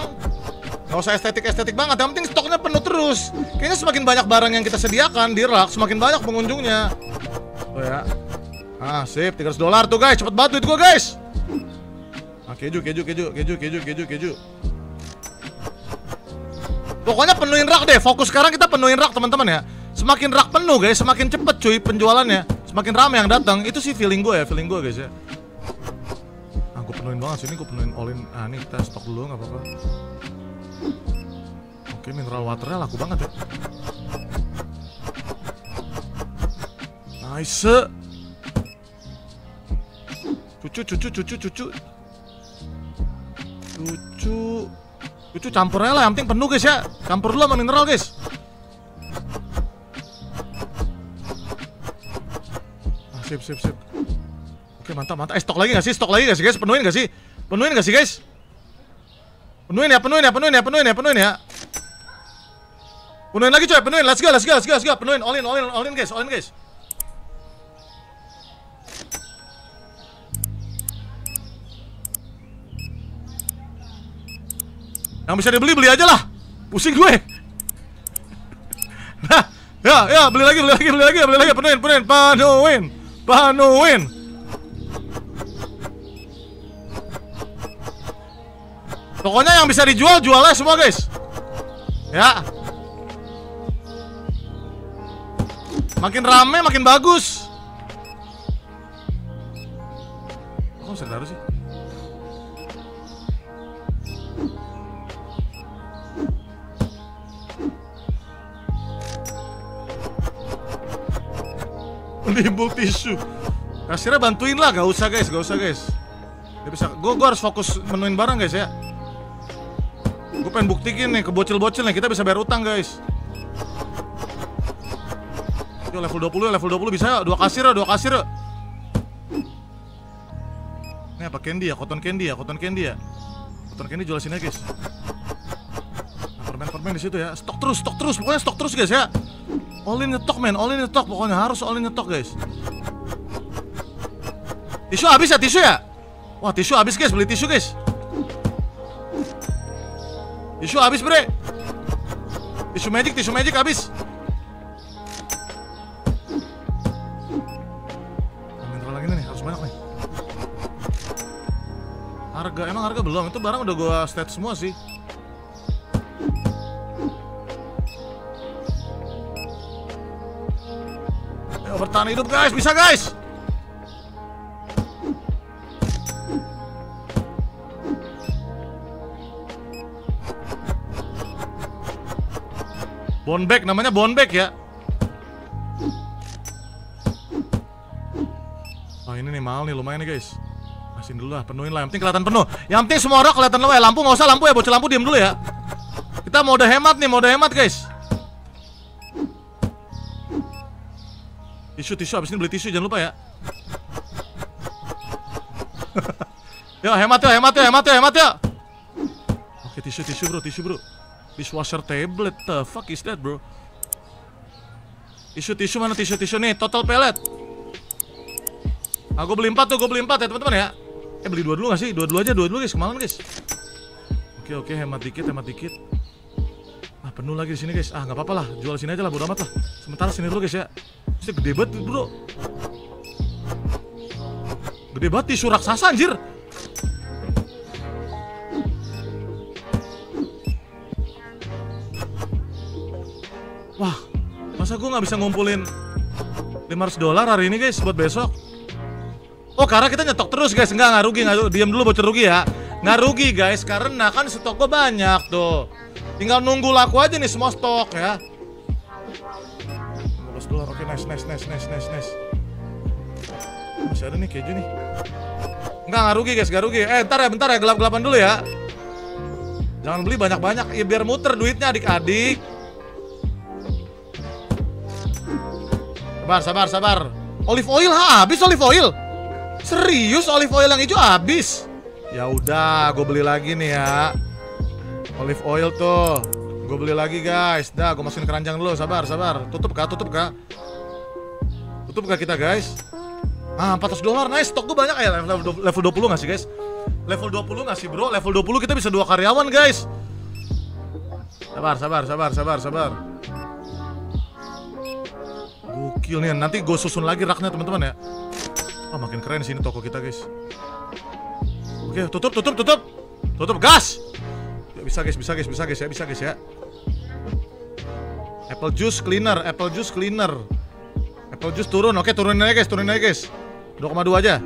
nggak usah estetik-estetik banget, yang penting stoknya penuh terus. Kayaknya semakin banyak barang yang kita sediakan di rak, semakin banyak pengunjungnya. Oh ya. Ah, sip, $300 tuh guys, cepet banget duit gua guys. Ah, keju, keju, keju, keju, keju, keju, keju. Pokoknya penuhin rak deh, fokus sekarang kita penuhin rak teman-teman ya. Semakin rak penuh guys, semakin cepet cuy penjualannya. Semakin ramai yang datang, itu sih feeling gue ya, feeling gue guys ya. Nah gue penuhin banget, sini gue penuhin all in. Nah ini kita stok dulu gak apa-apa. Oke, mineral waternya laku banget ya. Nice. Cucu, cucu, cucu, cucu. Cucu. Itu campurnya lah, yang penting penuh guys ya. Campur dulu sama mineral guys. Ah, sip, sip, sip. Oke, mantap, mantap. Stok lagi gak sih? Stok lagi gak sih guys? Penuhin gak sih? Penuhin gak sih guys? Penuhin ya, penuhin ya, penuhin ya, penuhin ya, penuhin ya. Penuhin lagi coy, penuhin. Let's go, let's go, let's go, let's go. Penuhin, all in, all in, all in guys, all in guys. Yang bisa dibeli, beli aja lah. Pusing gue. Nah, ya, ya, beli lagi, beli lagi, beli lagi, beli lagi. Penuhin, penuhin, penuhin, penuhin. Pokoknya yang bisa dijual, jualnya semua guys. Ya. Makin rame, makin bagus. Kok bisa taruh sih? Limbul tisu. Kasirnya bantuin lah, gak usah guys, gak usah guys. Dia bisa, gue harus fokus menuin barang guys ya. Gue pengen buktiin nih ke bocil-bocil nih kita bisa bayar utang guys. Yo level 20, level 20 bisa ya. 2 kasir ya, 2 kasir ya. Ini apa candy ya? Cotton candy ya, cotton candy ya. Cotton candy jual sini guys. Permen-permen. men di situ ya. Stok terus, pokoknya stok terus guys ya. All in the stock men, all in the stock, pokoknya harus all in the stock guys. Tisu habis ya, tisu ya. Wah tisu habis guys, beli tisu guys. Tisu habis bre. Tisu magic habis. Harga, emang harga belum, itu barang udah gua state semua sih. Ayo bertahan hidup guys, bisa guys. Bonbek, namanya bonbek ya. Oh ini nih mahal nih, lumayan nih guys. Masin dulu lah, penuhin lah, yang penting kelihatan penuh. Yang penting semua orang kelihatan lewat. Lampu nggak usah, lampu ya, bocah lampu diem dulu ya. Kita mode hemat nih, mode hemat guys. Tisu, abis ini beli tisu, jangan lupa ya. Yo, hemat yo, hemat yo, hemat yo, hemat yo. Oke, tisu bro. Dishwasher tablet, the fuck is that bro? Tisu mana tisu nih, total pellet. Aku beli 4 tuh, gue beli 4 ya teman-teman ya. Beli 2 dulu gak sih? 2 dulu aja, 2 dulu guys, kemalan guys. Oke, hemat dikit. Ah, penuh lagi di sini guys. Ah, nggak apa-apa lah, jual sini aja lah, bodo amat lah. Sementara sini dulu guys ya. Ini gede banget bro. Gede banget tisu raksasa anjir. Wah, masa gue nggak bisa ngumpulin $500 hari ini guys buat besok? Oh karena kita nyetok terus guys, nggak rugi, diam dulu bocor rugi ya. Nggak rugi guys, karena kan stok gue banyak tuh. Tinggal nunggu laku aja nih semua stok ya. $15, oke nice. Masih ada nih keju nih. Nggak rugi guys, nggak rugi. Bentar ya, gelap-gelapan dulu ya. Jangan beli banyak-banyak, ya biar muter duitnya adik-adik. Sabar. Olive oil habis olive oil. Serius olive oil yang hijau habis. Ya udah, gue beli lagi nih ya. Olive oil tuh, gue beli lagi guys. Dah, gue masukin keranjang dulu. Sabar. Tutup kah? Tutup kah kita guys? Ah, $400. Nice, stok gue banyak ya. Level 20 nggak sih guys? Level 20 nggak sih bro? Level 20 kita bisa 2 karyawan guys. Sabar. Gokil nih. Nanti gue susun lagi raknya teman-teman ya. Oh, makin keren sini toko kita guys. Oke, tutup gas. Ya, bisa guys ya. Apple juice cleaner. Apple juice turun. Oke, turunin aja guys. 2,2 aja.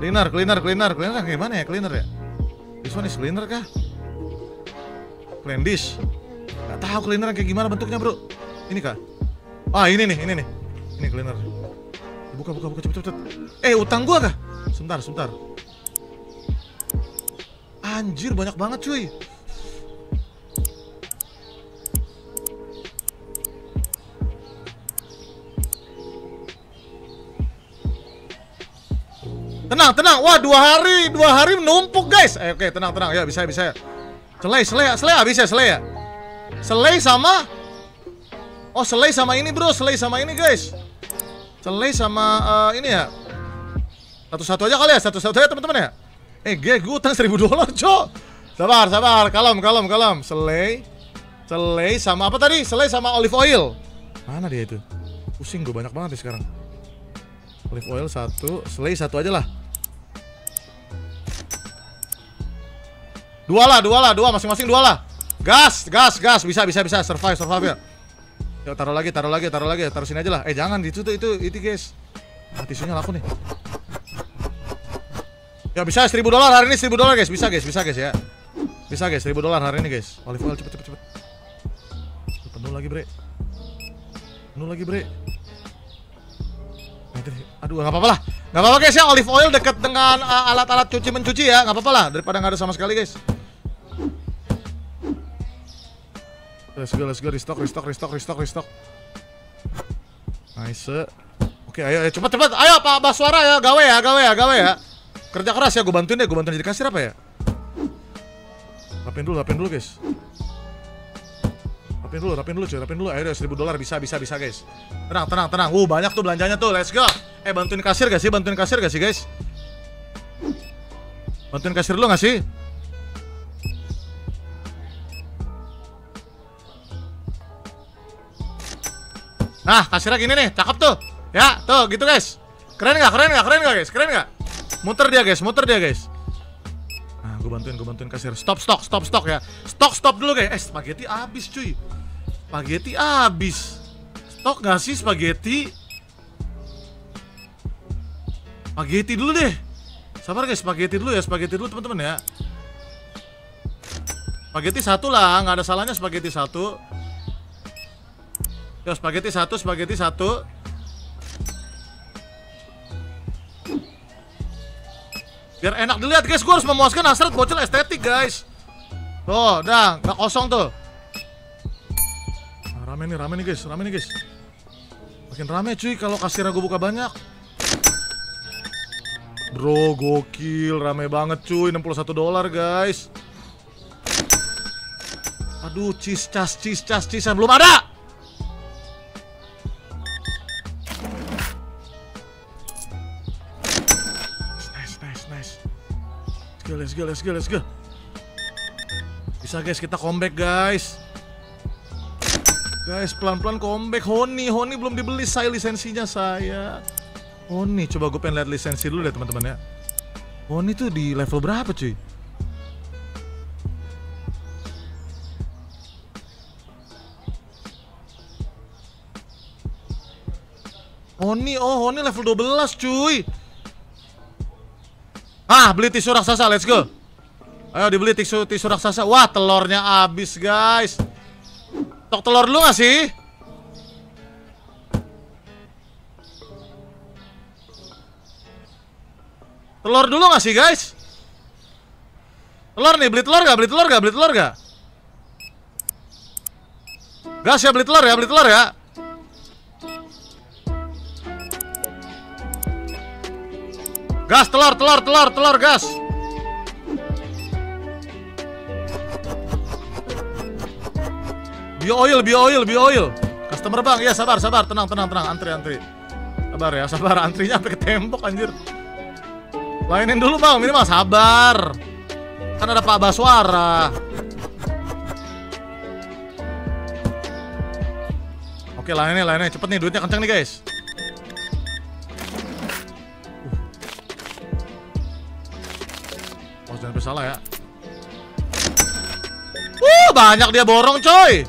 Cleaner gimana ya cleaner ya? This one is cleaner kah? Cleandish. Gak tahu cleaner kayak gimana bentuknya, bro. Ini kah? Ah, ini nih. Ini cleaner. Buka cepet. Utang gua kah? Sebentar. Anjir, banyak banget cuy. Tenang. Wah, 2 hari menumpuk guys. Oke, tenang. Ya, bisa. Selai habis ya. Selai sama ini bro, selai sama ini guys. Selai sama ini ya. Satu-satu aja kali ya, teman-teman ya. Gue utang $1,000, cok. Sabar. Kalem. Selai sama apa tadi? Selai sama olive oil. Mana dia itu? Pusing gue, banyak banget nih sekarang. Olive oil 1, selai 1 aja lah. 2 masing-masing 2 lah. Gas. Bisa. Survive ya. Yuk, taruh lagi, taruh sini aja lah. Jangan, itu guys. Ah, tisunya laku nih. Ya bisa, $1,000 hari ini, $1,000 guys, bisa guys ya. Bisa guys, $1,000 hari ini guys. Olive oil cepet. Penuh lagi bre. Aduh, nggak apa-apa guys ya. Olive oil dekat dengan alat-alat cuci mencuci ya, nggak apa-apa lah. Daripada nggak ada sama sekali guys. Let's go, restock. Nice. Oke, ayo cepat. Ayo Pak Baswara ya, gawe ya. Kerja keras ya, gue bantuin jadi kasir apa ya? Rapiin dulu guys. Rapin dulu, ayo $1.000 bisa guys. Tenang. Banyak tuh belanjanya tuh, let's go. Bantuin kasir gak sih? Guys? Bantuin kasir dulu gak sih? Nah, kasirnya gini nih, cakep tuh. Ya, tuh gitu guys. Keren gak guys? Muter dia guys. Nah, gue bantuin kasir. Stop ya. Stop dulu guys. Spaghetti habis cuy. Stok gak sih spaghetti? Spaghetti dulu deh. Sabar guys, spaghetti dulu teman-teman ya. Spaghetti satu lah, nggak ada salahnya spaghetti satu. Yo, spaghetti satu. Biar enak dilihat guys, gue harus memuaskan hasrat bocil estetik guys. Tuh, dah, gak kosong tuh. Nah, rame nih guys. Makin rame cuy kalau kasirnya gue buka banyak. Bro, gokil, rame banget cuy, $61 guys. Aduh, cisan belum ada. Let's go. Bisa guys, kita comeback guys. Guys, pelan-pelan comeback. Honey belum dibeli saya lisensinya saya. Honey, coba gue pengen lihat lisensi dulu deh teman-teman ya. Honey tuh di level berapa cuy? Honey level 12 cuy. Ah, beli tisu raksasa, let's go. Ayo dibeli tisu raksasa. Wah, telurnya habis, guys. Stok telur dulu gak sih? Guys? Telur nih, beli telur gak? Gas ya, beli telur ya. Gas, telur, gas. Bio oil. Customer bang, ya sabar, tenang, antri. Sabar ya, antrinya sampai ke tembok anjir. Lainin dulu bang, minimal sabar. Kan ada Pak Baswara. Oke, lainnya cepet nih, duitnya kenceng nih guys. Jangan bersalah ya. Banyak dia borong coy.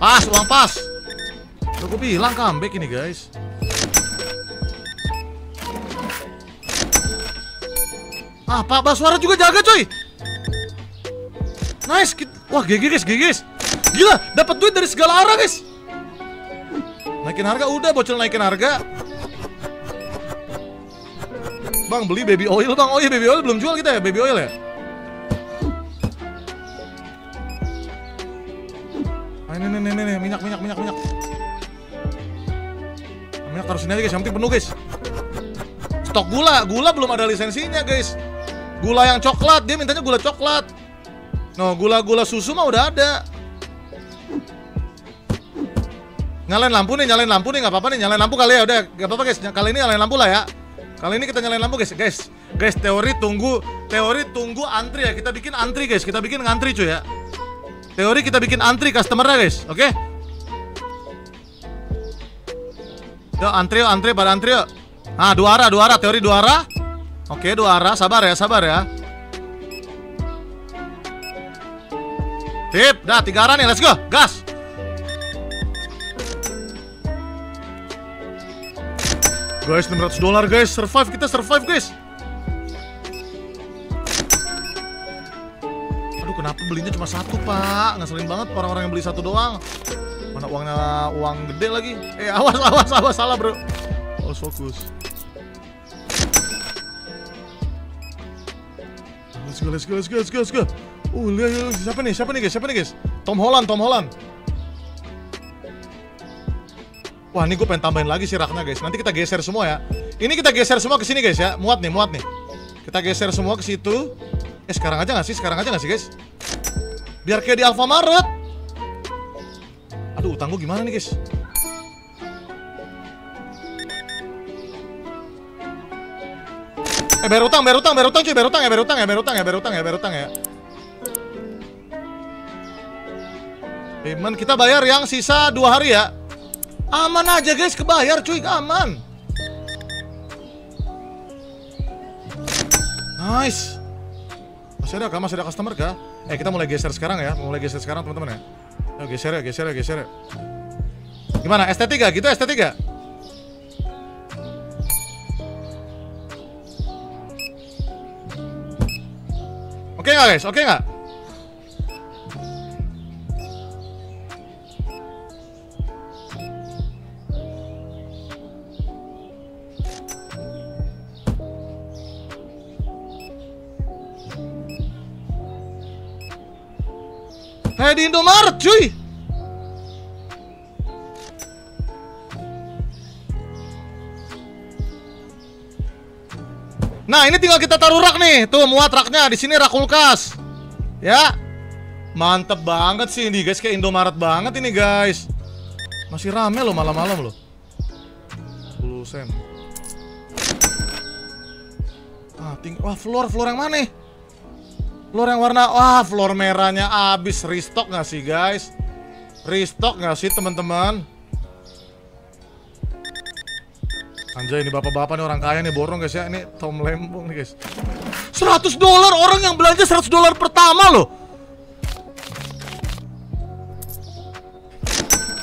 Pas, uang pas. Gue bilang comeback ini guys. Ah, Pak Baswara juga jaga coy. Nice. Wah, GG guys. Gila, dapat duit dari segala arah guys. Naikin harga udah, bocil naikin harga. Bang, beli baby oil bang. Oh iya, baby oil belum jual kita ya, baby oil ya. Ini minyak. Minyak taruh sini aja guys, yang penting penuh guys. Stok gula belum ada lisensinya guys. Gula yang coklat, dia mintanya gula coklat. No, gula susu mah udah ada. Nyalain lampu nih, nggak apa-apa nih, nyalain lampu kali ya, udah nggak apa-apa guys. Kali ini nyalain lampu lah ya. Kali ini kita nyalain lampu guys, teori tunggu antri ya, kita bikin ngantri cuy ya. Teori kita bikin antri customer-nya guys, oke? Okay? Yo antri. Nah, dua arah, teori dua arah. Oke, dua arah, sabar ya. Tip, dah tiga arah nih, let's go, gas. Guys, $600 guys, kita survive guys. Aduh, kenapa belinya cuma satu pak? Ngeselin banget orang-orang yang beli satu doang. Mana uang gede lagi. Awas, salah bro. Harus fokus. Let's go. Lihat siapa nih guys? Tom Holland. Wah, ini gue pengen tambahin lagi sih raknya guys. Nanti kita geser semua ya. Ini kita geser semua ke sini guys ya. Muat nih. Kita geser semua ke situ. Sekarang aja nggak sih guys? Biar kayak di Alfamart. Aduh, utang gue gimana nih, guys? Eh, bayar utang, cuy, bayar utang ya. Payment kita bayar yang sisa 2 hari ya. Aman aja, guys, kebayar, cuy, aman. Nice. Masih ada customer kah? Eh, kita mulai geser sekarang ya, teman-teman ya. Ayo, geser ya. Gimana? ST3 gitu, ST3. Oke nggak guys? Oke nggak? Kayak di Indomaret cuy! Nah, ini tinggal kita taruh rak nih. Tuh, muat raknya di sini, rak kulkas. Ya. Mantep banget sih ini, guys. Kayak Indomaret banget ini, guys. Masih rame loh malam-malam loh. 10 sen. Ah, wah, floor yang mana nih? Floor yang warna, wah, floor merahnya habis. Restock nggak sih, guys? Restock nggak sih, teman-teman? Anjay, ini bapak-bapak nih orang kaya nih, borong guys ya. Ini Tom Lembong nih guys. $100, orang yang belanja $100 pertama loh.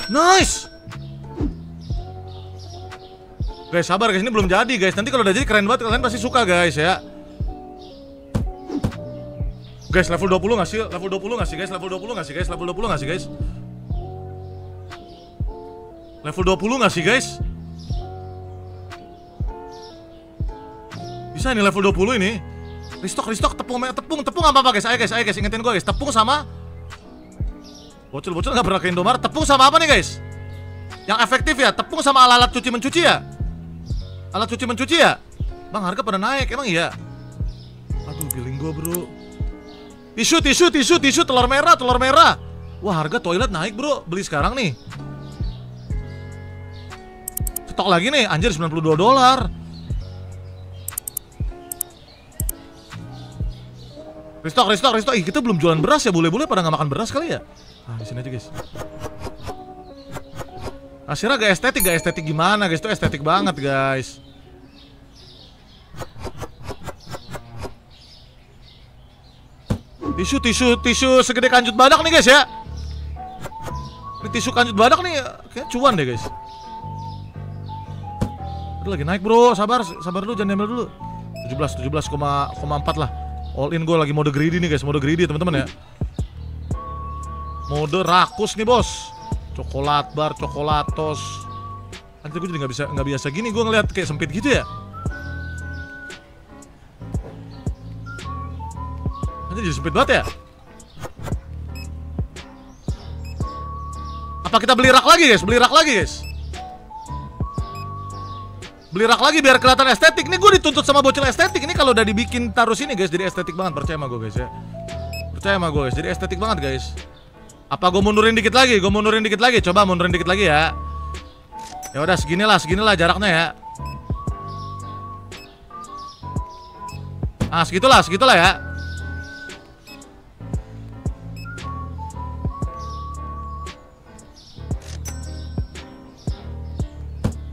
Nice. Guys, sabar guys, ini belum jadi guys. Nanti kalau udah jadi keren banget, kalian pasti suka guys ya. Guys, level 20 nggak sih? Level 20 nggak sih guys? Bisa nih level 20 ini. Restock tepung apa guys? Ayo guys, ingetin gue guys. Tepung sama bocil nggak pernah ke Indomaret. Tepung sama apa nih guys? Yang efektif ya, tepung sama alat cuci-mencuci ya. Bang, harga pada naik emang iya. Aduh, billing gue bro. Tisu, telur merah. Wah, harga toilet naik bro. Beli sekarang nih. Stok lagi nih, anjir $92. Restock. Ih, kita belum jualan beras ya, bule-bule pada nggak makan beras kali ya. Nah, di sini aja guys. Asyik agak estetik, gimana guys? Itu estetik banget guys. Tisu segede kanjut badak nih guys ya. Ini tisu kanjut badak nih, kayak cuan deh guys. Aduh, lagi naik bro, sabar dulu, jangan diambil dulu. 17,4 lah. All in, gue lagi mode greedy nih guys, teman-teman ya. Mode rakus nih bos. Coklat bar, coklatos. Nanti gue jadi nggak biasa gini, gue ngeliat kayak sempit gitu ya. Nanti jadi sempit banget ya. Apa kita beli rak lagi guys? Beli rak lagi biar kelihatan estetik. Nih gue dituntut sama bocil estetik. Ini kalau udah dibikin taruh sini guys, jadi estetik banget. Percaya sama gue guys, jadi estetik banget guys. Apa gue mundurin dikit lagi? Coba mundurin dikit lagi ya. Ya udah seginilah jaraknya ya. Ah, segitulah ya.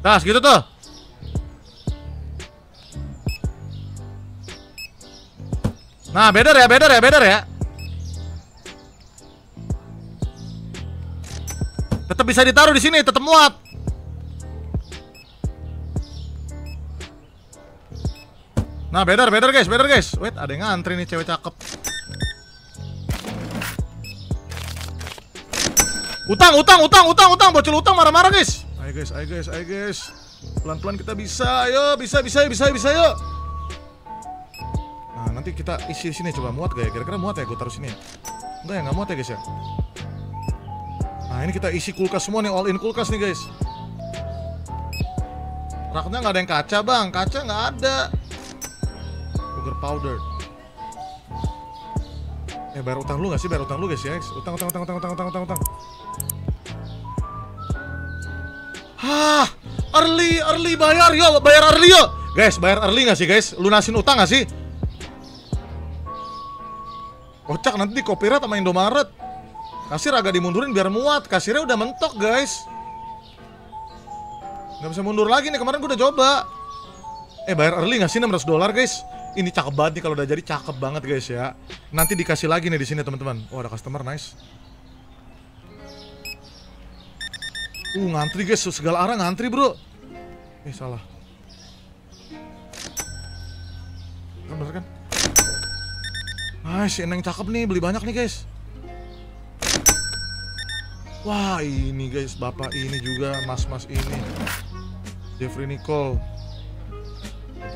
Nah, segitu tuh. Nah, beda ya. Tetap bisa ditaruh di sini, tetap muat. Nah, beda guys. Wait, ada yang ngantri nih cewek cakep. Utang, bocil utang marah-marah guys. Ayo guys. Pelan-pelan kita bisa. Ayo, bisa yuk. Nanti kita isi sini, coba muat gak ya? Kira-kira muat ya? Gue taruh sini ya? Enggak ya, nggak muat ya guys ya? Nah, ini kita isi kulkas semua nih, all in kulkas nih guys. Raknya nggak ada yang kaca bang, kaca nggak ada. Sugar powder. Bayar utang lu nggak sih? Bayar utang lu guys ya? Utang. Hah, early bayar yo, bayar early yo. Guys, bayar early nggak sih guys? Lunasin utang nggak sih? Kocak, nanti di copyright sama Indomaret. Kasir agak dimundurin biar muat, kasirnya udah mentok guys. Nggak bisa mundur lagi nih, kemarin gue udah coba. Bayar early nggak sih $600 guys? Ini cakep banget nih, kalau udah jadi cakep banget guys ya. Nanti dikasih lagi nih di sini teman-teman. Oh, ada customer, nice. Ngantri guys, segala arah ngantri bro. Salah. Kan bener kan? Nice, Eneng cakep nih, beli banyak nih guys. Wah, ini guys, bapak ini juga, mas-mas ini. Jeffrey Nicole.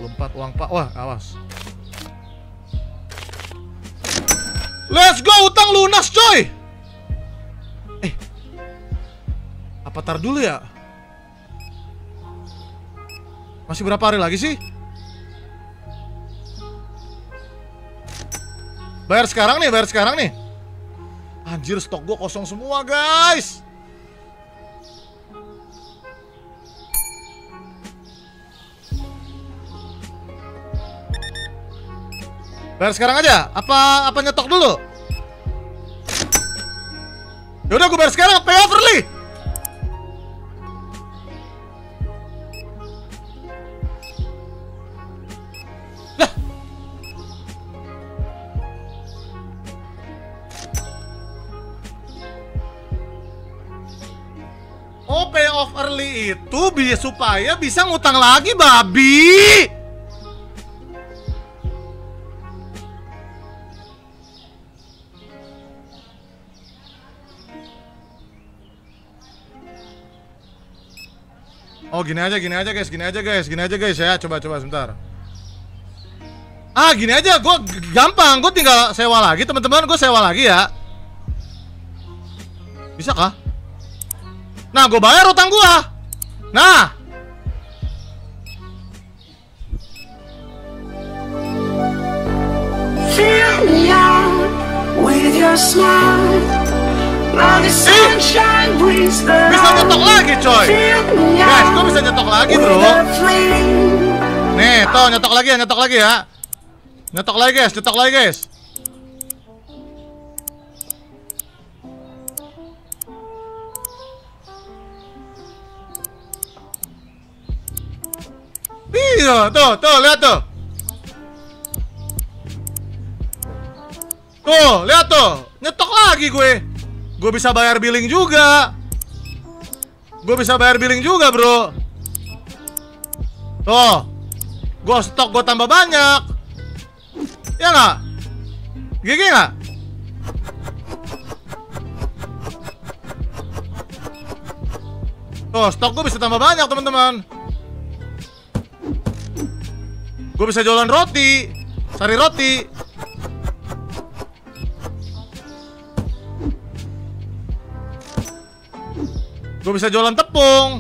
24 uang pak, wah awas. Let's go, utang lunas coy. Apa tar dulu ya? Masih berapa hari lagi sih? Bayar sekarang nih, bayar sekarang nih. Anjir, stok gue kosong semua guys. Bayar sekarang aja. Apa nyetok dulu? Ya udah, gue bayar sekarang. Pay off early. Lah. Oh, pay off early itu supaya bisa ngutang lagi, babi. Oh, gini aja guys ya, coba sebentar. Gini aja, gue gampang, gue tinggal sewa lagi teman-teman, gue sewa lagi ya. Bisa kah? Nah, gue bayar utang gue. Nah. Fill me out with your smile. Bisa nyetok lagi coy. Guys, gue bisa nyetok lagi bro. Nih, toh nyetok lagi ya. Nyetok lagi guys. Iya, tuh, lihat tuh. Tuh, lihat tuh. Nyetok lagi gue. Gue bisa bayar billing juga. Bro. Tuh. Gue stok gue tambah banyak. Ya nggak? Gigi nggak? Tuh, stok gue bisa tambah banyak teman-teman. Gue bisa jualan roti, sari roti. Gue bisa jualan tepung.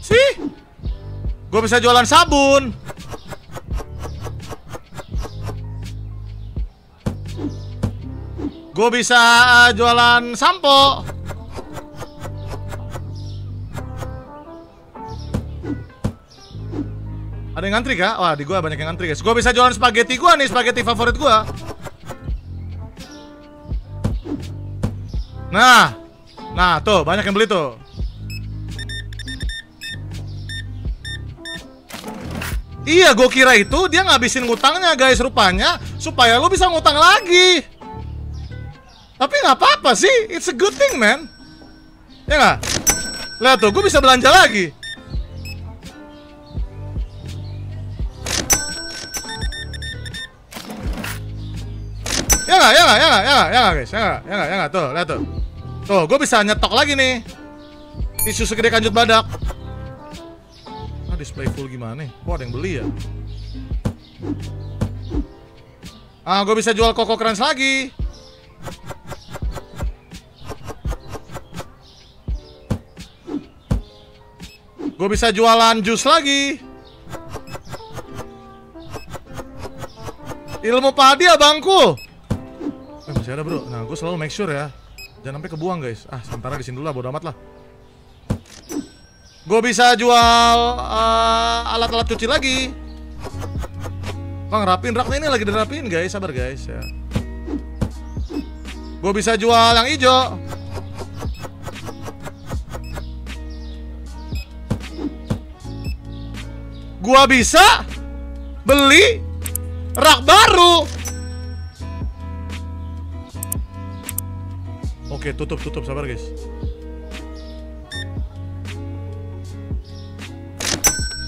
Sih? Gue bisa jualan sabun. Gue bisa jualan sampo. Ada yang ngantri kah? Wah, di gue banyak yang ngantri guys. Gue bisa jualan spaghetti gue nih, spaghetti favorit gue. Nah, tuh banyak yang beli tuh. Iya, gue kira itu dia ngabisin ngutangnya guys, rupanya supaya lo bisa ngutang lagi. Tapi nggak apa-apa sih, it's a good thing man. Ya nggak? Lihat tuh, gue bisa belanja lagi. Ya nggak guys, tuh lihat tuh. Tuh, gue bisa nyetok lagi nih. Tisu segede kanjut badak. Display full gimana? Kok ada yang beli ya? Gue bisa jual Coco Crunch lagi. Gue bisa jualan jus lagi. Ilmu padi abangku. masih ada bro. Nah, gue selalu make sure ya, jangan sampai kebuang guys. Ah, sementara di sini dulu lah, bodo amat lah. Gue bisa jual alat-alat cuci lagi. Bang, rapin raknya ini lagi dirapin guys, sabar guys ya. Gue bisa jual yang hijau. Gue bisa beli rak baru. Oke, tutup, sabar guys.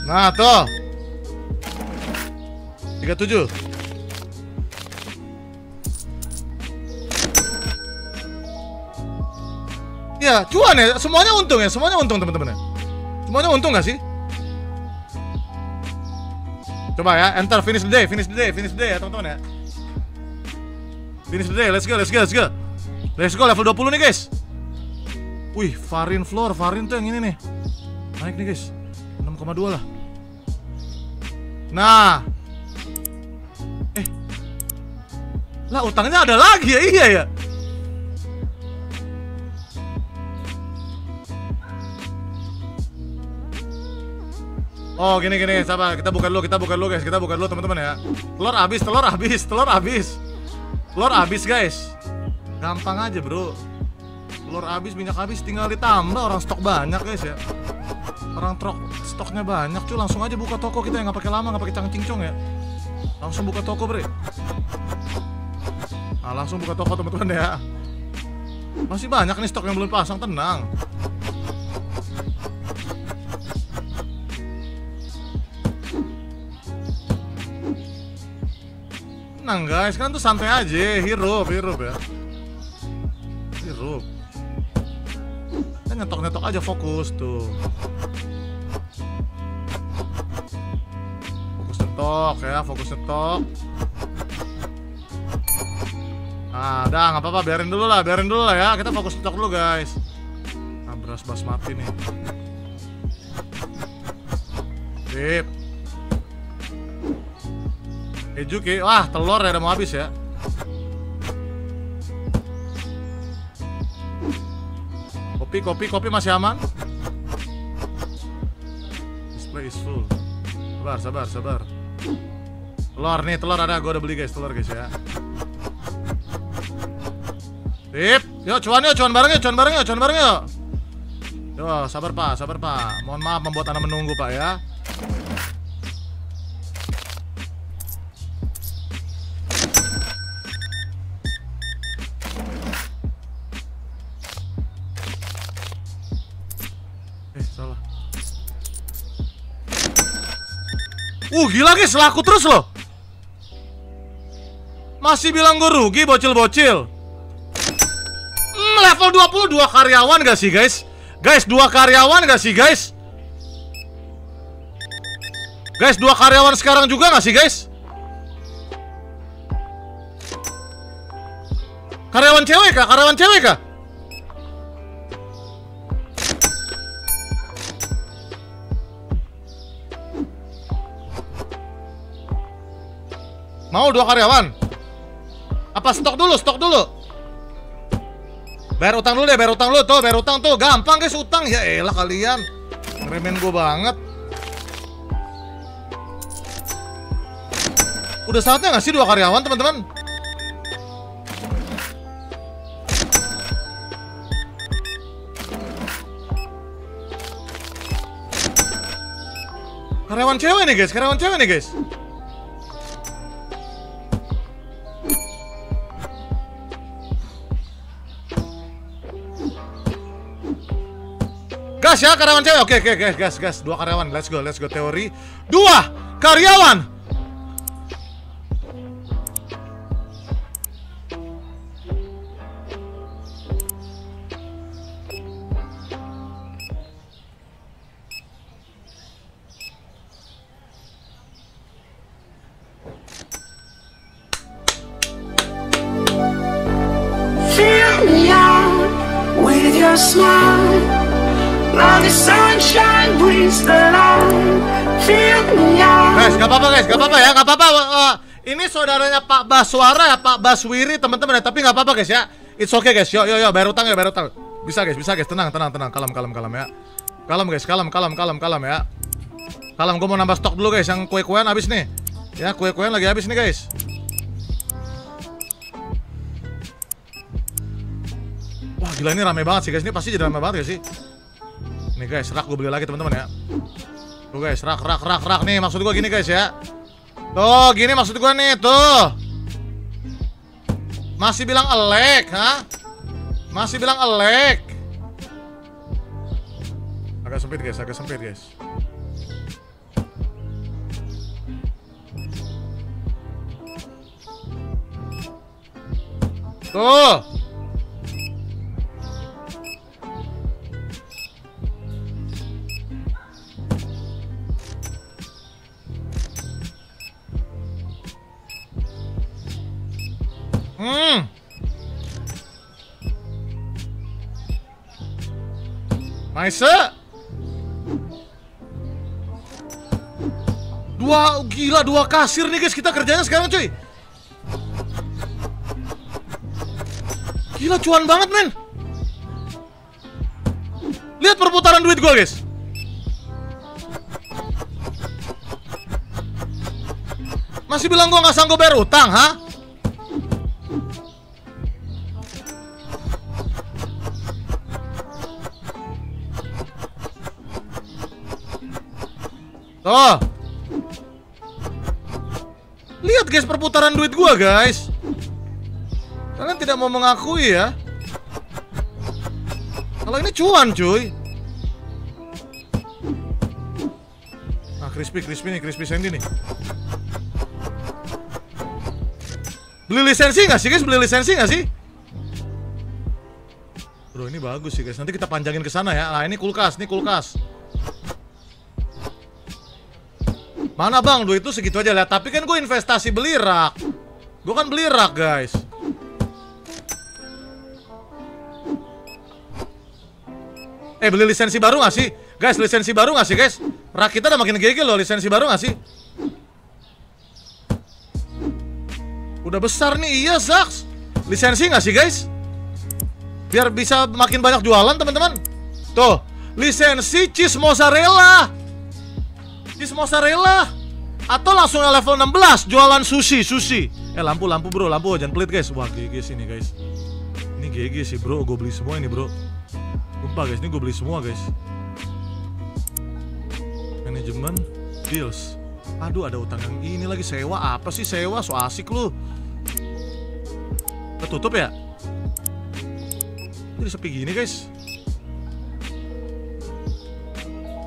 Nah, tuh 37. Ya, cuan ya, semuanya untung ya, semuanya untung teman-teman ya. Semuanya untung gak sih? Coba ya, enter, finish the day ya teman-teman ya. Finish the day, let's go. Let's go, level 20 nih guys. Wih, Varin tuh yang ini nih. Naik nih guys, 6,2 lah. Nah. Lah utangnya ada lagi ya, iya ya. Oh gini, sabar, kita buka dulu guys, teman-teman ya. Telur habis guys. Gampang aja bro. Telur habis, minyak habis, tinggal ditambah. Orang stok banyak guys ya. Orang truk stoknya banyak cuy, langsung aja buka toko kita ya, nggak pakai lama, nggak pakai cangcingcong ya. Langsung buka toko bre. Nah, langsung buka toko teman-teman ya. Masih banyak nih stok yang belum pasang, tenang. Nah guys, kan tuh santai aja, hirup ya. Hirup. Kita nyetok aja, fokus tuh. Fokus nyetok. Nah, udah nggak apa-apa, biarin dulu lah ya. Kita fokus nyetok dulu guys. Nah, beras basmati nih. Sip. Ejuki, wah telur ya udah mau habis ya. Kopi masih aman. Display is full. Sabar. Telur ada, gue udah beli guys, telur guys ya. Sip, yuk cuan bareng yuk. Yo, sabar pak. Mohon maaf membuat Anda menunggu pak ya. Gila guys, laku terus loh. Masih bilang gue rugi, bocil. Level 20, 2 karyawan gak sih guys? Guys, 2 karyawan sekarang juga gak sih guys? Karyawan cewek kah? Mau 2 karyawan? Apa stok dulu? Bayar utang dulu, gampang guys utang. Ya elah kalian, ngeremen gue banget. Udah saatnya gak sih 2 karyawan teman-teman? Karyawan cewek nih guys. Gas ya, karyawan cewek. Oke, gas. 2 karyawan, let's go teori. 2 karyawan. Fill me out with your smile. Now the sunshine brings the light. Feel me out. Guys, gak apa-apa ya, gak apa-apa. Ini saudaranya Pak Baswara ya, Pak Baswiri teman-teman ya. Tapi nggak apa-apa guys ya. It's okay guys. Yo yo yo, bayar utang ya, bayar utang. Bisa guys. Tenang, tenang, tenang. Kalem, kalem, kalem ya. Kalem guys, kalem ya. Kalem, gue mau nambah stok dulu guys. Yang kue-kuean habis nih. Ya, kue-kuean lagi habis nih guys. Wah, gila ini rame banget sih guys. Ini pasti jadi rame banget guys sih. Nih guys, rak gue beli lagi teman-teman ya. Tuh guys, rak nih. Maksud gue gini guys ya. Tuh, gini maksud gue nih, tuh. Masih bilang elek, ha? Masih bilang elek. Agak sempit guys, agak sempit guys. Tuh. Nice. Dua, gila, dua kasir nih guys kita kerjanya sekarang cuy. Gila, cuan banget men. Lihat perputaran duit gua guys. Masih bilang gua nggak sanggup bayar utang, ha? Oh. Lihat guys perputaran duit gua guys. Kalian tidak mau mengakui ya. Kalau ini cuan cuy. Nah, crispy nih, crispy sandy nih. Beli lisensi nggak sih guys? Beli lisensi nggak sih? Bro, ini bagus sih guys. Nanti kita panjangin ke sana ya. Nah, ini kulkas, ini kulkas. Mana bang, duit itu segitu aja lah. Tapi kan gue investasi beli rak. Gue kan beli rak guys. Eh, beli lisensi baru gak sih? Guys, lisensi baru gak sih guys? Rak kita udah makin gege loh, lisensi baru gak sih? Udah besar nih, iya Zaks. Lisensi gak sih guys? Biar bisa makin banyak jualan teman-teman. Tuh, lisensi cheese mozzarella. Cheese mozzarella atau langsung level 16 jualan sushi. Eh, lampu bro, lampu jangan pelit guys. Wah, GG sih ini guys. Ini GG sih bro, gue beli semua ini bro. Lupa guys, ini gue beli semua guys. Manajemen deals. Aduh, ada utang yang ini lagi. Sewa apa sih sewa? So asik lu. Ketutup ya? Jadi sepi gini guys.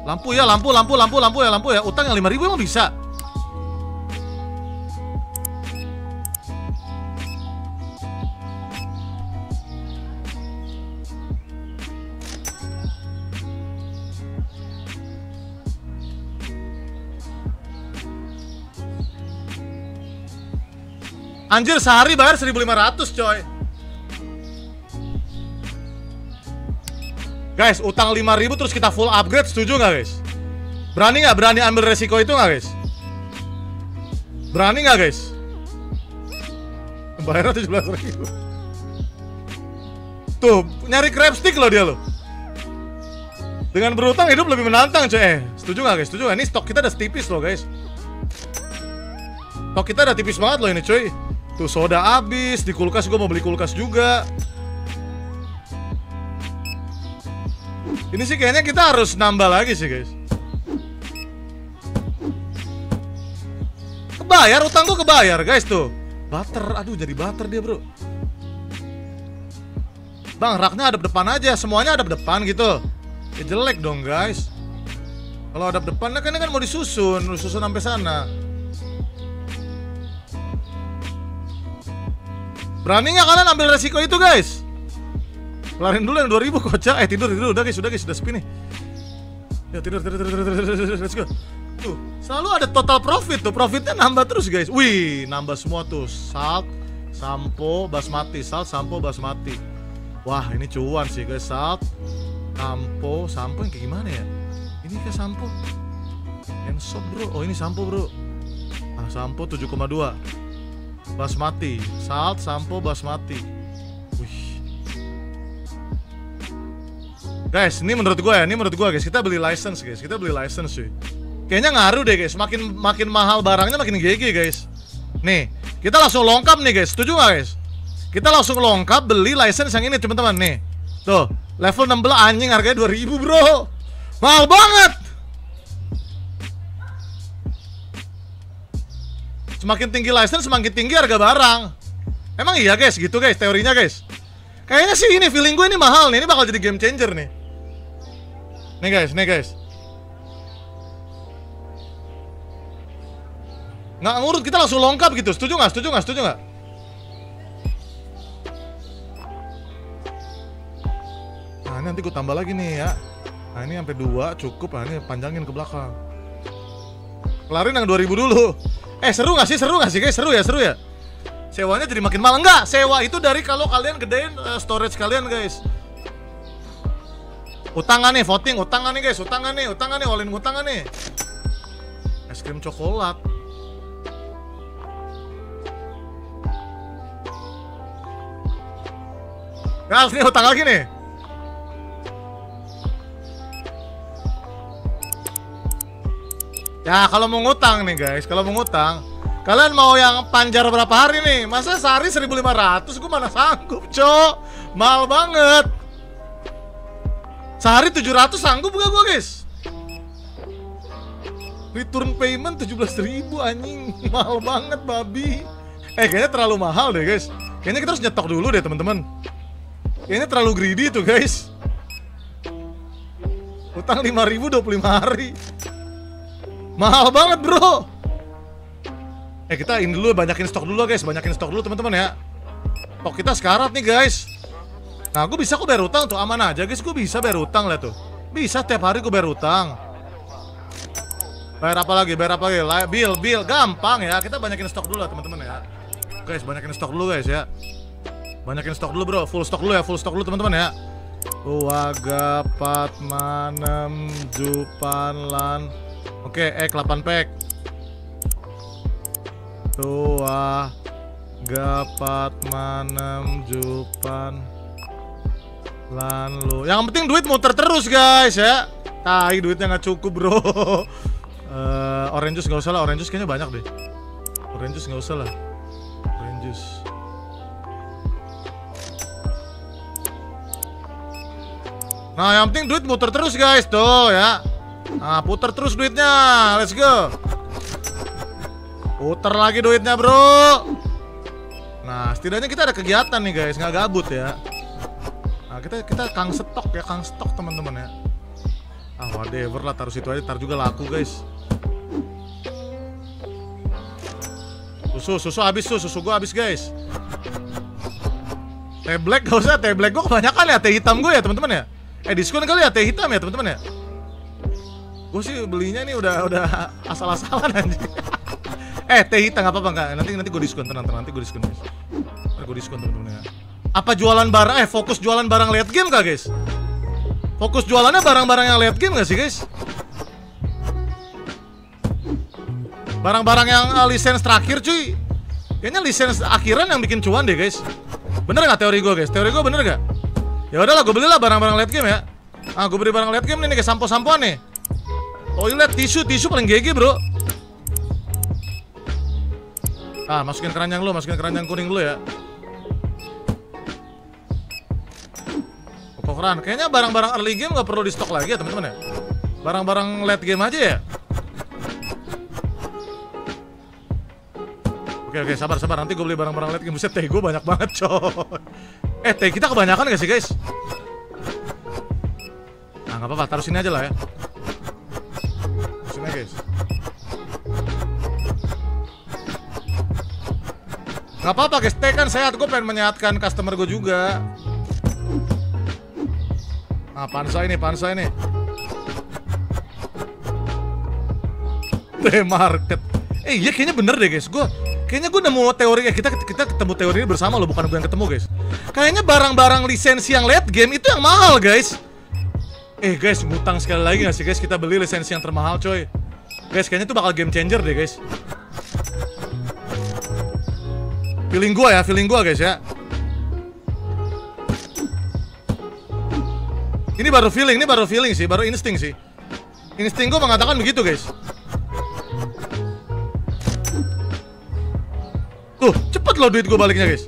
Lampu ya. Utang yang 5.000 emang bisa. Anjir, sehari bayar 1.500 coy. Guys, utang 5.000 terus kita full upgrade, setuju nggak guys? Berani nggak? Berani ambil resiko itu nggak guys? Berani nggak guys? Bayarnya 17.000. Tuh, nyari crabstick loh dia loh. Dengan berutang hidup lebih menantang coy. Setuju nggak guys? Setuju nggak? Ini stok kita udah tipis loh guys. Stok kita udah tipis banget loh ini coy. Tuh, soda habis, di kulkas gue mau beli kulkas juga. Ini sih kayaknya kita harus nambah lagi sih guys. Kebayar, utang gua kebayar guys tuh. Butter, aduh jadi butter dia bro. Bang, raknya hadap depan aja, semuanya hadap depan gitu. Ya jelek dong guys. Kalau hadap depan kan ini kan mau disusun sampai sana. Berani nggak kalian ambil resiko itu guys? Kelarin dulu yang 2.000 kocak. Eh, tidur udah guys, udah sepi nih. Ya tidur, let's go. Tuh, selalu ada total profit tuh. Profitnya nambah terus guys. Wih, nambah semua tuh. Salt, sampo, basmati. Salt, sampo, basmati. Wah, ini cuan sih guys. Salt, sampo yang kayak gimana ya? Ini kayak sampo yang sob bro. Oh, ini sampo bro. Ah, sampo 7,2. basmati, salt, sampo, basmati. Wih. Guys, ini menurut gue ya, guys, kita beli license guys, cuy. Kayaknya ngaruh deh guys, makin mahal barangnya makin gede guys. Nih, kita langsung lengkap nih guys, setuju gak guys? Kita langsung lengkap beli license yang ini teman-teman nih. Tuh, level 16 anjing harganya 2000 bro. Mahal banget. Semakin tinggi license, semakin tinggi harga barang. Emang iya guys, gitu guys, teorinya guys. Kayaknya sih ini, feeling gue ini mahal nih, ini bakal jadi game changer nih. Nih guys, nggak ngurut, kita langsung lengkap gitu, setuju nggak? Nah ini nanti gue tambah lagi nih ya. Nah ini sampai 2, cukup, nah ini panjangin ke belakang. Kelarin yang 2000 dulu. Eh seru gak sih? Guys? Seru ya? Sewanya jadi makin mahal. Enggak, sewa itu dari kalau kalian gedein storage kalian guys. Utangan nih, voting, utangan nih guys, utangan nih, all in utangan nih. Es krim coklat. Guys, nih utang lagi nih. Ya kalau mau ngutang nih guys, kalian mau yang panjar berapa hari nih? Masa sehari 1.500, gue mana sanggup cok, mahal banget. Sehari 700 sanggup gak gue guys? Return payment 17.000 anjing, mahal banget babi. Eh kayaknya terlalu mahal deh guys, kayaknya kita harus nyetok dulu deh teman-teman. Kayaknya terlalu greedy tuh guys. Utang 5.000 25 hari. Mahal banget bro. Eh kita ini dulu, banyakin stok dulu guys, teman-teman ya. Stok kita sekarat nih guys. Nah gue bisa kok bayar utang tuh, aman aja guys, gue bisa bayar utang lah tuh. Bisa tiap hari gue bayar utang. Bayar apa lagi, bill, gampang ya. Kita banyakin stok dulu lah teman-teman ya. Guys banyakin stok dulu guys ya. Banyakin stok dulu bro, full stok dulu ya, teman-teman ya. Wagapat manem jupan lan. Oke, egg 8 pack. Tua gapat manem jupan lan lu. Yang penting duit muter terus guys ya. Tai duitnya nggak cukup bro. Orange juice nggak usah lah, orange juice kayaknya banyak deh. Nah yang penting duit muter terus guys tuh ya. Nah, puter terus duitnya. Let's go. Puter lagi duitnya, bro. Nah, setidaknya kita ada kegiatan nih, guys. Nggak gabut ya. Nah, kita kang stok ya, teman-teman ya. Ah, whatever lah, taruh situ aja, taruh juga laku, guys. Susu habis tuh, susu gua habis, guys. Teh black gak usah, teh black gua kebanyakan ya, teh hitam gua ya, teman-teman ya. Eh, diskon kali ya teh hitam ya, teman-teman ya. Gue sih belinya nih udah asal-asalan anjir. Eh teh hitam gak apa-apa, nanti gue diskon, tenang, nanti gue diskon guys. Temen-temen ya. Apa jualan barang, fokus jualan barang late game gak guys? Fokus jualannya barang-barang yang late game gak sih guys? Barang-barang yang lisensi terakhir cuy. Kayaknya lisensi akhiran yang bikin cuan deh guys. Bener gak teori gue guys? Teori gue bener gak? Ya udahlah, gue belilah barang-barang late game ya. Ah gue beli barang late game nih guys, sampo-sampoan nih. Toilet, tisu paling GG bro. Ah, masukin keranjang lu, masukin keranjang kuning lu ya. Kokoran, kayaknya barang-barang early game nggak perlu di stok lagi ya teman-teman ya. Barang-barang late game aja ya. Oke, sabar, nanti gue beli barang-barang late game. Buset, teh gue banyak banget coy. Eh, teh kita kebanyakan nggak sih guys? Nah, nggak apa-apa, taruh sini aja lah ya. Guys. Gak apa-apa guys, teh kan sehat, gue pengen menyehatkan customer gue juga. Nah, pansa ini teh market. Iya kayaknya bener deh guys, kayaknya gue nemu teori, kita ketemu teori ini bersama loh, bukan gue yang ketemu guys. Kayaknya barang-barang lisensi yang late game itu yang mahal guys. Guys, ngutang sekali lagi gak sih guys? Kita beli lisensi yang termahal coy. Guys, kayaknya itu bakal game changer deh guys. Feeling gua ya, feeling gua guys ya. Ini baru feeling sih, baru insting sih. Insting gua mengatakan begitu guys. Tuh, cepet loh duit gua baliknya guys.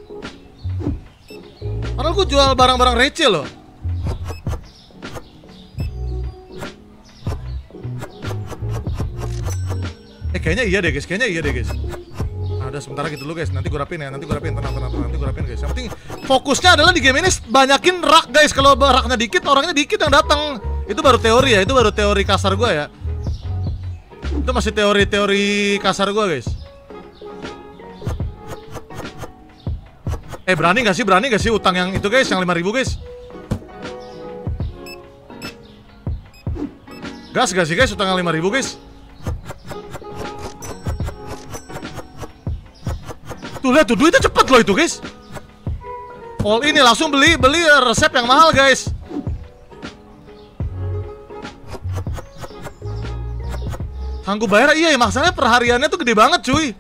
Padahal gua jual barang-barang receh loh. Kayaknya iya deh guys, kayaknya iya deh guys. Nah, udah sementara gitu dulu guys, nanti gua rapin ya, nanti gua rapin, tenang, nanti gua rapin guys. Yang penting fokusnya adalah di game ini banyakin rak guys. Kalau raknya dikit, orangnya dikit yang datang. Itu baru teori ya, itu baru teori kasar gua ya. Itu masih teori-teori kasar gua guys. Eh, berani gak sih utang yang itu guys, yang 5.000 guys? Gas gak sih guys, utang yang 5.000 guys? Tuh lihat tuh, duitnya cepet loh itu guys. All ini langsung beli resep yang mahal guys. Sanggup bayar, iya ya, maksudnya perhariannya tuh gede banget cuy.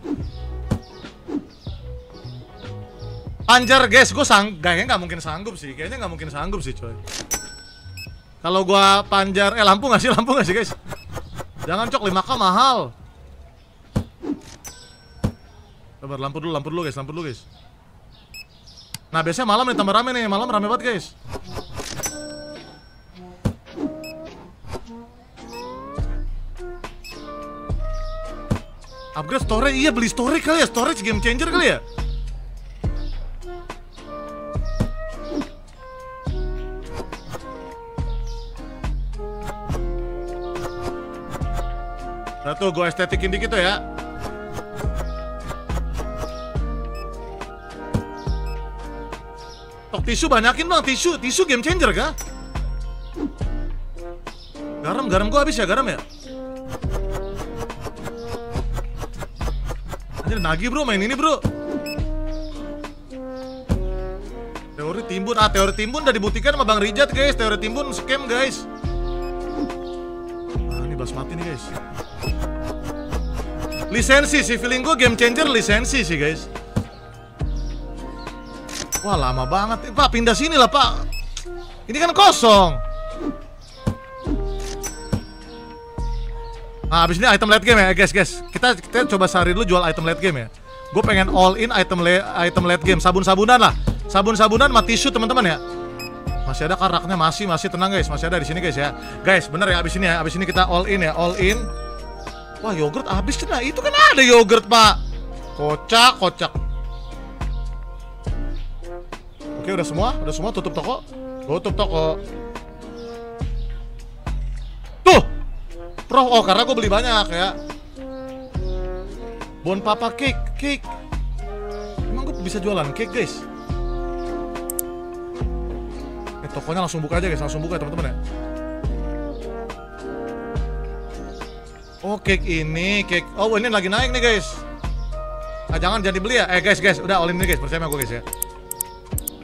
Anjar guys, gue kayaknya gak mungkin sanggup sih, kayaknya gak mungkin sanggup sih coy. Kalau gue panjar, lampu gak sih guys? Jangan cok, 5K mahal. Sabar, lampu dulu guys. Nah, biasanya malam nih tambah rame nih, malam rame banget guys. Upgrade storage, iya beli storage kali ya, storage game changer kali ya. Nah tuh, gue estetikin dikit tuh ya. Stok tisu banyakin bang, tisu game changer kah? Garam gua habis ya, Anjir, nagih bro, main ini bro. Teori timbun, teori timbun udah dibuktikan sama Bang Rijat guys. Teori timbun scam guys. Nah ini basmati nih guys. Lisensi sih, feeling gua game changer lisensi sih guys. Wah lama banget, Pak pindah sini lah Pak. Ini kan kosong. Nah abis ini item late game ya guys. Kita coba sehari dulu jual item late game ya. Gue pengen all in item late game, sabun-sabunan lah. Sabun-sabunan sama tisu teman-teman ya. Masih ada karaknya, masih tenang guys, masih ada di sini guys ya. Guys bener ya abis ini kita all in ya, all in. Wah yogurt abis kena, itu kan ada yogurt Pak. Kocak. Oke, udah semua tutup toko. Tuh. Pro, oh karena gue beli banyak ya. Bon Papa cake. Emang gue bisa jualan cake, guys? Tokonya langsung buka aja, guys. Langsung buka, teman-teman ya. Oh, cake ini, cake. Oh, ini lagi naik nih, guys. Ah, jangan dibeli ya. Guys, udah all in nih, guys. Percaya sama gue, guys ya.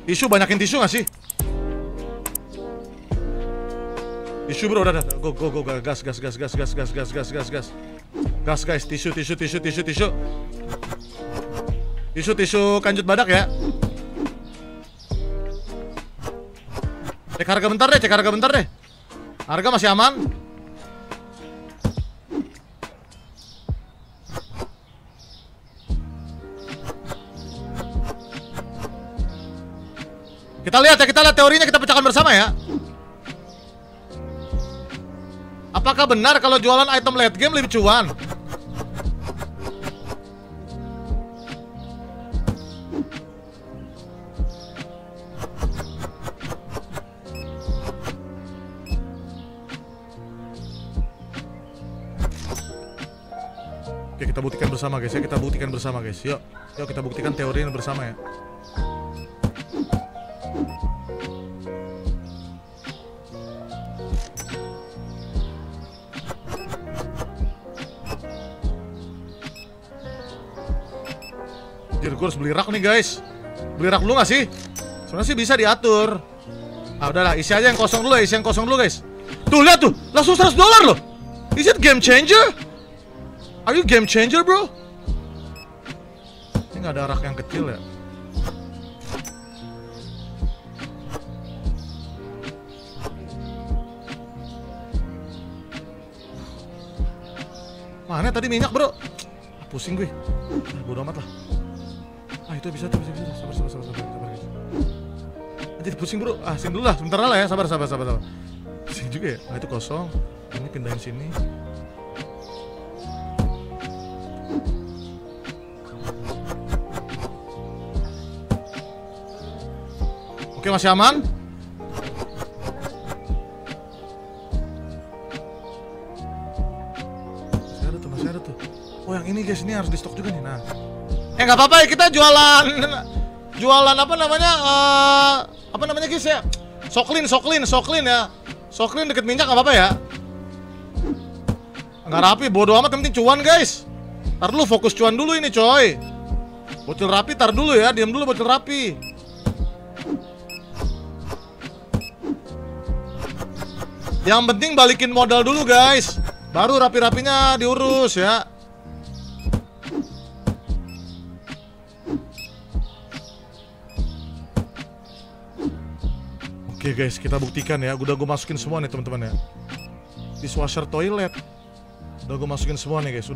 Tisu, banyakin tisu gak sih? Tisu bro, udah. Go, gas. Gas guys, tisu. Tisu kanjut badak ya. Cek harga bentar deh. Harga masih aman. Kita lihat ya, teorinya kita pecahkan bersama ya. Apakah benar kalau jualan item late game lebih cuan? Oke, kita buktikan bersama guys ya, Yuk, kita buktikan teorinya bersama ya. Gue harus beli rak nih guys. Beli rak dulu gak sih? Sebenarnya sih bisa diatur. Ah udahlah, isi aja yang kosong dulu ya, guys. Tuh lihat tuh, langsung $100 loh. Is it game changer? Are you game changer bro? Ini nggak ada rak yang kecil ya? Mana tadi minyak bro? Pusing gue. Nah, bodo amat lah. Ah itu bisa. Sabar guys. Anjir pusing bro. Ah sini dulu lah, sebentar lah ya. Sabar. Pusing juga ya. Nah itu kosong. Ini pindahin sini. Oke masih aman. Masih ada tuh. Oh yang ini guys, ini harus di stok juga nih. Nah, nggak apa-apa ya, kita jualan apa namanya guys ya, soklin deket minyak nggak apa-apa ya. Nggak rapi, bodo amat, penting cuan guys. Tar dulu, fokus cuan dulu ini coy. Bocil rapi, tar dulu ya, diam dulu bocil rapi. Yang penting balikin modal dulu guys, baru rapi-rapinya diurus ya. Oke guys, kita buktikan ya. Udah gue masukin semua nih teman-teman ya. Dishwasher toilet. Udah gue masukin semua nih guys.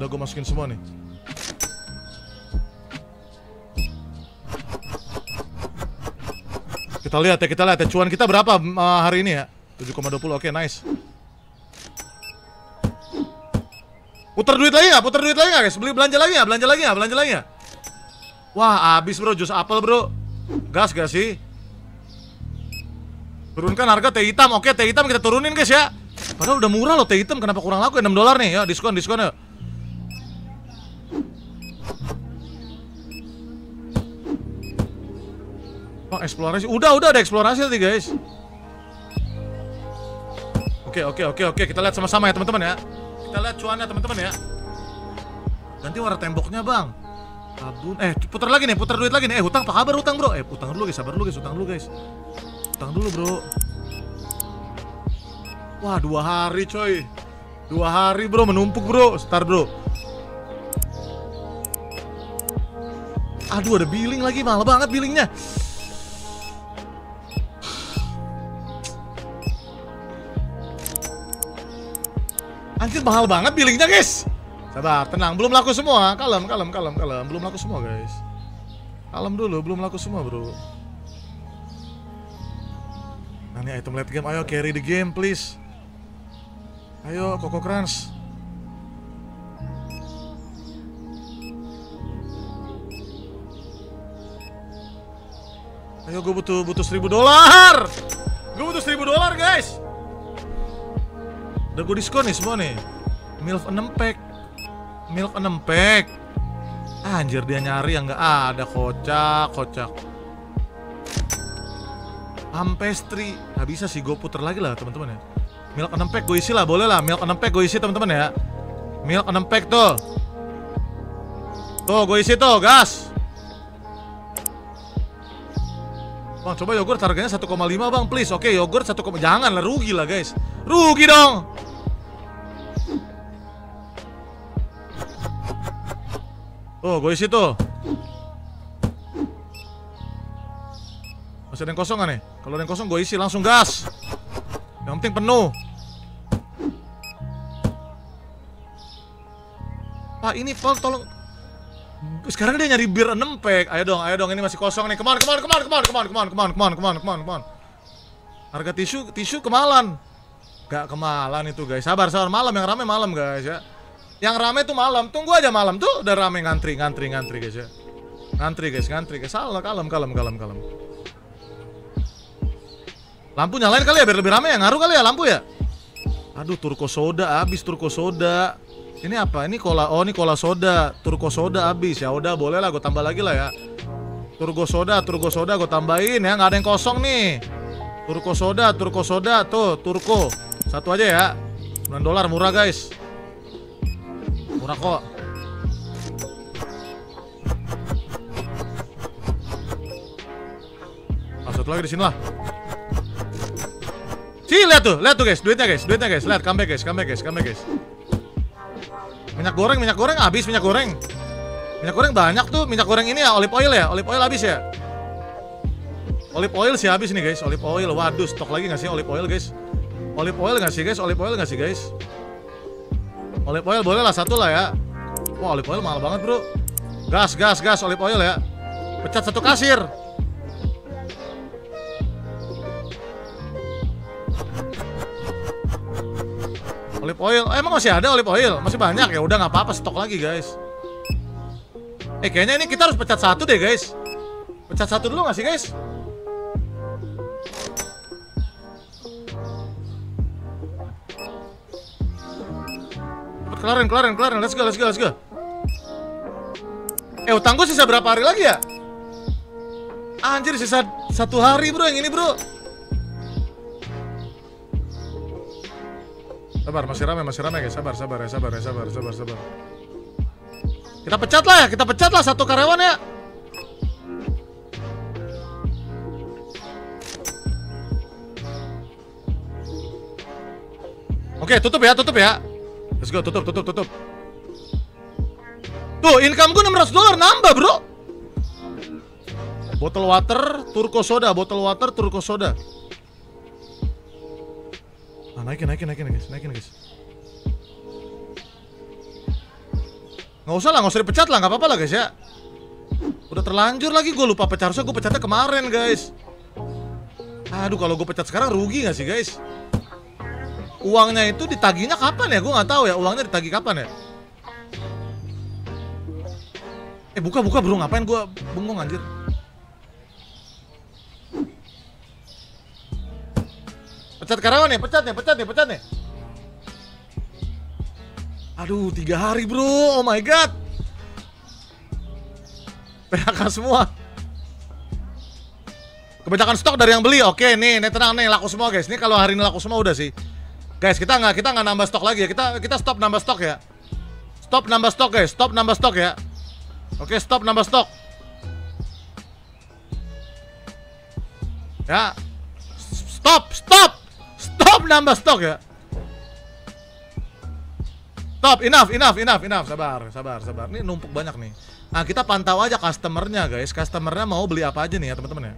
Kita lihat ya. Cuan kita berapa hari ini ya? 7,20, oke nice. Putar duit lagi nggak guys? Belanja lagi nggak? Wah abis bro, jus apel bro. Gas gak sih? Turunkan harga teh hitam, oke teh hitam kita turunin guys ya. Padahal udah murah loh teh hitam, kenapa kurang laku ya? $6 nih ya, diskon ya. Oh eksplorasi, udah ada eksplorasi tadi guys. Oke, kita lihat sama-sama ya teman-teman ya. Kita lihat cuannya teman-teman ya. Ganti warna temboknya bang. Sabun. Putar duit lagi nih. Hutang, apa kabar hutang bro? Hutang dulu guys, sabar dulu guys, hutang dulu bro. Wah 2 hari coy. 2 hari bro, menumpuk bro. Start bro. Aduh ada billing lagi, mahal banget billingnya. Anjir mahal banget billingnya guys. Sabar, tenang, belum laku semua. Kalem, belum laku semua guys. Kalem dulu, belum laku semua bro. Nah ini item late game, ayo carry the game please. Ayo Coco Crunch. Ayo gue butuh $1,000. Gue butuh $1,000 guys. Udah gue diskon nih semua nih. Milk 6 pack. Anjir dia nyari yang gak ada. Kocak. Ampestri. Gak bisa sih, gue puter lagi lah teman-teman ya. Milk 6 pack gue isi lah, boleh lah. Milk 6 pack gue isi teman-teman ya. Milk 6 pack tuh. Tuh gue isi tuh, gas. Bang coba yogurt harganya 1,5 bang please. Oke yogurt 1, jangan lah, rugi lah guys. Rugi dong. Tuh gue isi tuh. Masih ada yang kosong gak nih? Kalau ada yang kosong gue isi langsung gas. Yang penting penuh. Pak ini Pak tolong. Sekarang dia nyari bir 6 pack. Ayo dong ini masih kosong nih. Come on. Harga tisu kemalan. Gak kemalan itu guys. Sabar malam, yang rame malam guys ya. Yang rame tuh malam. Tunggu aja malam tuh udah rame, ngantri guys ya. Ngantri guys. Salah, kalem. Lampu nyalain kali ya biar lebih rame ya, ngaruh kali ya lampu ya. Aduh, turko soda habis. Ini apa? Ini cola soda. Turko soda habis. Ya udah boleh lah, gue tambah lagi lah ya. Turko soda gue tambahin ya, nggak ada yang kosong nih. Turko soda tuh, turko. Satu aja ya. $9 murah guys. Murah kok. Nah, satu lagi di sini lah. Sih, lihat tuh guys, duitnya guys. Lihat, comeback guys. Minyak goreng habis. Minyak goreng banyak tuh. Minyak goreng ini ya, olive oil ya. Olive oil habis ya. Olive oil sih habis nih guys. Olive oil. Waduh, stok lagi nggak sih olive oil guys? Olive oil nggak sih guys? Olive oil nggak sih guys? Olive oil boleh lah, satu lah ya. Wah, olive oil mahal banget bro. Gas, gas, gas, olive oil ya. Pecat satu kasir. Olive oil, emang masih ada olive oil? Masih banyak ya? Udah nggak apa-apa, stok lagi guys. Kayaknya ini kita harus pecat satu deh guys. Pecat satu dulu nggak sih guys? Kelarin, kelarin, kelarin. Let's go, let's go, let's go. Eh, utang gue sisa berapa hari lagi ya? Anjir, sisa 1 hari bro, yang ini bro. Sabar, masih ramai guys. Sabar, sabar, sabar, sabar, sabar, sabar. Kita pecat lah satu karyawan ya. Oke, tutup ya, tutup ya. Let's go, tutup, tutup, tutup. Tuh, income gue $600 nambah, bro. Botol water, turko soda, botol water, turko soda. Ah, naikin, naikin, naikin, guys, naikin, guys. Nggak usah lah, nggak usah dipecat lah, nggak apa-apa lah, guys ya. Udah terlanjur lagi, gue lupa pecat, harusnya gue pecatnya kemarin, guys. Aduh, kalau gue pecat sekarang rugi nggak sih, guys? Uangnya itu ditagihnya kapan ya? Gue nggak tahu ya. Uangnya ditagih kapan ya? Eh, buka, buka bro. Ngapain gue bengong anjir? Pecat karyawan nih, pecat nih, pecat nih, pecat nih. Aduh, 3 hari bro. Oh my god. PHK semua. Kebanyakan stok dari yang beli. Oke nih, tenang nih, laku semua guys. Ini kalau hari ini laku semua udah sih. Guys, kita nggak nambah stok lagi ya. Kita stop nambah stok ya. Stop nambah stok guys, stop nambah stok ya. Oke, stop nambah stok. Ya. Stop, stop. Stop nambah stok ya. Stop, enough, enough, enough, enough. Sabar, sabar, sabar. Ini numpuk banyak nih. Nah, kita pantau aja customernya guys. Customernya mau beli apa aja nih ya, teman-teman ya.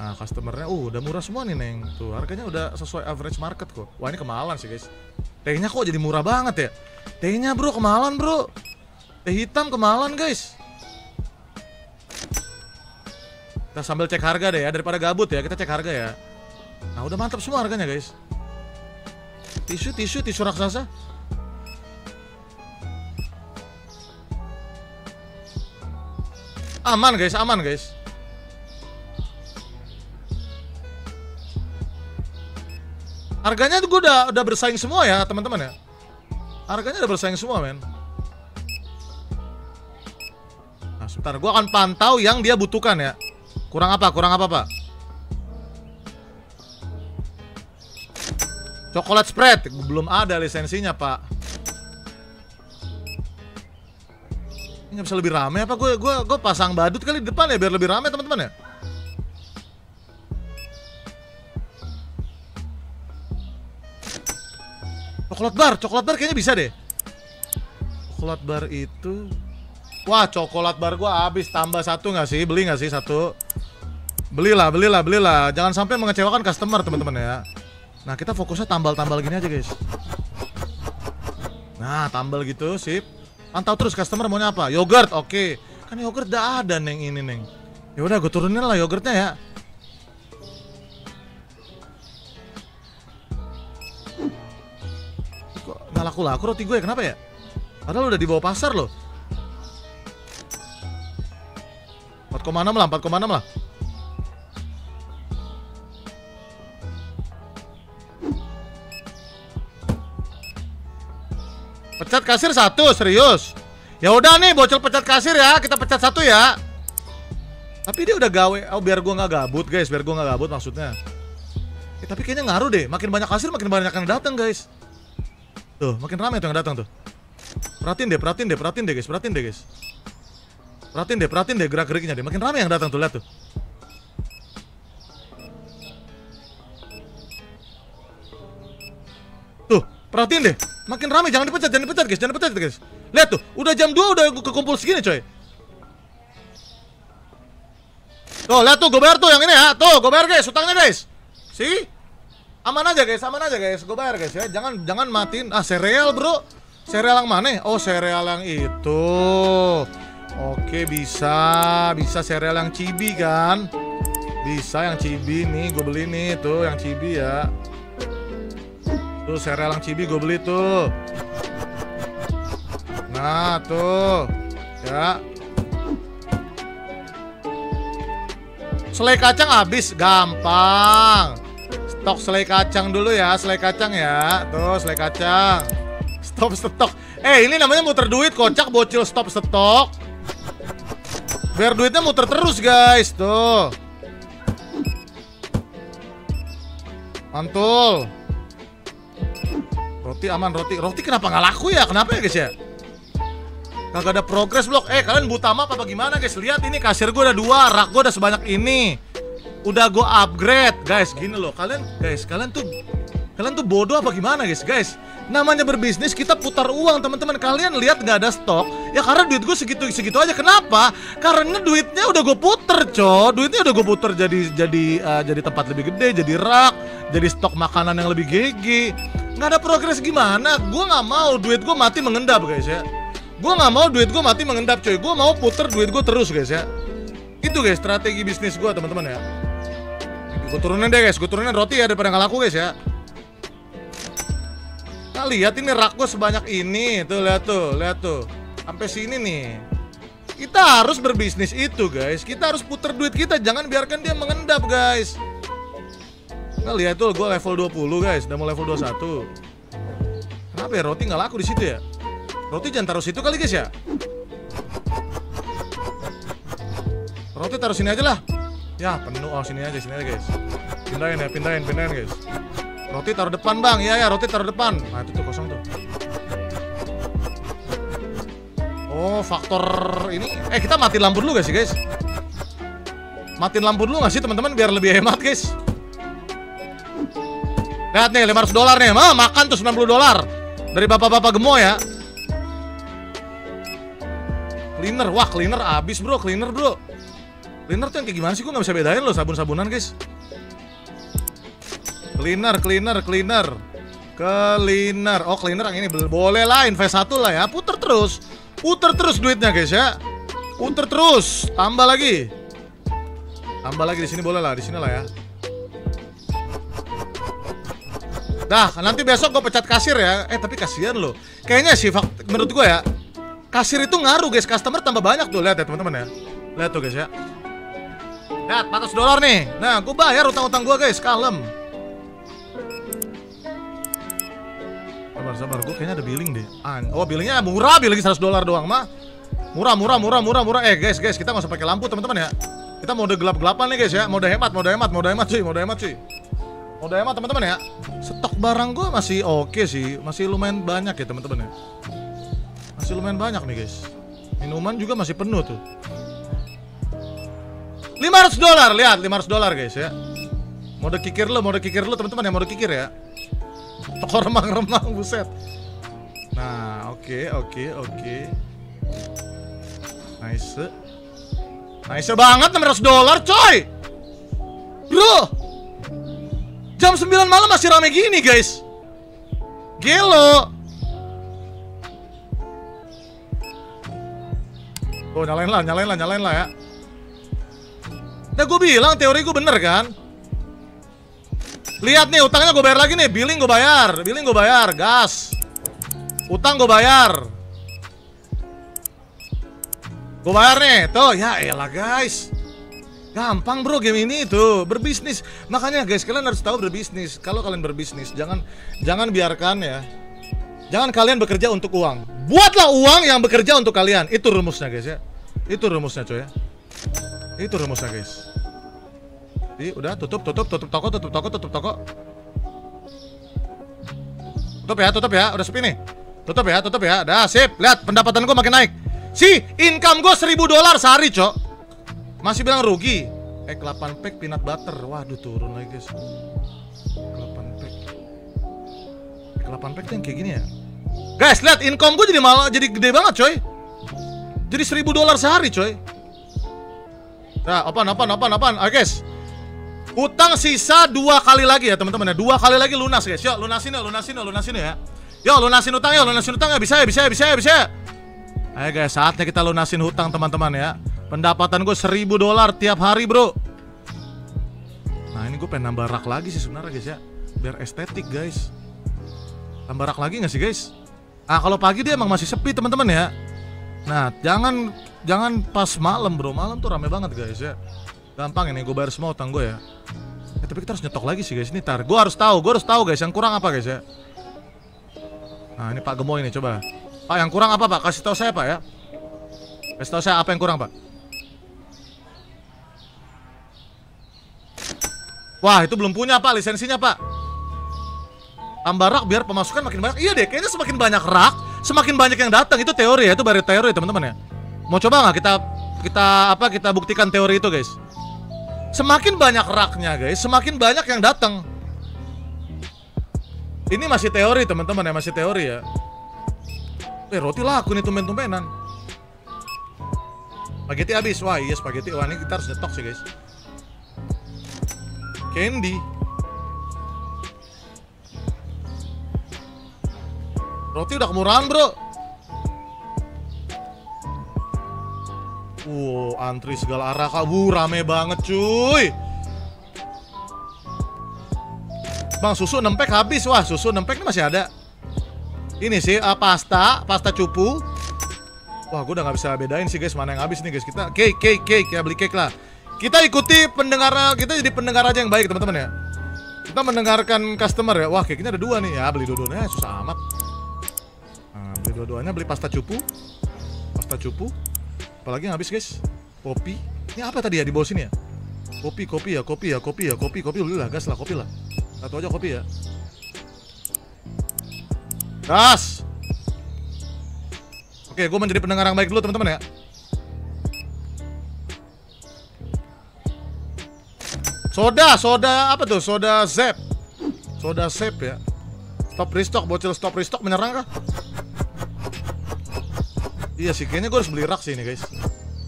Nah, customernya, udah murah semua nih, Neng. Tuh, harganya udah sesuai average market kok. Wah, ini kemahalan sih, guys. Tehnya kok jadi murah banget ya? Tehnya, bro, kemahalan, bro. Teh hitam kemahalan, guys. Kita sambil cek harga deh ya, daripada gabut ya, kita cek harga ya. Nah, udah mantap semua harganya, guys. Tisu, tisu, tisu raksasa. Aman, guys, aman, guys. Harganya tuh gue udah bersaing semua ya teman-teman ya. Harganya udah bersaing semua men. Nah sebentar, gue akan pantau yang dia butuhkan ya. Kurang apa? Kurang apa pak? Coklat spread belum ada lisensinya pak. Ini nggak bisa lebih rame apa? Gue pasang badut kali di depan ya biar lebih rame teman-teman ya. Coklat bar kayaknya bisa deh. Coklat bar itu, wah coklat bar gua habis, tambah satu nggak sih? Beli nggak sih satu? Belilah, belilah, belilah. Jangan sampai mengecewakan customer teman-teman ya. Nah kita fokusnya tambal-tambal gini aja guys. Nah tambal gitu sip. Pantau terus customer maunya apa? Yogurt, oke. Kan yogurt udah ada neng ini neng. Ya udah gue turunin lah yogurtnya ya. Laku-laku roti gue, kenapa ya? Padahal udah dibawa pasar loh. 4,6 lah, 4,6 lah. Pecat kasir satu, serius. Ya udah nih, bocil pecat kasir ya, kita pecat satu ya. Tapi dia udah gawe, biar gue nggak gabut guys, biar gue nggak gabut maksudnya. Tapi kayaknya ngaruh deh, makin banyak kasir makin banyak yang datang guys. Tuh, makin ramai tuh yang datang tuh. Perhatiin deh, perhatiin deh, perhatiin deh guys, perhatiin deh guys. Perhatiin deh gerak-geriknya deh. Makin ramai yang datang tuh, lihat tuh. Tuh, perhatiin deh. Makin ramai, jangan dipecat guys, jangan dipecat guys. Lihat tuh, udah jam 2 udah kekumpul segini coy. Tuh, lihat tuh, gue bayar tuh yang ini ya. Tuh, gue bayar guys, utangnya guys. See? Aman aja guys, gue bayar guys ya. Jangan matiin. Ah, sereal bro. Sereal yang mana? Oh, sereal yang itu. Oke, bisa. Bisa sereal yang chibi kan. Bisa yang chibi nih, gue beli nih. Tuh, yang chibi ya. Tuh, sereal yang chibi gue beli tuh. Nah, tuh. Ya. Selai kacang habis, gampang. Stok selai kacang dulu ya, selai kacang ya. Tuh, selai kacang. Stop stok. Eh, ini namanya muter duit, kocak bocil, stop stok. Biar duitnya muter terus, guys. Tuh. Mantul. Roti aman, roti. Roti kenapa nggak laku ya? Kenapa ya, guys ya? Kagak ada progres blok. Eh, kalian buta map apa gimana guys? Lihat ini kasir gue ada 2, rak gue ada sebanyak ini. Udah gue upgrade guys. Gini loh, kalian guys, kalian tuh bodoh apa gimana guys? Guys, namanya berbisnis kita putar uang teman-teman. Kalian lihat nggak ada stok ya karena duit gue segitu aja. Kenapa? Karena duitnya udah gue puter coy. Duitnya udah gue puter jadi tempat lebih gede, jadi rak, jadi stok makanan yang lebih gigi. Nggak ada progres gimana? Gue nggak mau duit gue mati mengendap guys ya. Gue gak mau duit gue mati mengendap coy. Gue mau puter duit gue terus guys ya. Itu guys strategi bisnis gue teman-teman ya. Gue turunin deh guys. Gue turunin roti ya daripada gak laku guys ya. Nah lihat ini rak gue sebanyak ini. Tuh lihat tuh. Lihat tuh. Sampai sini nih. Kita harus berbisnis itu guys. Kita harus puter duit kita. Jangan biarkan dia mengendap guys. Nah lihat tuh gue level 20 guys. Udah mau level 21. Kenapa ya roti gak laku di situ ya? Roti jangan taruh situ kali guys ya. Roti taruh sini aja lah. Ya penuh, oh sini aja guys. Pindahin ya, pindahin guys. Roti taruh depan bang, ya roti taruh depan. Nah itu tuh kosong tuh. Oh faktor ini. Eh kita matiin lampu dulu guys. Matiin lampu dulu nggak sih teman-teman biar lebih hemat guys. Lihat nih $500 nih, mah makan tuh $90 dari bapak-bapak gemo ya. Cleaner, wah cleaner abis bro, cleaner tuh yang kayak gimana sih, gue gak bisa bedain loh sabun-sabunan guys. Cleaner, oh cleaner yang ini, boleh lah invest 1 lah ya, puter terus duitnya guys ya, puter terus, tambah lagi di sini boleh lah, di sini lah ya. Dah, nanti besok gue pecat kasir ya, tapi kasihan loh, kayaknya sih menurut gue ya. Kasir itu ngaruh guys, customer tambah banyak tuh. Lihat ya teman-teman ya. Lihat tuh guys ya. Lihat $400 nih. Nah, gue bayar utang-utang gue guys, kalem. Sabar, gue kayaknya ada billing deh. Oh, billingnya murah, billing $100 doang mah. Murah. Eh guys, kita nggak usah pakai lampu teman-teman ya. Kita mode gelap-gelapan nih guys ya. Mode hemat teman-teman ya. Stok barang gue masih oke sih, masih lumayan banyak ya teman-teman ya. Masih lumayan banyak nih guys. Minuman juga masih penuh tuh. $500, lihat $500 guys ya. Mode kikir lo teman-teman ya, mode kikir ya. Toko remang-remang buset. Nah, oke. Nice. Nice banget $600 coy. Bro. Jam 9 malam masih rame gini guys. Gelo. Oh nyalain lah ya. Nah gue bilang teori gue bener kan. Lihat nih utangnya gue bayar lagi nih. Billing gue bayar. Gas. Utang gue bayar. Gue bayar nih. Tuh ya elah guys. Gampang bro game ini tuh. Berbisnis. Makanya guys kalian harus tahu berbisnis. Kalau kalian berbisnis jangan biarkan ya. Jangan kalian bekerja untuk uang. Buatlah uang yang bekerja untuk kalian. Itu rumusnya guys ya. Itu rumusnya guys. Jadi udah tutup toko. Tutup ya. Udah sepi nih. Tutup ya. Dah sip. Lihat pendapatan gue makin naik. Si income gue $1.000 sehari cok. Masih bilang rugi. 8 pack peanut butter. Waduh turun lagi guys. 8 pack yang kayak gini ya. Guys, lihat income gue jadi malah jadi gede banget, coy. Jadi $1000 sehari, coy. Nah, apaan. Ayo, guys. Utang sisa 2 kali lagi ya, teman-teman ya. 2 kali lagi lunas, guys. Yuk, lunasin ya. Yuk, lunasin utang ya. Bisa ya. Ayo, guys, saatnya kita lunasin hutang, teman-teman ya. Pendapatan gue $1000 tiap hari, bro. Nah, ini gue pengen nambah rak lagi sih sebenarnya, guys ya. Biar estetik, guys. Tambah rak lagi nggak sih, guys? Ah, kalau pagi dia emang masih sepi, teman-teman ya. Nah, jangan pas malam, bro. Malam tuh rame banget, guys ya. Gampang ini, gue bayar semua utang gue ya. Ya, tapi kita harus nyetok lagi sih, guys. Ini tar, gue harus tahu, guys, yang kurang apa, guys ya. Nah, ini Pak Gemo ini, coba. Pak, yang kurang apa, Pak? Kasih tahu saya, Pak ya. Kasih tahu saya apa yang kurang, Pak. Wah, itu belum punya, Pak, lisensinya, Pak. Tambah rak biar pemasukan makin banyak. Iya deh, kayaknya semakin banyak rak, semakin banyak yang datang. Itu teori ya, itu baru teori, teman-teman ya. Mau coba nggak kita buktikan teori itu, guys? Semakin banyak raknya, guys, semakin banyak yang datang. Ini masih teori, teman-teman ya, masih teori ya. Roti laku nih, tumben-tumbenan. Spaghetti habis. Wah, iya spaghetti. Wah, ini kita harus nyetok sih, guys. Candy. Roti udah kemurahan, bro. Wow, antri segala arah, Kak. Rame banget, cuy. Bang, susu 6 pack habis. Wah, susu 6 pack ini masih ada. Ini sih pasta cupu. Wah, gue udah gak bisa bedain sih, guys, mana yang habis nih, guys. Kita cake ya, beli cake lah. Kita ikuti pendengar, kita jadi pendengar aja yang baik, teman-teman ya. Kita mendengarkan customer ya. Wah, cake-nya ada 2 nih ya, beli dua-duanya susah amat. Beli pasta cupu, apalagi yang habis, guys. Kopi, ini apa tadi ya di bawah sini ya? Kopi dulu lah, gas lah, kopi lah. Satu aja kopi ya, gas. Oke, gue menjadi pendengar yang baik dulu, teman-teman ya. Soda apa tuh? Soda Zep ya. Stop restock, bocil, stop restock menyerang kah? Iya sih, kayaknya gue harus beli rak sih ini, guys.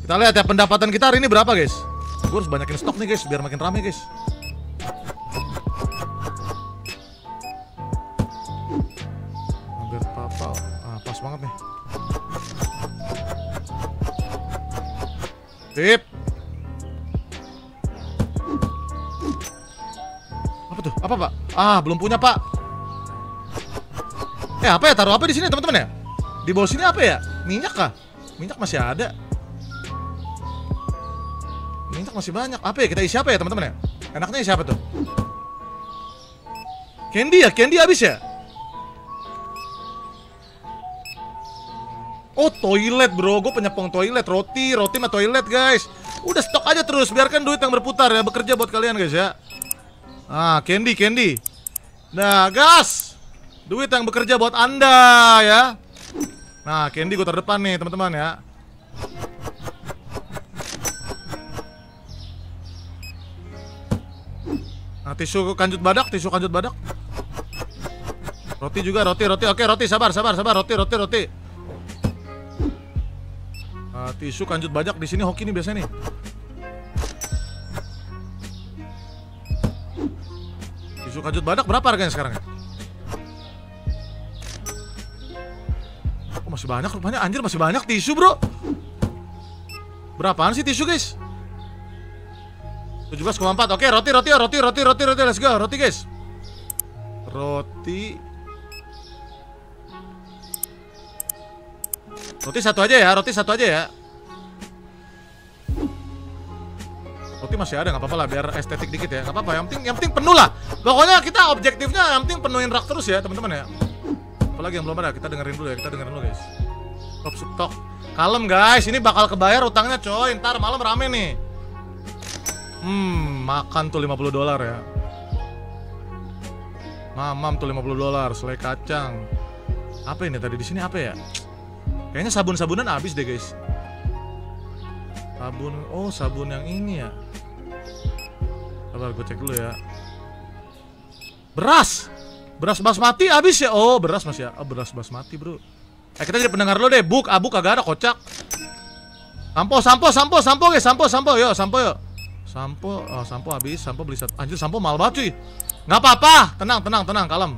Kita lihat ya pendapatan kita hari ini berapa, guys. Gue harus banyakin stok nih, guys, biar makin rame, guys. Hampir papa, ah, pas banget nih. Tip. Apa tuh? Apa, Pak? Ah, belum punya, Pak. Apa ya? Taruh apa di sini, teman-teman ya? Di bawah sini apa ya? Minyak kah? Minyak masih ada. Minyak masih banyak. Apa ya? Kita isi apa ya, teman-teman ya? Enaknya isi apa tuh? Candy ya? Candy habis ya? Oh, toilet, bro. Gue penyepong toilet. Roti mah toilet, guys. Udah stok aja terus. Biarkan duit yang berputar ya. Bekerja buat kalian, guys ya. Ah, candy. Nah, gas. Duit yang bekerja buat Anda ya. Nah, candy gue terdepan nih, teman-teman ya. Nah, tisu kanjut badak. Roti juga, roti. Oke, roti, sabar, roti. Nah, tisu kanjut badak di sini hoki nih biasanya nih. Tisu kanjut badak berapa harganya sekarang ya? Masih banyak rupanya, anjir, masih banyak tisu, bro. Berapaan sih tisu, guys? 17,4. Oke, roti, let's go, roti, guys. Roti satu aja ya. Roti masih ada, nggak apa-apa lah, biar estetik dikit ya. Nggak apa-apa, yang penting penuh lah. Pokoknya kita objektifnya yang penting penuhin rak terus ya, teman-teman ya. Apalagi yang belum ada, kita dengerin dulu, guys. Stop stok. Kalem, guys, ini bakal kebayar utangnya, coy. Ntar malam rame nih. Makan tuh $50 ya. Mamam tuh $50, selai kacang. Apa ini tadi di sini apa ya? Kayaknya sabun-sabunan habis deh, guys. Sabun yang ini ya. Sabar, gue cek dulu ya. Beras. Beras basmati habis ya? Oh, beras Mas ya. Oh, beras basmati, Bro. Eh, kita jadi pendengar lo deh. Buk, abuk kagak ada kocak. Sampo, guys. Sampo. Yo, sampo yo. Sampo, oh, sampo habis. Sampo beli satu. Anjir, sampo mahal banget, cuy. Nggak apa-apa. Tenang, kalem.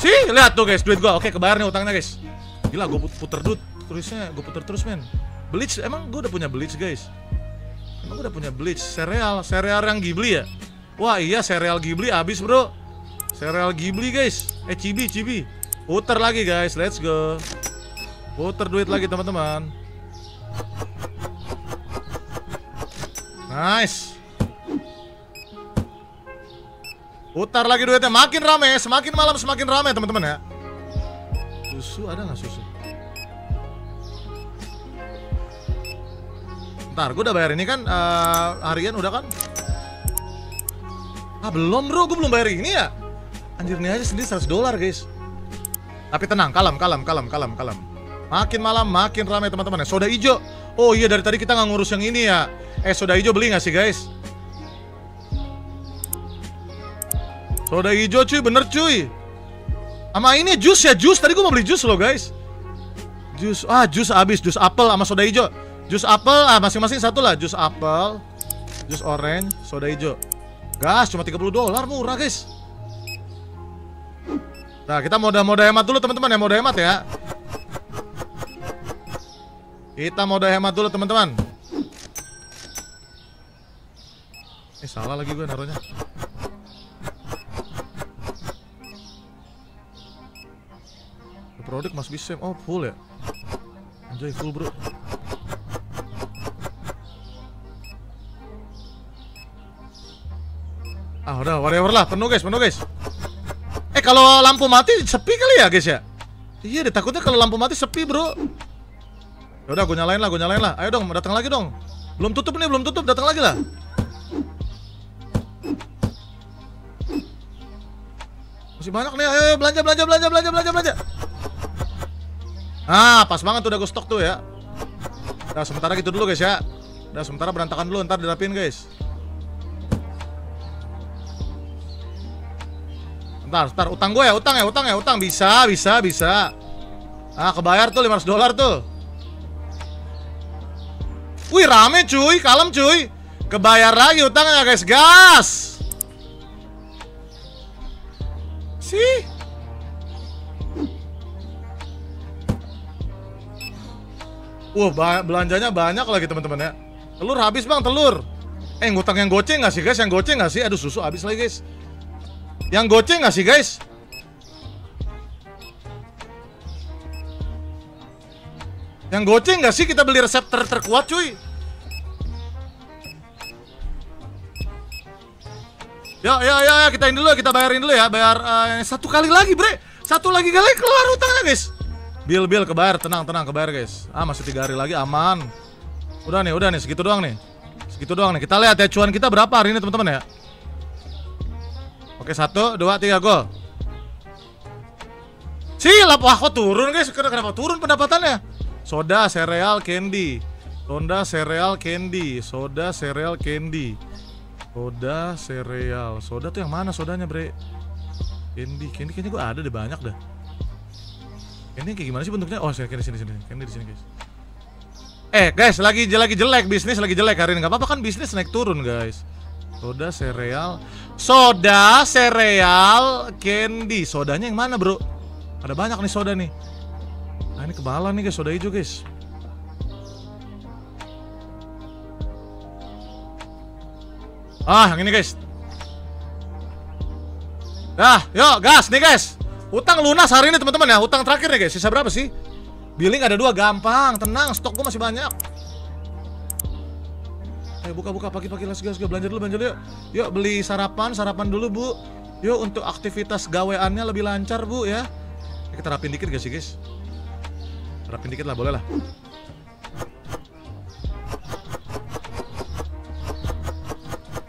Sih, lihat tuh guys, duit gua. Oke, kebayar nih utangnya, guys. Gila, gua puter duit. Terusnya gua puter terus, men. Bleach, emang gua udah punya bleach, guys. Sereal yang Ghibli ya. Wah, iya, sereal Ghibli habis, Bro. Sereal Ghibli, guys. Chibi. Puter lagi, guys. Let's go. Puter duit lagi, teman-teman. Nice. Putar lagi duitnya, makin rame, semakin malam semakin rame teman-teman ya. Susu ada nggak susu? Ntar, gue udah bayar ini kan harian udah kan? Ah belum bro, gue belum bayar ini ya. Anjir nih aja sendiri $100 guys. Tapi tenang, kalem. Makin malam makin rame teman-teman ya. Soda hijau. Oh iya dari tadi kita nggak ngurus yang ini ya. Soda hijau beli nggak sih guys? Soda hijau cuy, bener cuy. Sama ini jus ya, jus. Tadi gue mau beli jus loh guys. Jus abis, jus apel sama soda hijau. Jus apel, masing-masing satu lah. Jus apel, jus orange, soda hijau. Gas, cuma $30, murah guys. Nah, kita mode hemat dulu teman-teman ya, mode hemat ya. Kita mode hemat dulu teman-teman. Salah lagi gue naruhnya. Produk must be same. Oh full ya. Enjoy full bro. Ah udah whatever lah. Penuh guys. Kalau lampu mati sepi kali ya guys ya. Iya ditakutnya kalau lampu mati sepi bro. Yaudah gue nyalain lah. Ayo dong datang lagi dong. Belum tutup datang lagi lah. Masih banyak nih. Ayo belanja. Ah, pas banget tuh udah gue stok tuh ya. Nah, sementara gitu dulu guys ya. Udah sementara berantakan dulu, ntar dirapiin guys. Ntar utang gue ya, utang bisa. Ah, kebayar tuh $500 tuh. Wih, rame cuy, kalem cuy. Kebayar lagi utangnya guys, gas. Sih. Wah, belanjanya banyak lagi teman-teman ya. Telur habis bang, telur. Ngutang yang goceng nggak sih guys? Aduh, susu habis lagi guys. Yang goceng nggak sih guys? Yang goceng nggak sih? Kita beli resep terkuat cuy. Ya, kita ini dulu, kita bayarin dulu ya. Bayar satu kali lagi bre. Satu lagi kali keluar utangnya guys. Bil kebayar, tenang kebayar guys. Ah masih 3 hari lagi aman. Udah nih segitu doang nih. Kita lihat ya cuan kita berapa hari ini teman-teman ya. Oke 1, 2, 3 go. Silap wah kok turun guys. Kenapa turun pendapatannya? Soda sereal candy. Soda tuh yang mana sodanya bre? Candy kayaknya gue ada deh banyak dah. Ini kayak gimana sih bentuknya? Oh, sini. Ini di sini, guys. Guys, lagi jelek bisnis, lagi jelek hari ini. Gak apa-apa kan bisnis naik turun, guys. Soda sereal candy. Sodanya yang mana, Bro? Ada banyak nih soda nih. Nah, ini kebalan nih, guys, soda hijau, guys. Ah, yang ini, guys. Dah, yuk, gas nih, guys. Utang lunas hari ini teman-teman ya. Utang terakhir nih guys. Sisa berapa sih? Billing ada 2 gampang. Tenang, stok gue masih banyak. Ayo buka pagi-pagi las guys. Belanja dulu yuk. Yuk beli sarapan dulu bu. Yuk untuk aktivitas gaweannya lebih lancar bu ya. Kita rapin dikit gak sih guys? Rapin dikit lah boleh lah.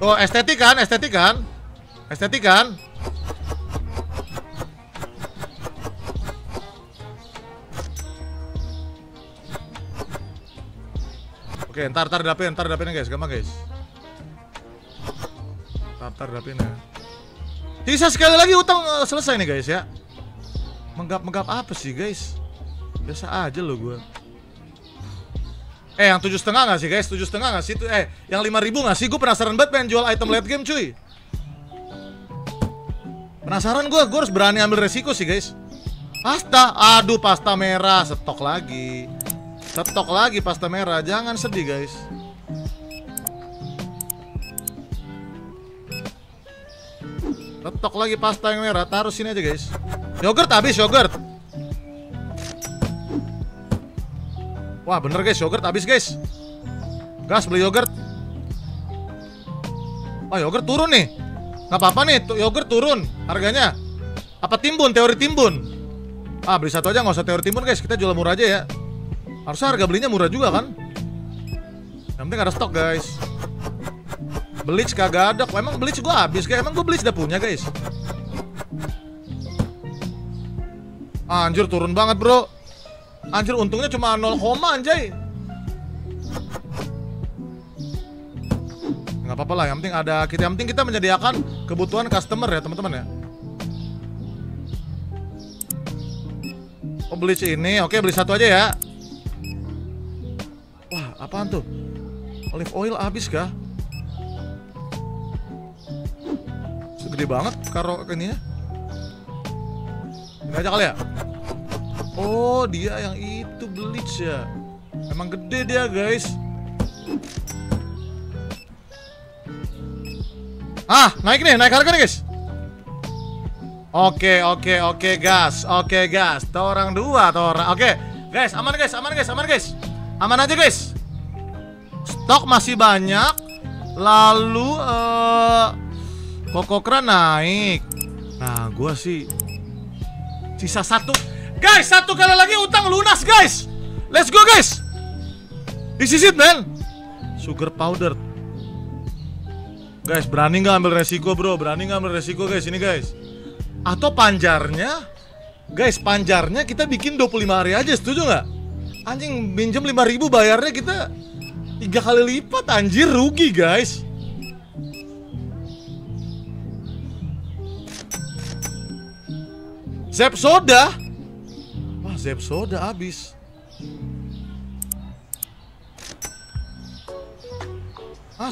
Oh estetik kan? Oke, ntar dapin guys, gampang guys. Terdapatnya. Jadi saya sekali lagi utang selesai nih guys ya. Menggap-menggap apa sih guys? Biasa aja loh gue. Yang 7,5 nggak sih guys? 7,5 nggak sih? Yang 5.000 nggak sih? Gue penasaran banget pengen jual item late game cuy. Penasaran gue harus berani ambil resiko sih guys. Pasta, aduh pasta merah, stok lagi pasta merah, jangan sedih guys. Stok lagi pasta yang merah, taruh sini aja guys. Yogurt habis, yogurt. Wah bener guys, yogurt habis guys. Gas beli yogurt. Wah yogurt turun nih, nggak apa-apa nih, yogurt turun harganya. Apa timbun, teori timbun? Beli satu aja, nggak usah teori timbun guys, kita jual murah aja ya. Harusnya harga belinya murah juga kan? Yang penting ada stok guys. Bleach kagak ada, emang bleach gue habis guys, emang gue bleach udah punya guys. Anjir turun banget bro. Anjir untungnya cuma 0 koma anjay. Nggak apa-apa lah, yang penting ada kita, yang penting kita menyediakan kebutuhan customer ya teman-teman ya. Oh bleach ini, oke beli satu aja ya. Wah apaan tuh? Olive oil habis kah? Segede banget karo ini ya. Ini aja kali ya? Oh dia yang itu bleach ya. Emang gede dia guys. Naik nih, naik harga nih guys. Oke, gas. Oke, gas. Torang dua, torang. Oke, guys, aman guys, aman guys, aman guys. Aman aja guys. Stok masih banyak. Lalu kokokra naik. Nah, gua sih sisa satu. Guys, satu kali lagi utang lunas, guys. Let's go, guys. This is it, man. Sugar powder. Guys, berani nggak ambil resiko, bro? Berani nggak ambil resiko, guys? Ini, guys. Atau panjarnya, guys, panjarnya kita bikin 25 hari aja, setuju nggak? Anjing, minjem 5.000 bayarnya kita 3 kali lipat, anjir rugi guys. Zep soda, wah Zep soda habis.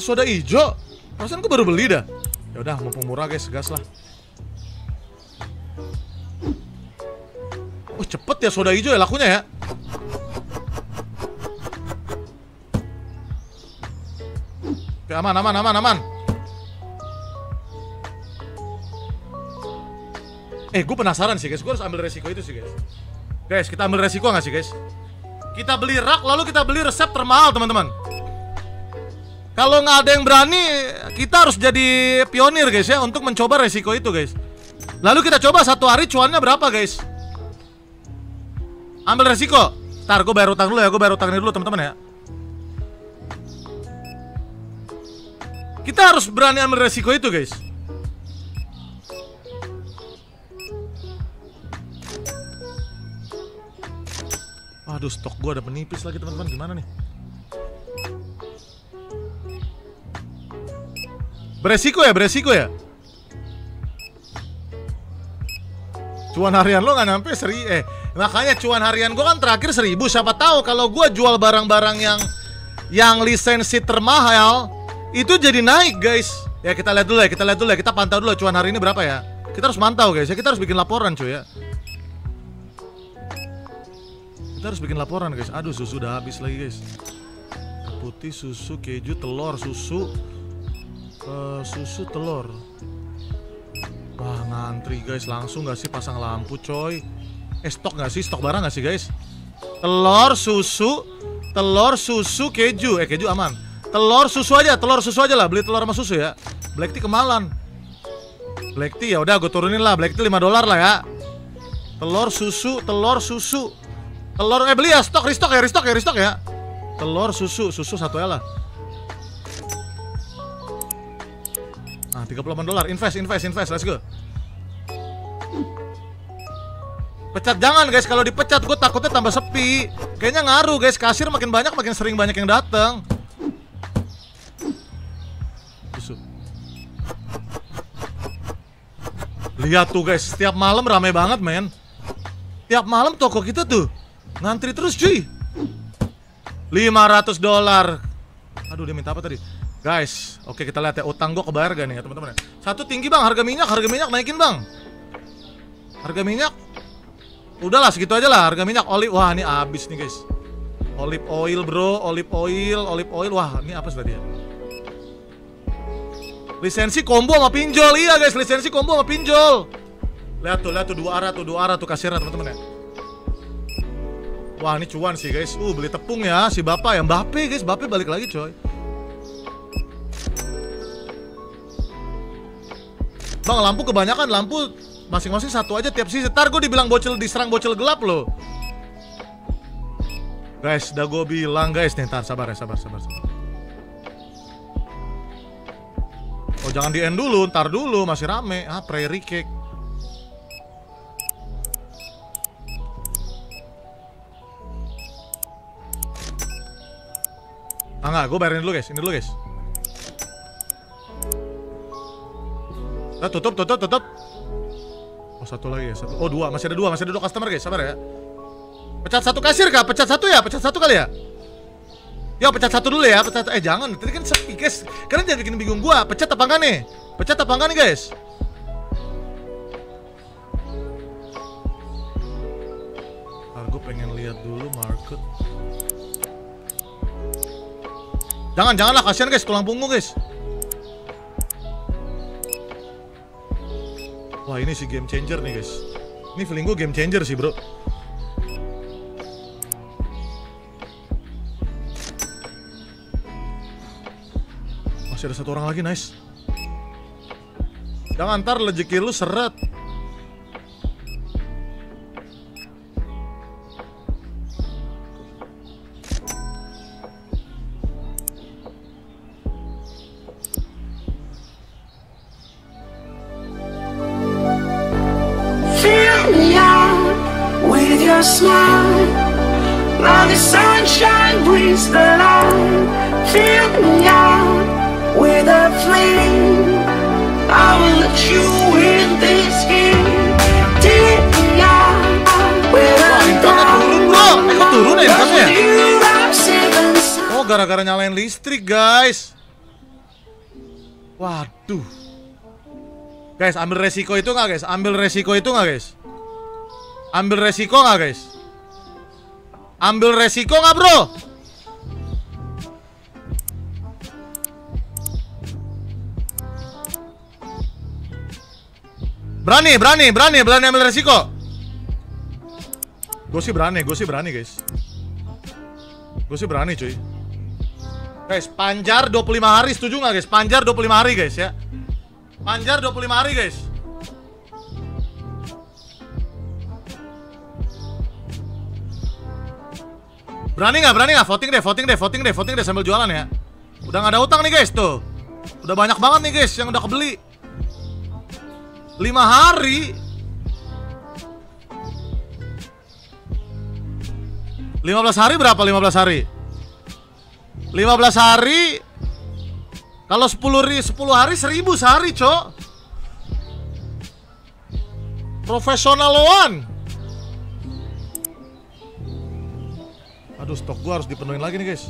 Soda hijau, perasaan gue baru beli dah. Ya udah, mumpung murah guys, gas lah. Cepet ya soda hijau ya lakunya ya. Oke, aman. Gue penasaran sih guys, gue harus ambil resiko itu sih guys. Guys, kita ambil resiko nggak sih guys? Kita beli rak, lalu kita beli resep termahal teman-teman. Kalau nggak ada yang berani, kita harus jadi pionir guys ya, untuk mencoba resiko itu guys. Lalu kita coba satu hari cuannya berapa guys? Ambil resiko. Ntar gue bayar utang dulu ya, gue bayar utang ini dulu teman-teman ya. Kita harus berani ambil resiko itu guys. Aduh stok gue ada menipis lagi teman-teman, gimana nih? Beresiko ya, beresiko ya. Cuan harian lo nggak nyampe makanya cuan harian gue kan terakhir 1.000. Siapa tahu kalau gue jual barang-barang yang lisensi termahal itu jadi naik guys. Ya kita lihat dulu ya, kita pantau dulu cuan hari ini berapa ya. Kita harus mantau guys ya, kita harus bikin laporan cuy ya. Kita harus bikin laporan guys. Aduh susu udah habis lagi guys. Putih, susu, keju, telur, susu, telur. Wah ngantri guys, langsung gak sih pasang lampu coy. Stok gak sih? Stok barang gak sih guys? Telur, susu, keju. Keju aman. Telur, susu aja lah. Beli telur sama susu ya. Black tea kemalan. Black tea ya udah gue turunin lah. Black tea $5 lah ya. Telur, susu. Telur, beli ya. Stok, restock ya. Telur, susu satu ya lah. Nah, $38. Invest. Let's go. Pecat jangan guys, kalau dipecat gue takutnya tambah sepi. Kayaknya ngaruh guys, kasir makin banyak makin sering banyak yang datang. Lihat tuh guys, setiap malam ramai banget men. Tiap malam toko kita tuh ngantri terus cuy. $500. Aduh dia minta apa tadi? Guys, oke kita lihat ya, utang gua kebayar gak nih ya teman-teman. Satu tinggi bang, harga minyak naikin bang. Harga minyak udahlah segitu aja lah, harga minyak olive. Wah, ini habis nih guys. Olive oil bro, olive oil. Wah, ini apa tadi ya? Lisensi combo sama pinjol. Iya guys, lisensi combo sama pinjol. Lihat tuh dua arah tuh kasirnya teman-teman ya. Wah, ini cuan sih guys. Beli tepung ya si Bapak yang Bape guys, Bape balik lagi coy. Bang, lampu kebanyakan, lampu masing-masing satu aja tiap sisi. Ntar gue dibilang diserang bocil gelap loh. Guys, udah gue bilang guys nih, ntar sabar ya, sabar. Oh jangan di-end dulu, ntar dulu masih rame. Prairie cake. Enggak, gue bayarin dulu guys, ini dulu guys. Nah, tutup. Oh satu lagi ya, satu. Oh dua, masih ada dua customer guys, sabar ya. Pecat satu kasir kah? Pecat satu kali ya? Ya pecat satu dulu ya, pecat. Jangan, tadi kan sepi guys. Kalian jangan bikin bingung gua, pecat apa enggak nih guys? Ntar gua pengen lihat dulu market. Janganlah kasihan guys, tulang punggung guys. Wah, ini si game changer nih guys. Ini feeling gua game changer sih, bro. Masih ada satu orang lagi, nice. Jangan ntar rezeki lu seret. Fill me out with your smile. Now the sunshine brings the light. Fill me out with a flame, I will let you in this game. Take me out with a flame. Oh, gara-gara nyalain listrik, guys. Waduh. Guys, ambil resiko nggak, bro? Berani ambil resiko. Gue sih berani guys. Cuy. Guys, panjar 25 hari setuju nggak guys? Panjar 25 hari guys ya. Panjar 25 hari guys. Berani nggak? Voting deh sambil jualan ya. Udah nggak ada utang nih guys tuh. Udah banyak banget nih guys yang udah kebeli. 5 hari 15 hari berapa? 15 hari kalau 10 hari 1000 sehari cok. Profesional loan. Aduh stok gua harus dipenuhin lagi nih guys.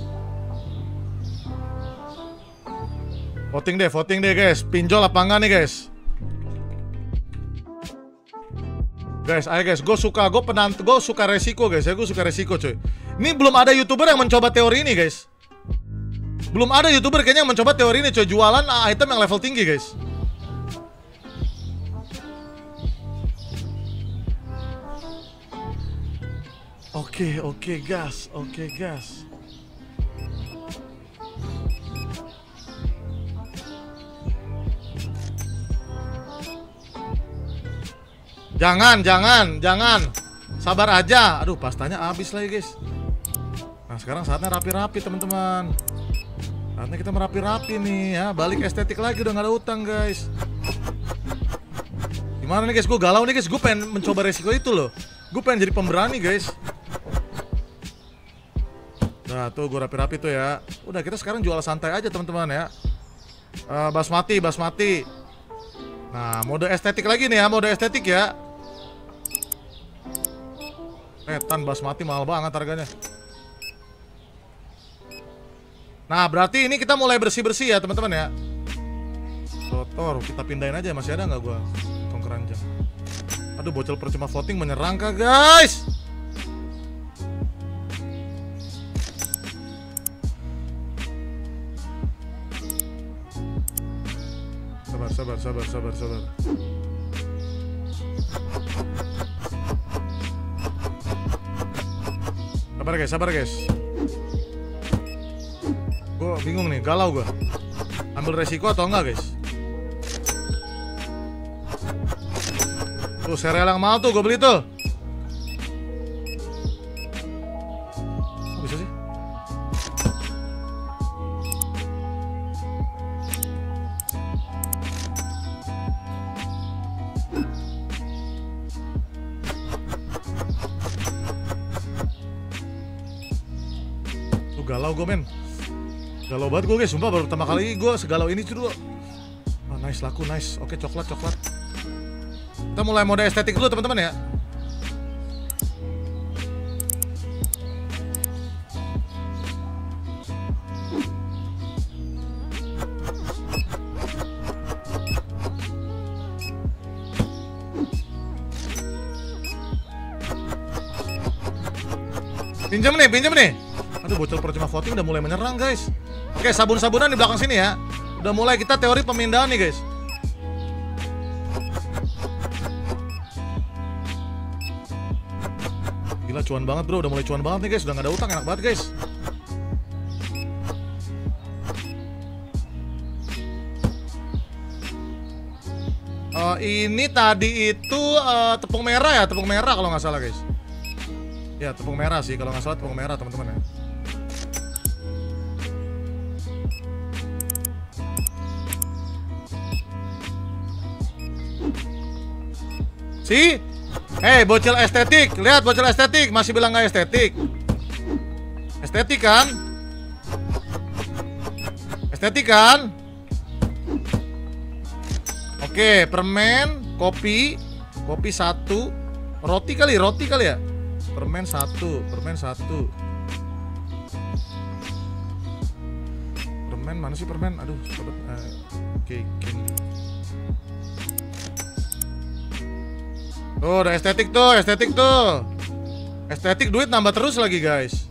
Voting deh guys, pinjol apa enggak nih guys. Guys, ayo guys, gue suka resiko guys ya, gue suka resiko cuy. Ini belum ada youtuber yang mencoba teori ini guys. Cuy, jualan item yang level tinggi guys. Oke, gas. Jangan. Sabar aja. Aduh, pastanya habis lagi, guys. Nah, sekarang saatnya rapi-rapi, teman-teman. Saatnya kita merapi-rapi nih, ya. Balik estetik lagi, udah gak ada utang, guys. Gimana nih, guys? Gue galau nih, guys. Gue pengen mencoba resiko itu, loh. Gue pengen jadi pemberani, guys. Nah, tuh gue rapi-rapi tuh, ya. Udah, kita sekarang jual santai aja, teman-teman, ya. Basmati. Nah, mode estetik lagi nih ya, mode estetik ya. Tan basmati mahal banget harganya. Nah, berarti ini kita mulai bersih-bersih ya, teman-teman ya. Kotor, kita pindahin aja, masih ada nggak gua tong keranjang. Aduh, bocil percuma floating menyerang kah, guys? Sabar. Sabar guys. Gue bingung nih, galau gue. Ambil resiko atau enggak, guys? Tuh, sereal yang mahal tuh, gue beli tuh. Kok bisa sih? Galau gue, men. Galau banget gue, guys. Sumpah baru pertama kali gue segalau ini dulu. Oh, nice, laku, nice. Oke, coklat. Kita mulai mode estetik dulu, teman-teman ya. Pinjam nih. Aduh, bocor percuma voting udah mulai menyerang, guys. Oke, sabun-sabunan di belakang sini ya. Udah mulai kita teori pemindahan nih, guys. Gila, cuan banget bro, udah mulai cuan banget nih, guys. Udah gak ada utang, enak banget, guys. Ini tadi itu tepung merah ya, kalau nggak salah, guys. Ya, tepung merah sih, kalau nggak salah tepung merah, teman-teman ya. Si, hey bocil estetik, lihat bocil estetik masih bilang nggak estetik. Estetik kan? Oke, permen, kopi satu, roti kali ya. Permen satu. Permen mana sih permen? Aduh, cake. Tuh, udah estetik tuh. Estetik duit nambah terus lagi, guys.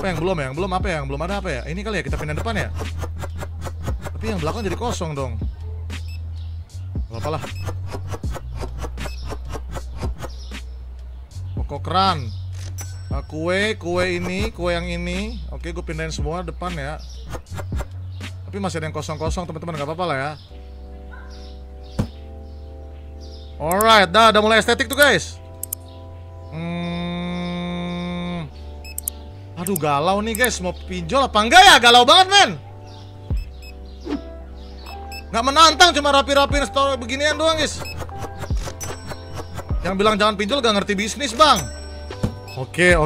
Apa yang belum ya? Yang belum ada apa ya? Ini kali ya, kita pindah depan ya? Tapi yang belakang jadi kosong dong. Gak apa-apa lah. Kokoran. Kue yang ini. Oke, gue pindahin semua depan ya. Tapi masih ada yang kosong-kosong, teman-teman, gak apa-apa lah ya. Alright, dah udah mulai estetik tuh, guys. Aduh, galau nih, guys. Mau pinjol apa enggak ya? Galau banget, men. Nggak menantang, cuma rapi-rapiin store beginian doang, guys. Yang bilang jangan pinjol gak ngerti bisnis, bang. Oke.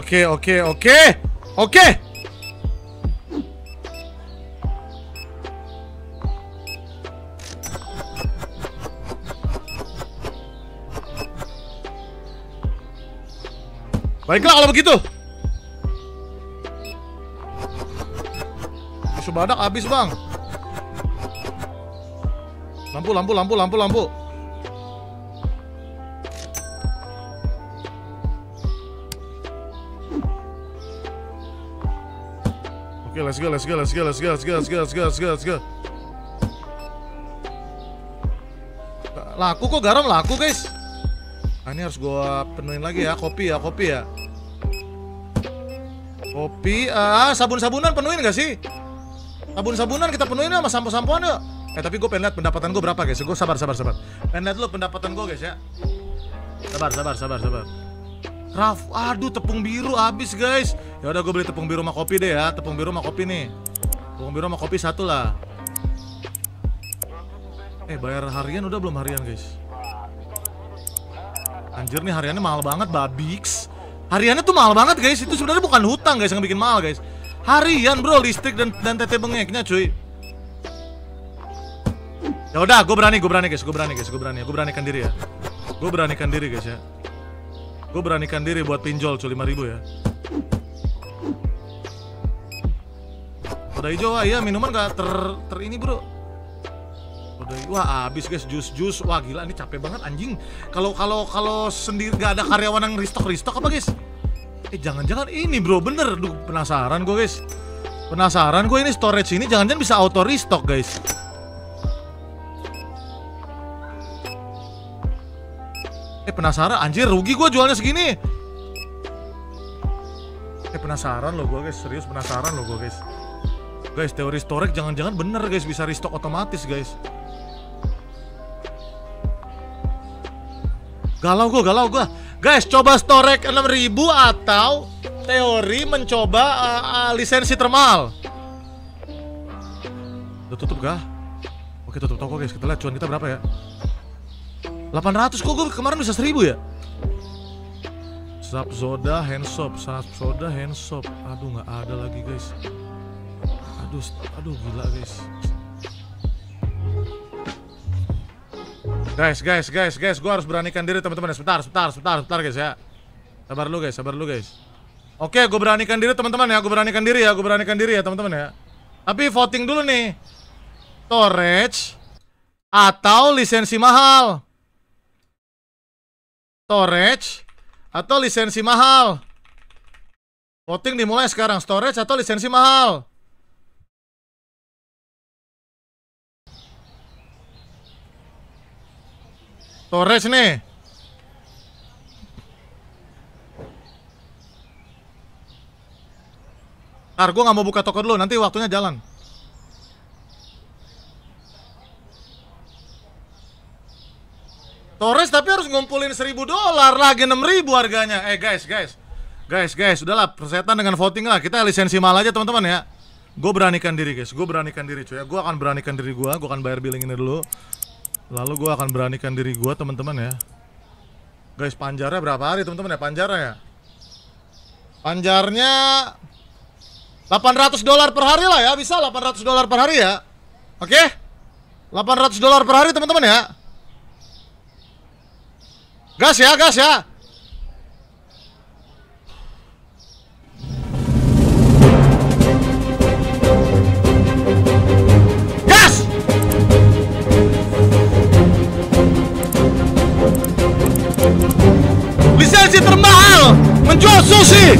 Baiklah kalau begitu. Sebadak habis, bang. Lampu. Oke, let's go. Laku kok, garam laku, guys. Nah, ini harus gua penuhin lagi ya, kopi ya. Kopi, sabun-sabunan penuhin gak sih? Sabun-sabunan kita penuhin sama sampo-sampoan yuk. Tapi gue pengen lihat pendapatan gue berapa, guys. Gue sabar. Pengen lihat dulu pendapatan gue, guys ya. Sabar. Raf, aduh, tepung biru habis, guys. Ya udah, gue beli tepung biru sama kopi deh ya. Tepung biru sama kopi satu lah. Bayar harian udah belum harian, guys? Anjir, nih hariannya mahal banget, Babix. Hariannya tuh mahal banget, guys. Itu sebenarnya bukan hutang, guys, yang bikin mahal, guys. Harian, bro, listrik dan TT bengeknya, cuy. Ya udah, gue beranikan diri guys ya. Gue beranikan diri buat pinjol cuy 5.000 ya. Udah hijau, wah iya minuman gak ini bro. Wah abis guys, jus. Wah gila, ini capek banget anjing. Kalau sendiri gak ada karyawan yang restock apa guys? Jangan-jangan ini bro, bener. Duh, penasaran gue guys. Penasaran gue ini storage ini jangan-jangan bisa auto restock guys. Penasaran, anjir rugi gue jualnya segini. Penasaran loh gue guys, serius penasaran loh gue guys. Guys, teori storage jangan-jangan bener guys, bisa restock otomatis guys. Galau gue. Guys, coba storage 6.000 atau teori mencoba lisensi thermal. Udah tutup gak? Oke, tutup toko guys, kita lihat cuan kita berapa ya. 800, kok gue kemarin bisa 1.000 ya? Sap soda handshop. Aduh, gak ada lagi guys. Aduh gila guys. Guys, gue harus beranikan diri teman-teman. Sebentar guys ya. Sabar lu guys. Oke, gue beranikan diri teman-teman ya. Gue beranikan diri ya teman-teman ya. Tapi voting dulu nih. Storage atau lisensi mahal. Voting dimulai sekarang. Storage atau lisensi mahal. Storage nih. Ntar gue gak mau buka toko dulu, nanti waktunya jalan. Storage tapi harus ngumpulin $1.000 lagi, 6.000 harganya. Guys, udahlah, persetan dengan voting lah. Kita lisensi mahal aja teman-teman ya. Gue beranikan diri cuy ya. Gue akan beranikan diri gue akan bayar billing ini dulu. Lalu gue akan beranikan diri gue teman-teman ya. Guys, panjarnya berapa hari teman-teman ya? Panjarnya $800 per hari lah ya. Bisa $800 per hari ya. Oke, $800 per hari teman-teman ya. Gas ya. Lisensi termahal menjual sushi.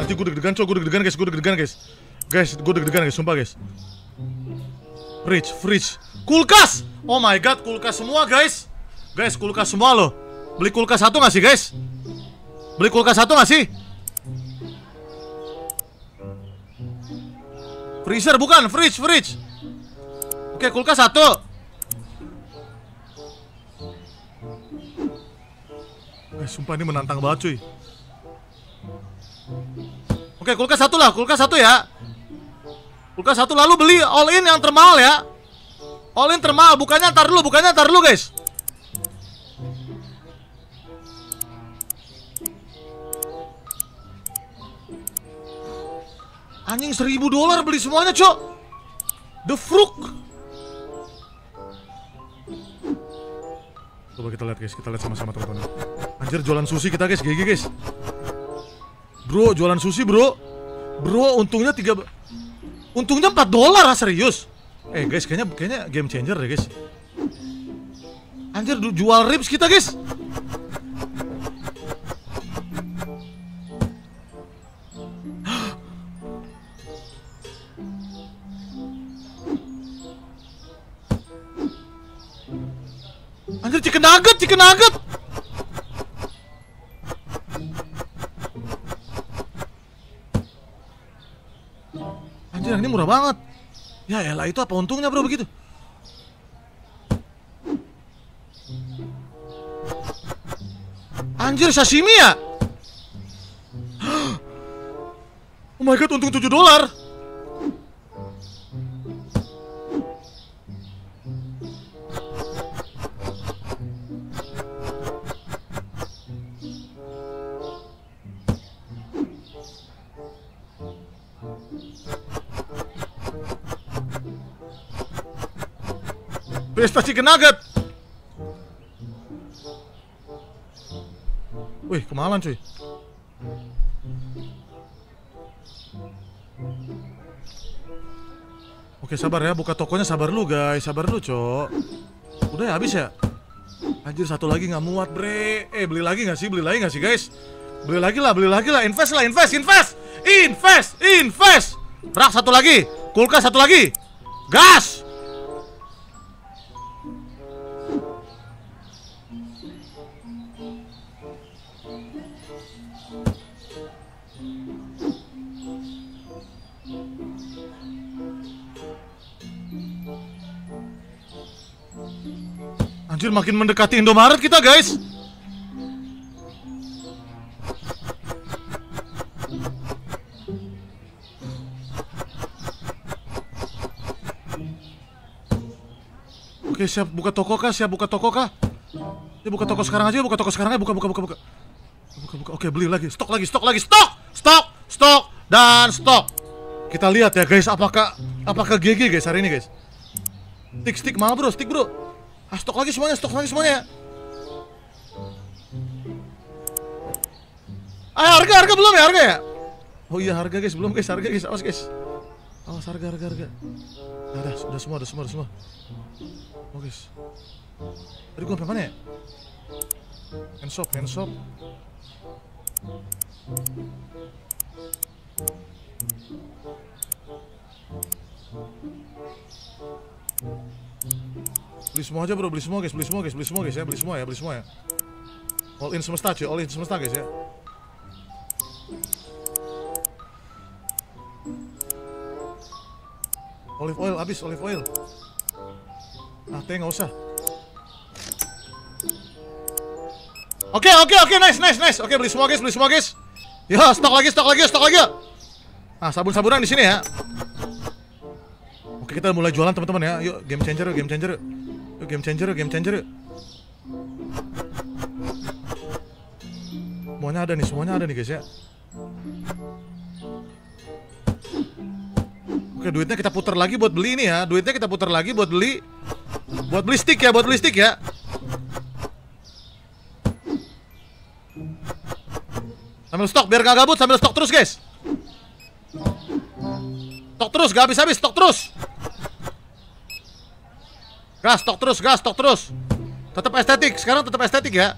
Aji gue deg-degan guys. Guys, gue deg-degan guys, sumpah guys. Fridge, kulkas. Oh my god, kulkas semua guys. Guys, kulkas semua loh. Beli kulkas satu nggak sih? Freezer bukan, fridge. Oke, kulkas satu. Guys, sumpah ini menantang banget cuy. Oke, kulkas satu ya. Kulkas satu, lalu beli all in yang termahal ya. All in termahal, bukannya ntar dulu guys. Anjing, $1.000 beli semuanya cok. The fruk. Coba kita lihat guys, kita lihat sama-sama teman-teman. Anjir, jualan sushi kita guys, GG guys. Bro, jualan sushi bro. Bro, untungnya $4 ah, serius. Guys, kayaknya game changer deh guys. Anjir, jual ribs kita guys. Anjir, chicken nugget. Anjir, ini murah banget. Ya elah, itu apa untungnya bro begitu? Anjir, sashimi ya? Oh my god, untung $7. Pesta chicken nugget. Wih, kemahalan cuy. Oke, sabar ya, buka tokonya, sabar lu guys, sabar lu cok. Udah ya, habis ya. Anjir, satu lagi nggak muat bre. Beli lagi nggak sih, beli lagi nggak sih guys? Beli lagi lah, beli lagi lah, invest lah, invest. Rak satu lagi, kulkas satu lagi, gas. Anjir, makin mendekati Indomaret kita guys. Oke, siap buka toko kah? Siap buka toko kah? Ya, buka toko sekarang aja, buka toko sekarang aja, buka. Oke, beli lagi, stok lagi, stok. Kita lihat ya guys, apakah GG guys hari ini guys. Stick mahal bro, Ah, stok lagi semuanya, Ah, harga belum ya, Oh iya, harga guys, belum guys, awas guys. Awas harga. Nah, udah semua. Oh guys. Tadi gua sampai mana ya? Handshop. Beli semua aja bro, beli semua guys ya. All in semesta cuy, guys ya. Olive oil habis, Ah, teh nggak usah. Oke, nice. Oke, beli semua guys, Ya, stok lagi. Ah, sabun-sabunan di sini ya. Oke, kita mulai jualan teman-teman ya. Yuk, game changer. Game changer. Semuanya ada nih guys ya. Oke, duitnya kita putar lagi buat beli ini ya. Buat beli stick ya, Sambil stok biar gak gabut, sambil stok terus guys. Stok terus, gak habis-habis, stok terus. Gas, stok terus. Tetap estetik, sekarang tetap estetik ya.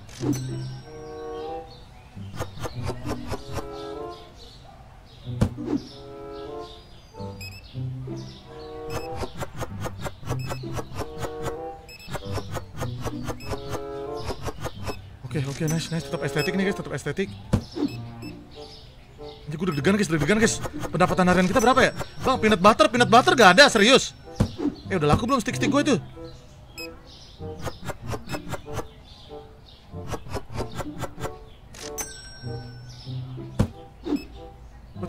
Oke, nice, tetap estetik nih guys, Ini gue deg-degan guys. Pendapatan harian kita berapa ya? Bang, peanut butter gak ada, serius. Udah laku belum stick-stick gue itu?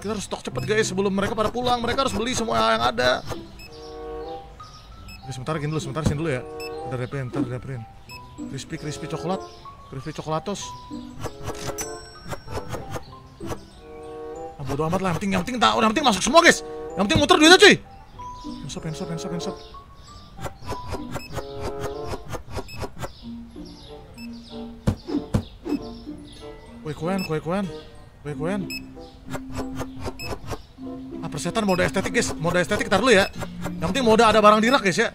Kita harus stok cepet guys, sebelum mereka pada pulang. Mereka harus beli semua yang ada. Oke, sebentar sini dulu ya. Ntar dapin Crispy coklat, crispy coklatos. Nah, bodo amat lah, yang penting masuk semua guys. Yang penting muter duitnya cuy. Pensop. Kue-kuean. Ah, persetan mode estetik guys, tar dulu ya. Yang penting mode ada barang di rak guys ya.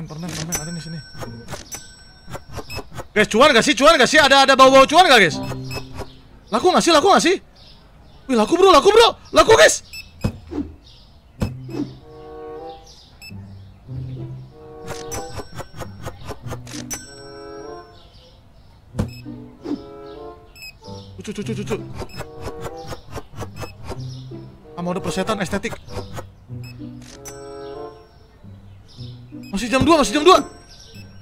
Permen ada di sini. Guys, cuan gak sih? Ada bau-bau cuan gak guys? Laku gak sih? Wih, laku bro, laku guys. Cucu. Mau ada persetan estetik. Masih jam 2.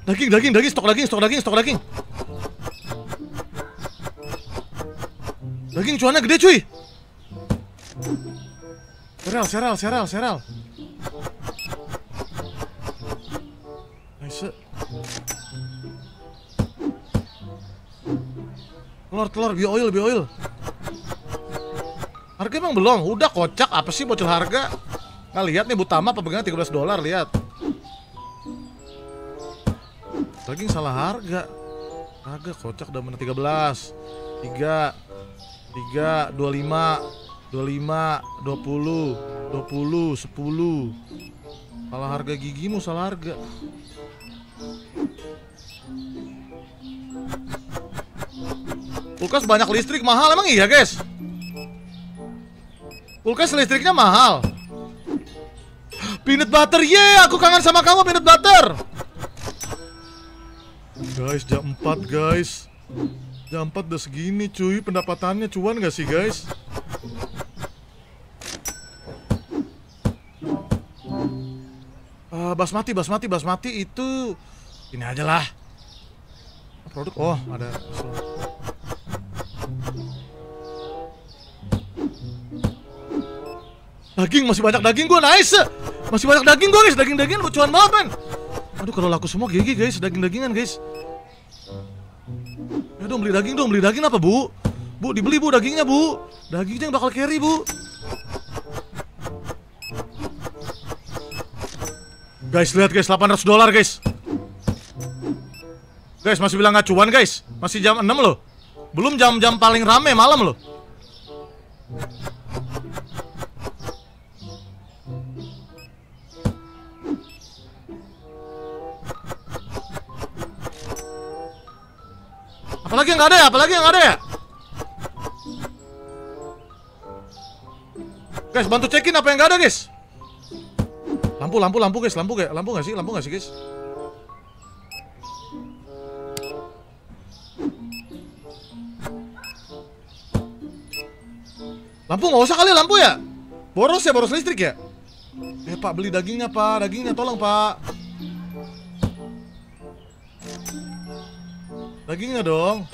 Daging, stok daging. Daging cuannya gede cuy. Seral. Nice. Telur bio oil. Harga emang belum? Udah kocak, apa sih bocil harga? Nggak lihat nih Butama apa pegangan $13, lihat. Daging salah harga. Harga kocak udah menit 13, 3, 25, 20, 10. Salah harga gigimu, salah harga. Kulkas banyak listrik mahal, emang iya guys? Kulkas listriknya mahal. Peanut butter, aku kangen sama kamu peanut butter. Guys, jam 4 guys. Jam 4 udah segini cuy, pendapatannya cuan gak sih guys? Basmati itu ini aja lah. Produk, oh ada. Daging, masih banyak daging gue, nice. Masih banyak daging gue guys, daging-dagingan lucuan banget men. Aduh kalau laku semua GG guys, daging-dagingan guys. Ya dong beli daging dong, beli daging apa bu? Bu dibeli bu dagingnya bu. Dagingnya yang bakal carry bu. Guys lihat guys, $800 guys. Guys masih bilang gak cuan guys, masih jam 6 loh. Belum jam-jam paling rame malam loh. Apalagi yang gak ada ya? Guys, bantu cekin apa yang gak ada, guys. Lampu guys, lampu gak sih, guys? Lampu gak usah kali, lampu ya? Boros listrik ya? Pak, beli dagingnya, Pak. Dagingnya tolong, Pak. Dagingnya dong.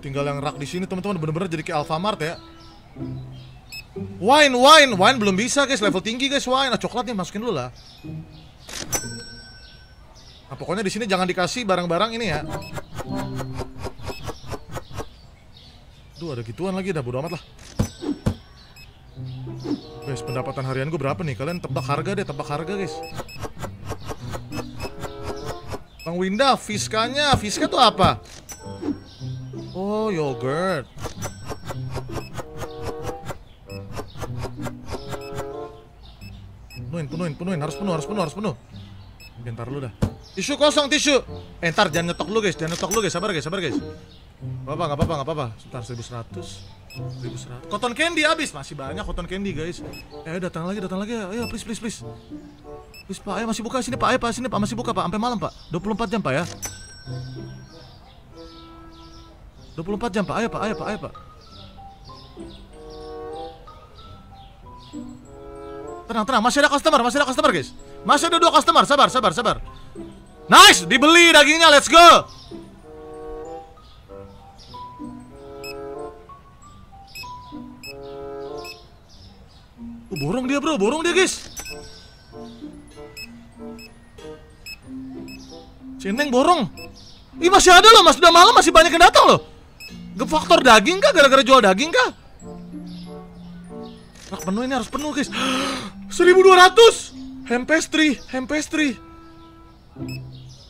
Tinggal yang rak di sini teman-teman, bener-bener jadi kayak Alfamart ya. Wine belum bisa guys, level tinggi guys wine. Nah, coklatnya masukin dulu lah. Nah, pokoknya di sini jangan dikasih barang-barang ini ya. Duh ada gituan lagi, dah bodo amat lah. Guys pendapatan harian gue berapa nih? Kalian tebak harga deh, guys. Bang Windah, Fiska tuh apa? Oh, yogurt. Penuhin, harus penuh. Bentar lu dah. Tisu kosong, tisu. Entar jangan nyetok lu guys, sabar guys. Gak apa-apa. Sebentar, 1100. Cotton candy habis, masih banyak cotton candy guys. Datang lagi. Ayo please. Wis Pak, ayo masih buka sini Pak. Masih buka Pak, sampai malam Pak. 24 jam Pak ya. 24 jam Pak. Ayo Pak. Tenang, masih ada customer guys. Masih ada 2 customer, sabar. Nice, dibeli dagingnya, let's go. Borong dia bro, guys. Cineng borong. Ih masih ada loh, udah malam masih banyak yang datang loh. Faktor daging kah? Gara-gara jual daging kah? Rak penuh ini, harus penuh guys. 1200. Ham pastry.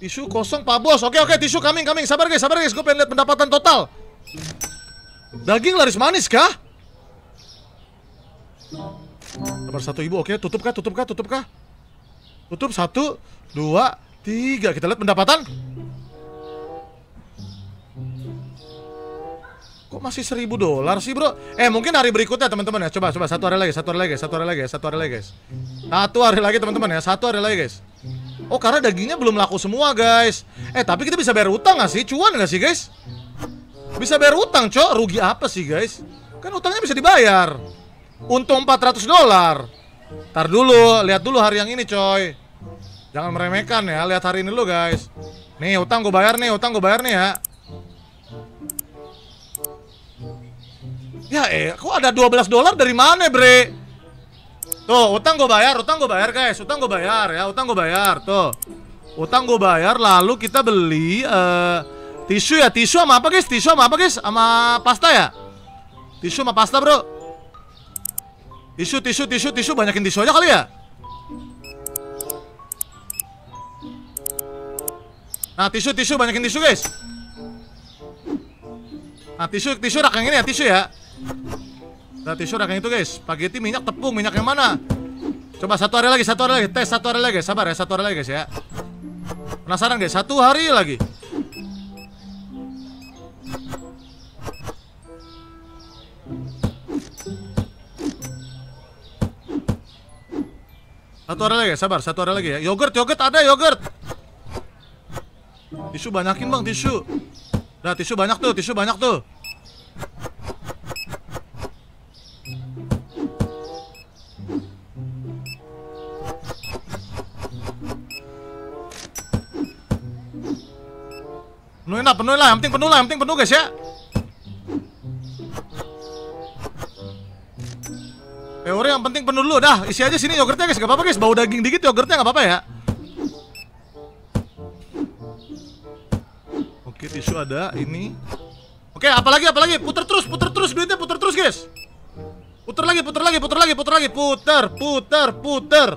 Tisu kosong Pak Bos. Oke, tisu coming. Sabar guys. Gue pengen lihat pendapatan total. Daging laris manis kah? Nomor 1 ibu. Oke, tutup kah? Tutup 1, 2, 3, kita lihat pendapatan. Kok masih $1000 sih bro? Mungkin hari berikutnya teman-teman ya. Coba satu hari lagi guys. Oh karena dagingnya belum laku semua guys. Tapi kita bisa bayar utang nggak sih? Cuan nggak sih guys? Bisa bayar utang cok. Rugi apa sih guys? Kan utangnya bisa dibayar. Untung $400. Ntar dulu, lihat dulu hari yang ini coy. Jangan meremehkan ya, lihat hari ini dulu guys. Nih utang gue bayar nih ya. Kok ada $12 dari mana bre? Tuh utang gue bayar guys, utang gue bayar. Lalu kita beli Tisu ya, tisu sama apa guys? Tisu sama apa guys? Sama pasta ya? Tisu sama pasta bro. Tisu, tisu, tisu, tisu. Banyakin tisu aja kali ya. Nah tisu, tisu, banyakin tisu guys. Nah tisu, tisu rak yang ini ya, tisu ya. Nah tisu rak yang itu guys. Spaghetti, minyak, tepung, minyak yang mana? Coba satu hari lagi, satu hari lagi. Tes satu hari lagi, sabar ya, satu hari lagi guys ya. Penasaran guys, satu hari lagi. Satu hari lagi, sabar, satu hari lagi ya. Yogurt, yogurt ada, yogurt. Tisu banyakin bang, tisu. Nah, tisu banyak tuh, tisu banyak tuh. Penuhin lah, yang penting penuh lah, yang penting penuh guys ya. Teori yang penting penuh dulu, dah isi aja sini yogurtnya guys, gak apa-apa guys, bau daging dikit yogurtnya gak apa-apa ya. Oke, tisu ada, ini. Oke, apalagi, apalagi, puter terus, duitnya puter terus guys. Puter lagi, puter lagi, puter lagi, puter lagi, puter, puter, puter.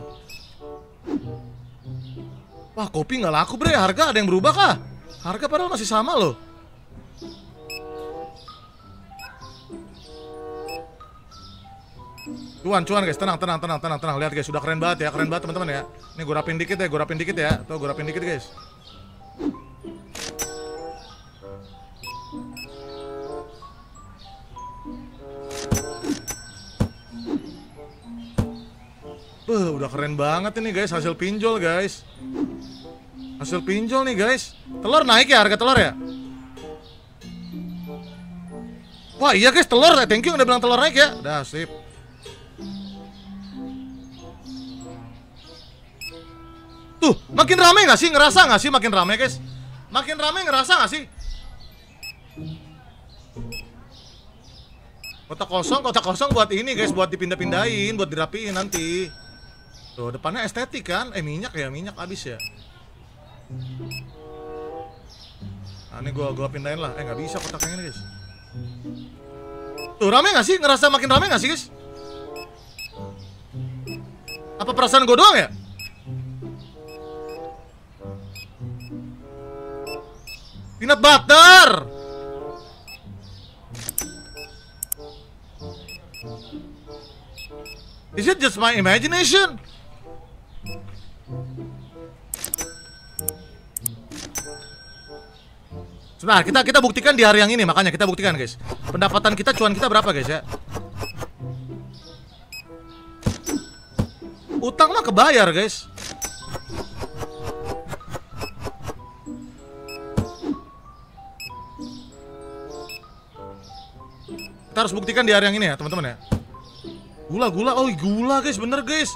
Wah, kopi gak laku bre, harga ada yang berubah kah? Harga padahal masih sama loh. Cuan, cuan guys, tenang, tenang, tenang, tenang, tenang. Lihat guys, sudah keren banget ya, keren banget teman-teman ya. Ini gue rapin dikit ya, gue rapin dikit ya. Tuh, gue rapin dikit guys. Udah keren banget ini guys, hasil pinjol guys. Hasil pinjol nih guys. Telur naik ya, harga telur ya. Wah iya guys, telur, thank you udah bilang telur naik ya. Dah sip. Tuh, makin rame gak sih? Ngerasa gak sih makin rame guys? Makin rame ngerasa gak sih? Kotak kosong buat ini guys, buat dipindah-pindahin, buat dirapiin nanti. Tuh, depannya estetik kan? Eh minyak ya, minyak habis ya. Nah ini gua pindahin lah. Eh gak bisa kotaknya ini guys. Tuh rame gak sih? Ngerasa makin rame gak sih guys? Apa perasaan gua doang ya? Peanut butter. Is it just my imagination? Sebentar, kita buktikan di hari yang ini, makanya kita buktikan guys. Pendapatan kita, cuan kita berapa guys ya? Utang mah kebayar guys. Kita harus buktikan di hari yang ini ya teman-teman ya. Gula-gula, oh gula guys, bener guys.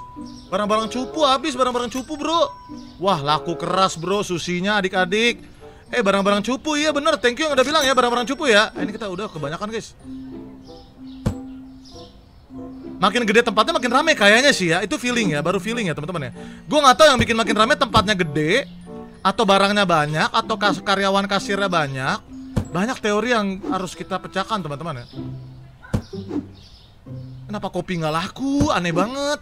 Barang-barang cupu habis, barang-barang cupu bro. Wah laku keras bro, susinya adik-adik. Eh barang-barang cupu, iya bener, thank you yang udah bilang ya barang-barang cupu ya. Ini kita udah kebanyakan guys. Makin gede tempatnya makin rame kayaknya sih ya. Itu feeling ya, baru feeling ya teman-teman ya. Gue gak tahu yang bikin makin rame tempatnya gede, atau barangnya banyak, atau karyawan kasirnya banyak. Banyak teori yang harus kita pecahkan teman-teman ya. Kenapa kopi gak laku, aneh banget.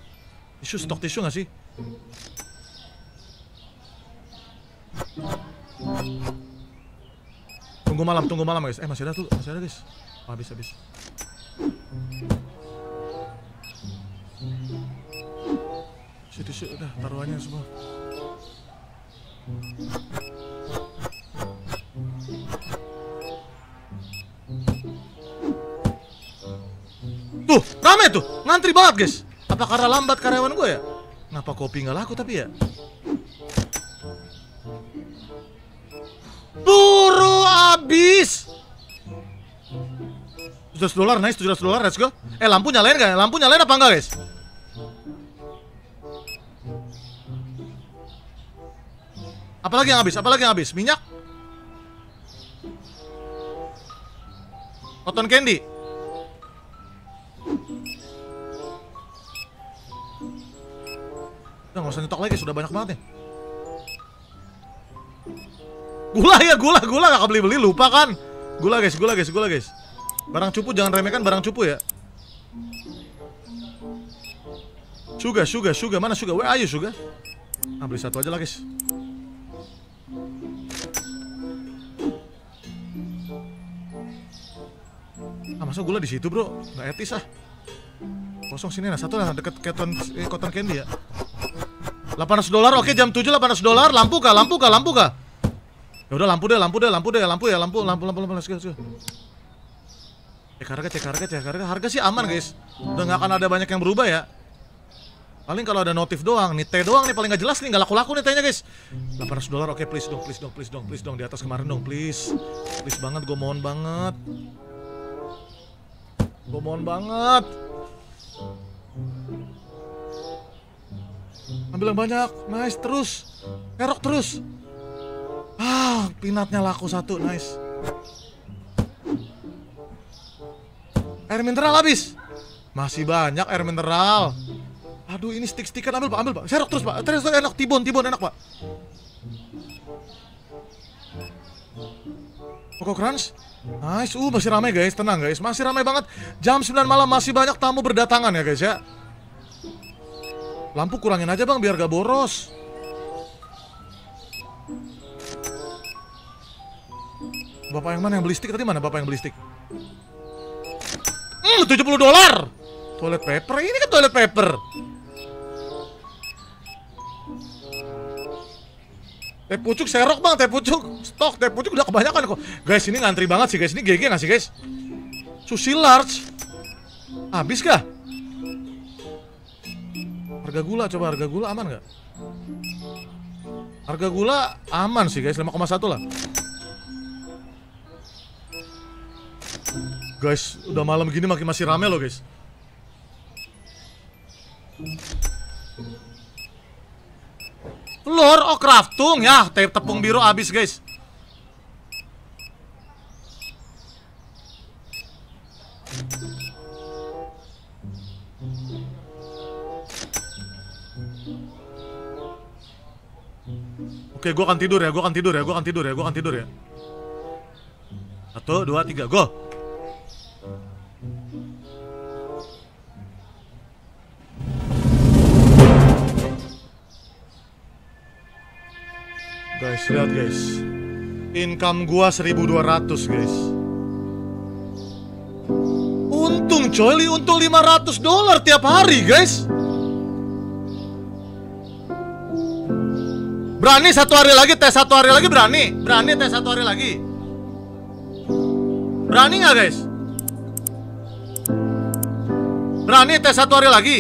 Tisu, stok tisu gak sih? Tunggu malam guys. Eh masih ada tuh, masih ada guys. Oh, habis, habis. Situ sih udah taruhannya semua. Tuh rame tuh, ngantri banget guys. Apa karena lambat karyawan gue ya? Kenapa kopi nggak laku tapi ya? Buru abis. $700 nice, $700, let's go. Eh lampu nyalain gak? Lampu nyalain apa enggak guys? Apalagi yang habis? Apalagi yang habis? Minyak? Cotton candy? Udah gak usah nyetok lagi, sudah banyak banget nih. Gula ya, gula gak kebeli-beli, lupa kan. Gula guys. Barang cupu jangan remehkan barang cupu ya. Suga, mana Suga? Where are you, Suga? Ah, beli satu aja lah, guys. Ah, masa gula di situ, bro? Nggak etis ah. Kosong sini, nah satu lah deket cotton candy ya. $800, oke, jam 7 $800. Lampu kah? Ya udah lampu deh, let's go. Cek harga. Harga sih aman, guys. Udah nggak akan ada banyak yang berubah ya. Paling kalau ada notif doang, nih teh doang nih paling gak jelas nih, gak laku-laku nih tehnya guys. $800, oke, please dong di atas kemarin dong, please banget, gue mohon banget. Ambil yang banyak, nice, terus kerok terus. Ah, pinatnya laku satu, nice. Air mineral habis, masih banyak air mineral. Aduh, ini stiker ambil pak, serok terus pak, terus enak, tibon enak pak. Koko Crunch, nice, masih ramai guys, tenang guys, masih ramai banget. Jam 9 malam masih banyak tamu berdatangan ya guys ya. Lampu kurangin aja bang, biar gak boros. Bapak yang mana yang beli stick tadi, mana bapak yang beli stick? $70. Toilet paper, ini kan toilet paper. Teh pucuk serok bang, teh pucuk stok, teh pucuk udah kebanyakan kok. Guys, ini ngantri banget sih guys, ini GG nggak sih guys? Sushi large, habis kah? Harga gula, coba harga gula aman nggak? Harga gula aman sih guys, 5,1 lah. Guys, udah malam gini masih rame loh guys. Telur, oh kraftung ya, tepung biru habis guys. Oke, gua akan tidur ya. 1, 2, 3, go. Guys, lihat guys, income gua 1.200 guys. Untung coy, untung $500 tiap hari guys. Berani satu hari lagi berani tes satu hari lagi. Berani nggak guys? Berani tes satu hari lagi.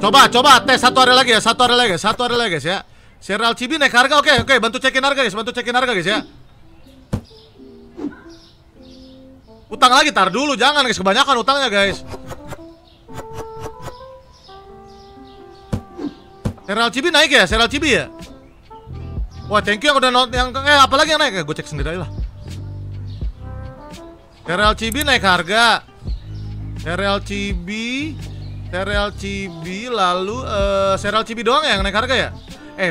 Coba tes satu hari lagi guys ya. Serial Cibi naik harga, oke, bantu cekin harga guys ya. Utang lagi, tar dulu, jangan guys, kebanyakan utangnya guys. Serial Cibi naik ya, wah, thank you yang udah apalagi yang naik, gue cek sendiri aja lah. Serial Cibi naik harga. Serial Cibi lalu serial Cibi doang yang naik harga ya?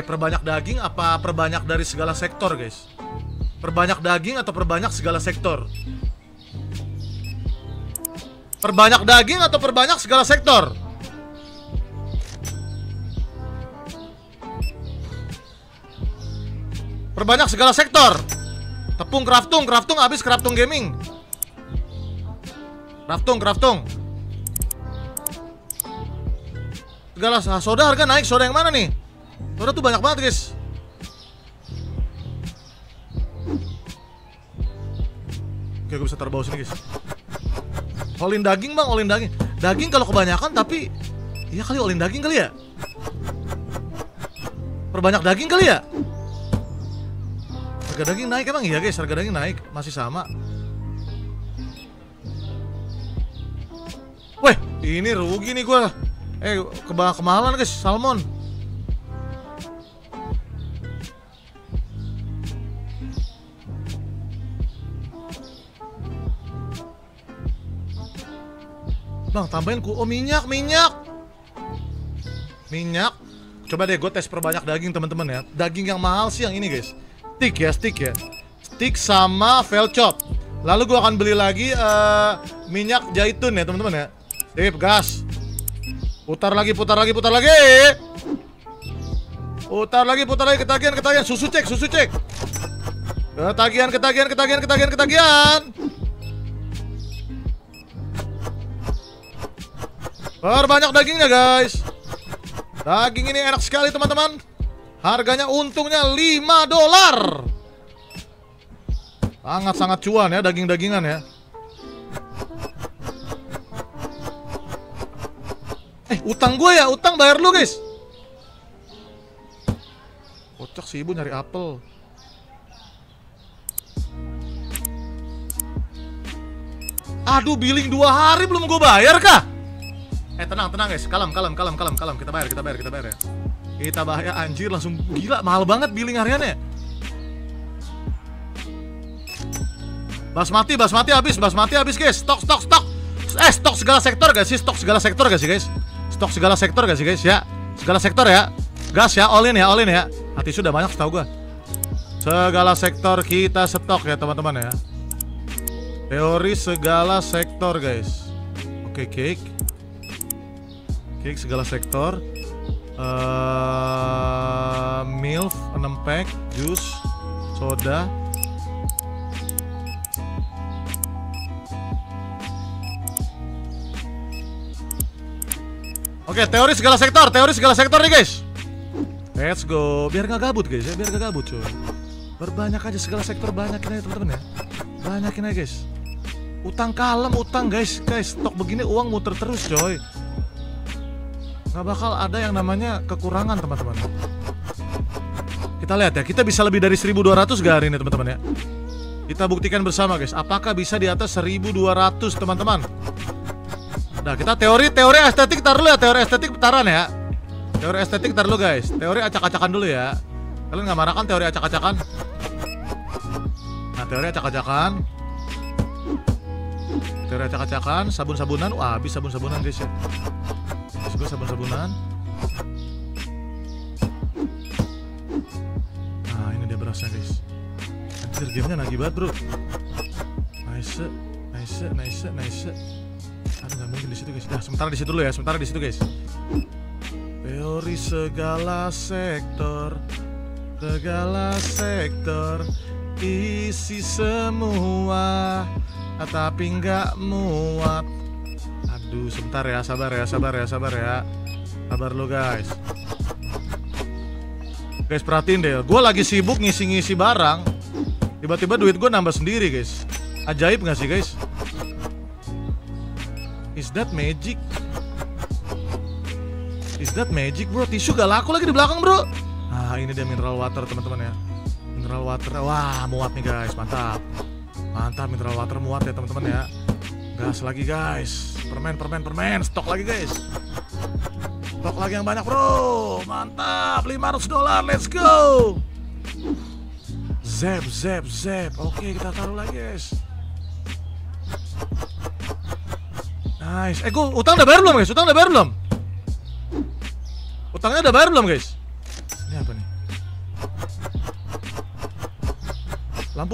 Perbanyak daging apa perbanyak dari segala sektor guys? Perbanyak daging atau perbanyak segala sektor? Perbanyak daging atau perbanyak segala sektor? Perbanyak segala sektor. Tepung kraftung habis, kraftung gaming. Kraftung segala soda harga naik. Soda yang mana nih? Soda tuh banyak banget guys. Oke, gue bisa terbawa sini guys. Olin daging bang, daging kalau kebanyakan, tapi iya kali olin daging kali ya. Perbanyak daging kali ya. Harga daging naik emang iya guys, harga daging naik masih sama. Weh, ini rugi nih gue. Kemahalan guys, salmon. Bang, tambahin ku. Oh, minyak. Coba deh gue tes perbanyak daging teman-teman ya. Daging yang mahal sih yang ini guys. Stick ya. Stick sama velchop. Lalu gue akan beli lagi minyak zaitun ya teman-teman ya. Sip, gas. Putar lagi ketagihan. Susu cek. Ketagihan. Perbanyak dagingnya guys. Daging ini enak sekali teman-teman. Harganya untungnya $5. Sangat-sangat cuan ya daging-dagingan ya. Utang gue ya, utang bayar lu guys. Kocak si ibu nyari apel. Aduh, billing 2 hari belum gue bayar kah? Tenang guys, kalem. Kita bayar ya. Kita bahaya anjir, langsung gila, mahal banget billing hariannya. Basmati habis guys. Stok. Stok segala sektor guys ya. Segala sektor ya. Gas ya, all in ya. Hati sudah banyak setahu gua. Segala sektor kita stok ya teman-teman ya. Teori segala sektor guys. Oke, cake segala sektor, milk 6 pack, jus, soda. Oke, teori segala sektor nih guys. Let's go, biar nggak gabut guys ya, coy. Berbanyak aja segala sektor, banyakin aja teman-teman ya, guys. Utang kalem, utang guys. Stok begini uang muter terus coy. Nggak bakal ada yang namanya kekurangan teman-teman. Kita lihat ya, kita bisa lebih dari 1200 gak hari ini teman-teman ya. Kita buktikan bersama guys, apakah bisa di atas 1200 teman-teman. Nah kita teori estetik taruh ya, teori estetik taruh guys. Teori acak-acakan dulu ya. Kalian nggak marah kan teori acak-acakan? Nah teori acak-acakan, sabun-sabunan, wah habis sabun-sabunan guys ya. Gue sabun-sabunan. Nah ini dia berasnya guys. Anjir gamenya nagih banget bro. Nice. Aduh nggak mungkin di situ guys. Nah sementara di situ guys. Teori segala sektor isi semua, tapi nggak muat. Aduh, sebentar ya, sabar ya. Sabar lo guys. Guys perhatiin deh, gue lagi sibuk ngisi-ngisi barang. Tiba-tiba duit gue nambah sendiri guys. Ajaib gak sih guys? Is that magic bro? Tisu gak laku lagi di belakang bro. Nah ini dia mineral water teman-teman ya. Mineral water, wah muat nih guys, mantap mineral water muat ya teman-teman ya. Gas lagi guys. Permen. Stok lagi yang banyak bro. Mantap, $500. Let's go. Zap. Oke, kita taruh lagi guys. Nice. Gue utang udah bayar belum? Utangnya udah bayar belum guys? Ini apa nih?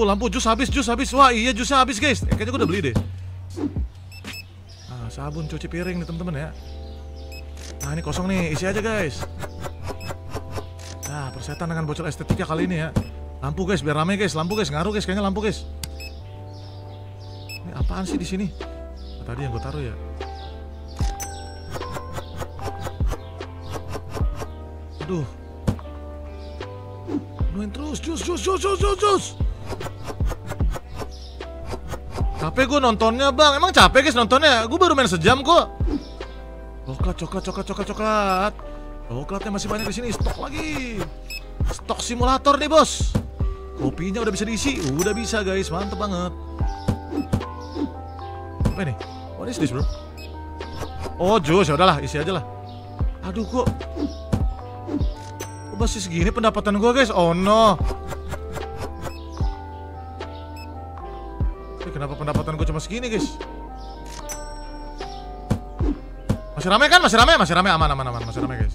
Lampu. Jus habis. Wah iya jusnya habis guys. Kayaknya gue udah beli deh. Sabun cuci piring nih teman-teman ya. Nah ini kosong nih, isi aja guys. Nah persetan dengan bocor estetika kali ini ya. Lampu guys, biar rame guys. Ngaruh guys. Ini apaan sih di sini? Tadi yang gue taruh ya. Aduh. Nuin terus jus. Capek gue nontonnya bang, emang capek guys nontonnya? Gue baru main sejam kok. Coklat. Coklatnya masih banyak di sini, stok lagi. Stok simulator nih bos. Kopinya udah bisa diisi, udah bisa guys, mantep banget. Apa ini? What is this bro? Oh jus, yaudahlah isi aja lah. Aduh kok. Masih segini pendapatan gue guys, oh no. Kenapa pendapatan gue cuma segini guys? Masih rame kan? Masih rame, aman guys.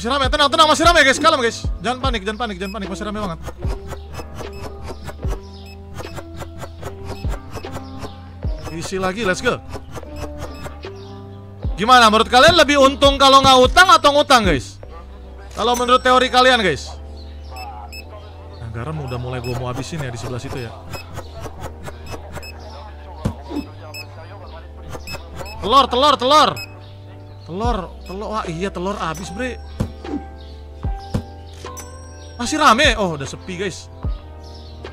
Masih ramai, tenang, tenang, masih ramai guys, kalem guys. Jangan panik, jangan panik, jangan panik, masih ramai banget. Isi lagi, let's go. Gimana, menurut kalian lebih untung kalau nggak utang atau ngutang guys? Kalau menurut teori kalian guys. Nah, garam udah mulai gue mau habisin ya di sebelah situ ya. Telur, telur, telur. Telur, telur, wah iya telur habis bre. Masih rame, oh udah sepi guys.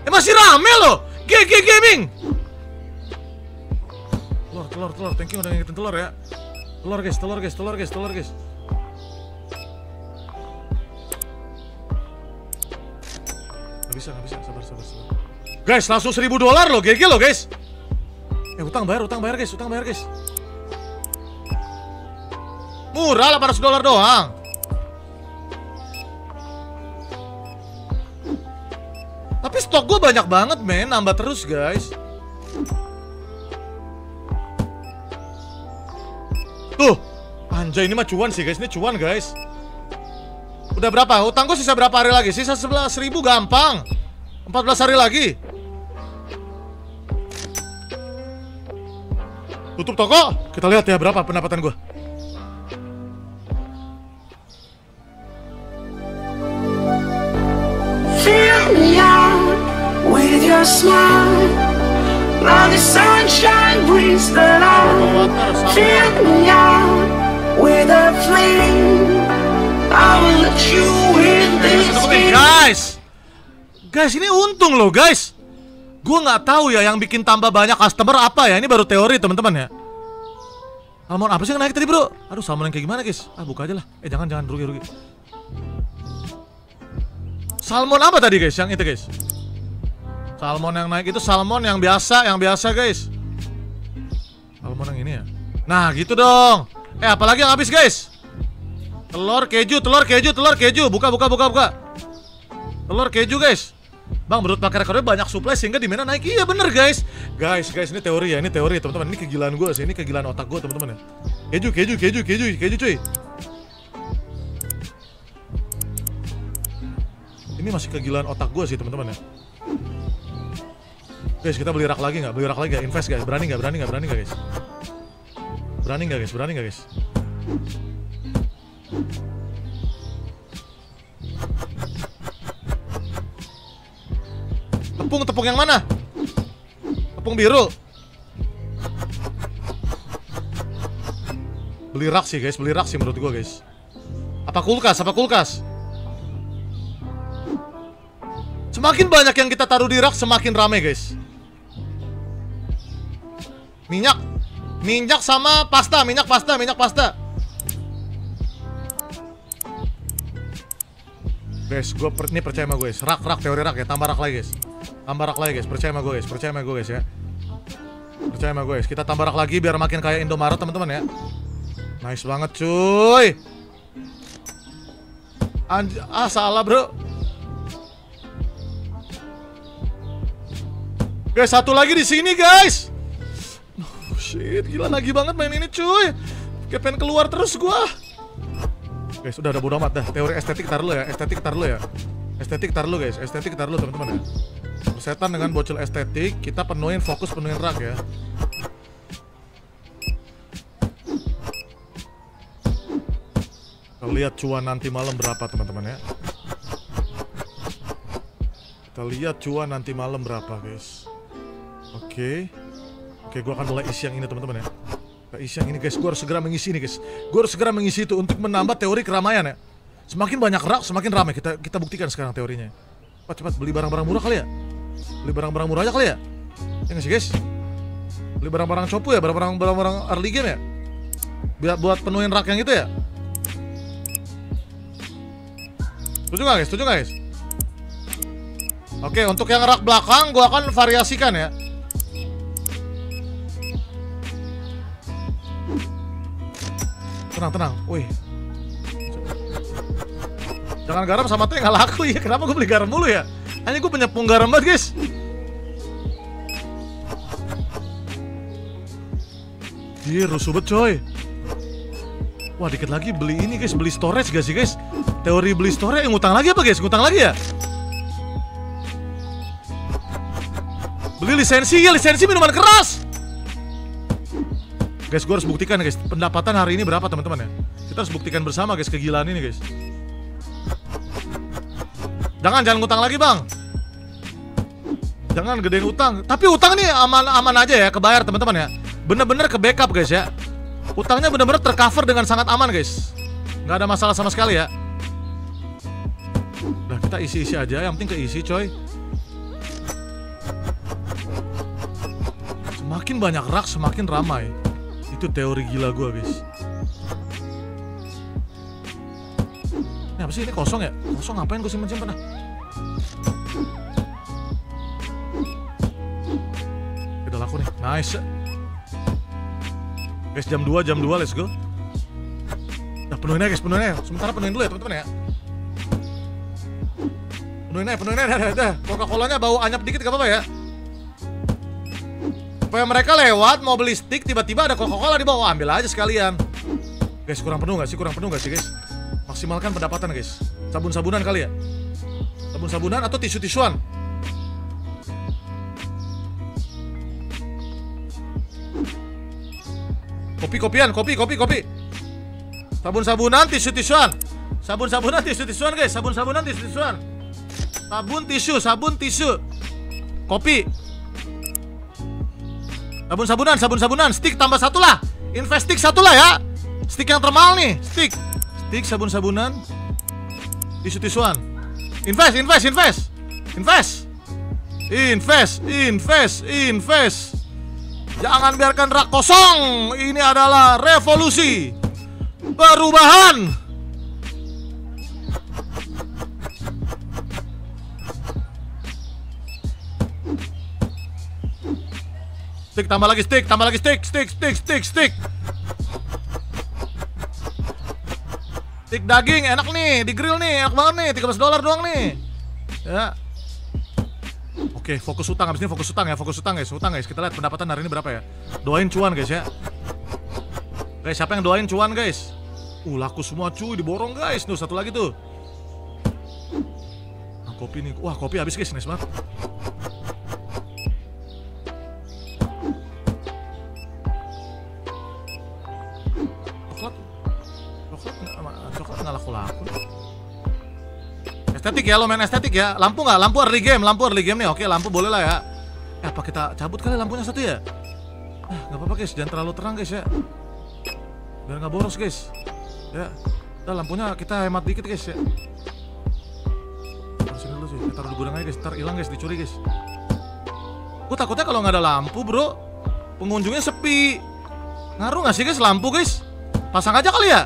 Eh masih rame loh, GG Gaming. Telur, telur, telur, thank you udah ngingetin telur ya. Telur guys, telur guys, telur guys, telur guys. Gak bisa, gak bisa, sabar, sabar, sabar. Guys, langsung $1000 loh, GG loh guys. Eh utang bayar guys, utang bayar guys. Murah, $800 doang. Tapi stok gue banyak banget men, nambah terus guys. Tuh, anjay ini mah cuan sih guys, ini cuan guys. Udah berapa? Utang gue sisa berapa hari lagi? Sisa 11.000 gampang. 14 hari lagi. Tutup toko. Kita lihat ya berapa pendapatan gue. Fill me out with your smile. Now the sunshine brings the light. Fill me out with a flame. I will let you in this game. Guys, guys ini untung loh guys. Gue nggak tahu ya yang bikin tambah banyak customer apa ya. Ini baru teori teman-teman ya. Almon apa sih yang naik tadi bro? Aduh salmon yang kayak gimana guys? Ah buka aja lah. Eh jangan jangan rugi rugi. Salmon apa tadi guys? Yang itu guys. Salmon yang naik itu salmon yang biasa guys. Salmon yang ini ya. Nah gitu dong. Eh apalagi yang habis guys? Telur keju, telur keju, telur keju. Buka, buka, buka, buka. Telur keju guys. Bang menurut pakai rekornya banyak supply sehingga di mana naik. Iya bener guys. Guys, guys ini teori ya, ini teori teman-teman. Ini kegilaan gue sih, ini kegilaan otak gue teman-teman ya. Keju, keju, keju, keju, keju cuy. Ini masih kegilaan otak gue sih teman-teman ya. Guys, kita beli rak lagi nggak? Beli rak lagi nggak? Invest guys, berani nggak? Berani nggak? Berani nggak guys? Berani nggak guys? Berani nggak guys? Tepung, tepung yang mana? Tepung biru. Beli rak sih guys, beli rak sih menurut gua guys. Apa kulkas? Apa kulkas? Semakin banyak yang kita taruh di rak, semakin rame guys. Minyak, minyak sama pasta, minyak pasta, minyak pasta. Guys, gue ini percaya sama gue guys. Rak, rak, teori rak ya, tambah rak lagi guys. Tambah rak lagi guys, percaya sama gue guys, percaya sama gue guys ya. Percaya sama gue guys, kita tambah rak lagi biar makin kayak Indomaret teman-teman ya. Nice banget cuy. Ah salah bro. Guys, satu lagi di sini guys. Shit, gila lagi banget main ini cuy. Kayak pengen keluar terus gua. Guys, udah bodo amat dah. Teori estetik taruh ya, estetik taruh ya. Estetik taruh guys, estetik taruh teman-teman ya. Persetan dengan bocil estetik, kita penuhin fokus, penuhin rak ya. Kita lihat cuan nanti malam berapa teman-teman ya. Kita lihat cuan nanti malam berapa guys. Oke. Oke, gue akan mulai isi yang ini teman-teman ya. Kita isi yang ini guys, gue harus segera mengisi ini guys. Gue harus segera mengisi itu untuk menambah teori keramaian ya. Semakin banyak rak, semakin ramai. Kita buktikan sekarang teorinya. Cepat cepat beli barang-barang murah kali ya. Beli barang-barang murah aja kali ya. Ya nggak sih guys? Beli barang-barang copu ya, barang-barang early game ya. Biar buat penuhin rak yang itu ya. Setuju nggak guys? Setuju nggak guys? Oke, untuk yang rak belakang gue akan variasikan ya. Tenang, tenang, wih. Jangan garam sama teh nggak laku ya. Kenapa gue beli garam mulu ya? Hanya gue penyepung garam banget guys. Ih, rusuh bet coy. Wah, dikit lagi beli ini guys, beli storage gak sih guys? Teori beli store yang ngutang lagi apa guys? Ngutang lagi ya? Beli lisensi ya, lisensi minuman keras. Guys, gue harus buktikan guys, pendapatan hari ini berapa teman-teman ya. Kita harus buktikan bersama guys, kegilaan ini guys. Jangan ngutang lagi bang. Jangan gedein utang. Tapi utang nih aman-aman aja ya, kebayar teman-teman ya. Bener-bener ke backup guys ya. Utangnya bener-bener tercover dengan sangat aman guys. Nggak ada masalah sama sekali ya. Nah kita isi-isi aja, yang penting keisi coy. Semakin banyak rak semakin ramai. Itu teori gila gua guys. Ini apa sih, ini kosong ya? Kosong ngapain gua simpen-simpen ah? Udah laku nih, nice guys, jam 2, let's go. Nah penuhin aja guys, penuhin aja. Sementara penuhin dulu ya teman-teman ya. Penuhin aja, ada. Coca-Colanya bau anyap dikit gak apa-apa ya. Supaya mereka lewat, mau beli stick, tiba-tiba ada Coca-Cola di bawah, ambil aja sekalian. Guys, kurang penuh gak sih? Guys? Maksimalkan pendapatan guys. Sabun-sabunan kali ya? Sabun-sabunan atau tisu-tisuan? Kopi-kopian, kopi. Sabun-sabunan, tisu-tisuan. Sabun-sabunan, tisu-tisuan guys. Sabun-sabunan, tisu-tisuan. Sabun, tisu, sabun, tisu. Kopi. Sabun-sabunan, stick tambah satu lah. Invest stick satu lah ya. Stick yang termal nih, stick. Stick, sabun-sabunan. Tisu-tisuan. Invest. Jangan biarkan rak kosong. Ini adalah revolusi perubahan. Stick tambah lagi, stick. Stick daging enak nih, di grill nih, enak banget nih, $13 doang nih. Ya. Oke, fokus utang, abis ini fokus utang ya, utang guys, kita lihat pendapatan hari ini berapa ya. Doain cuan guys ya. Guys, siapa yang doain cuan guys? Laku semua cuy, diborong guys, tuh satu lagi tuh. Nah, kopi nih, wah kopi habis guys, nice banget. Coklat nggak laku-laku. Estetik ya, lo main estetik ya. Lampu nggak? Lampu early game, nih. Oke, lampu boleh lah ya. Apa kita cabut kali lampunya satu ya? Nggak apa-apa guys, jangan terlalu terang guys ya. Biar nggak boros guys. Ya, udah lampunya kita hemat dikit guys ya. Taruh sini dulu sih, taruh di gudang aja guys. Ntar hilang guys, dicuri guys. Gue takutnya kalau nggak ada lampu bro, pengunjungnya sepi. Ngaruh nggak sih guys lampu guys? Pasang aja kali ya.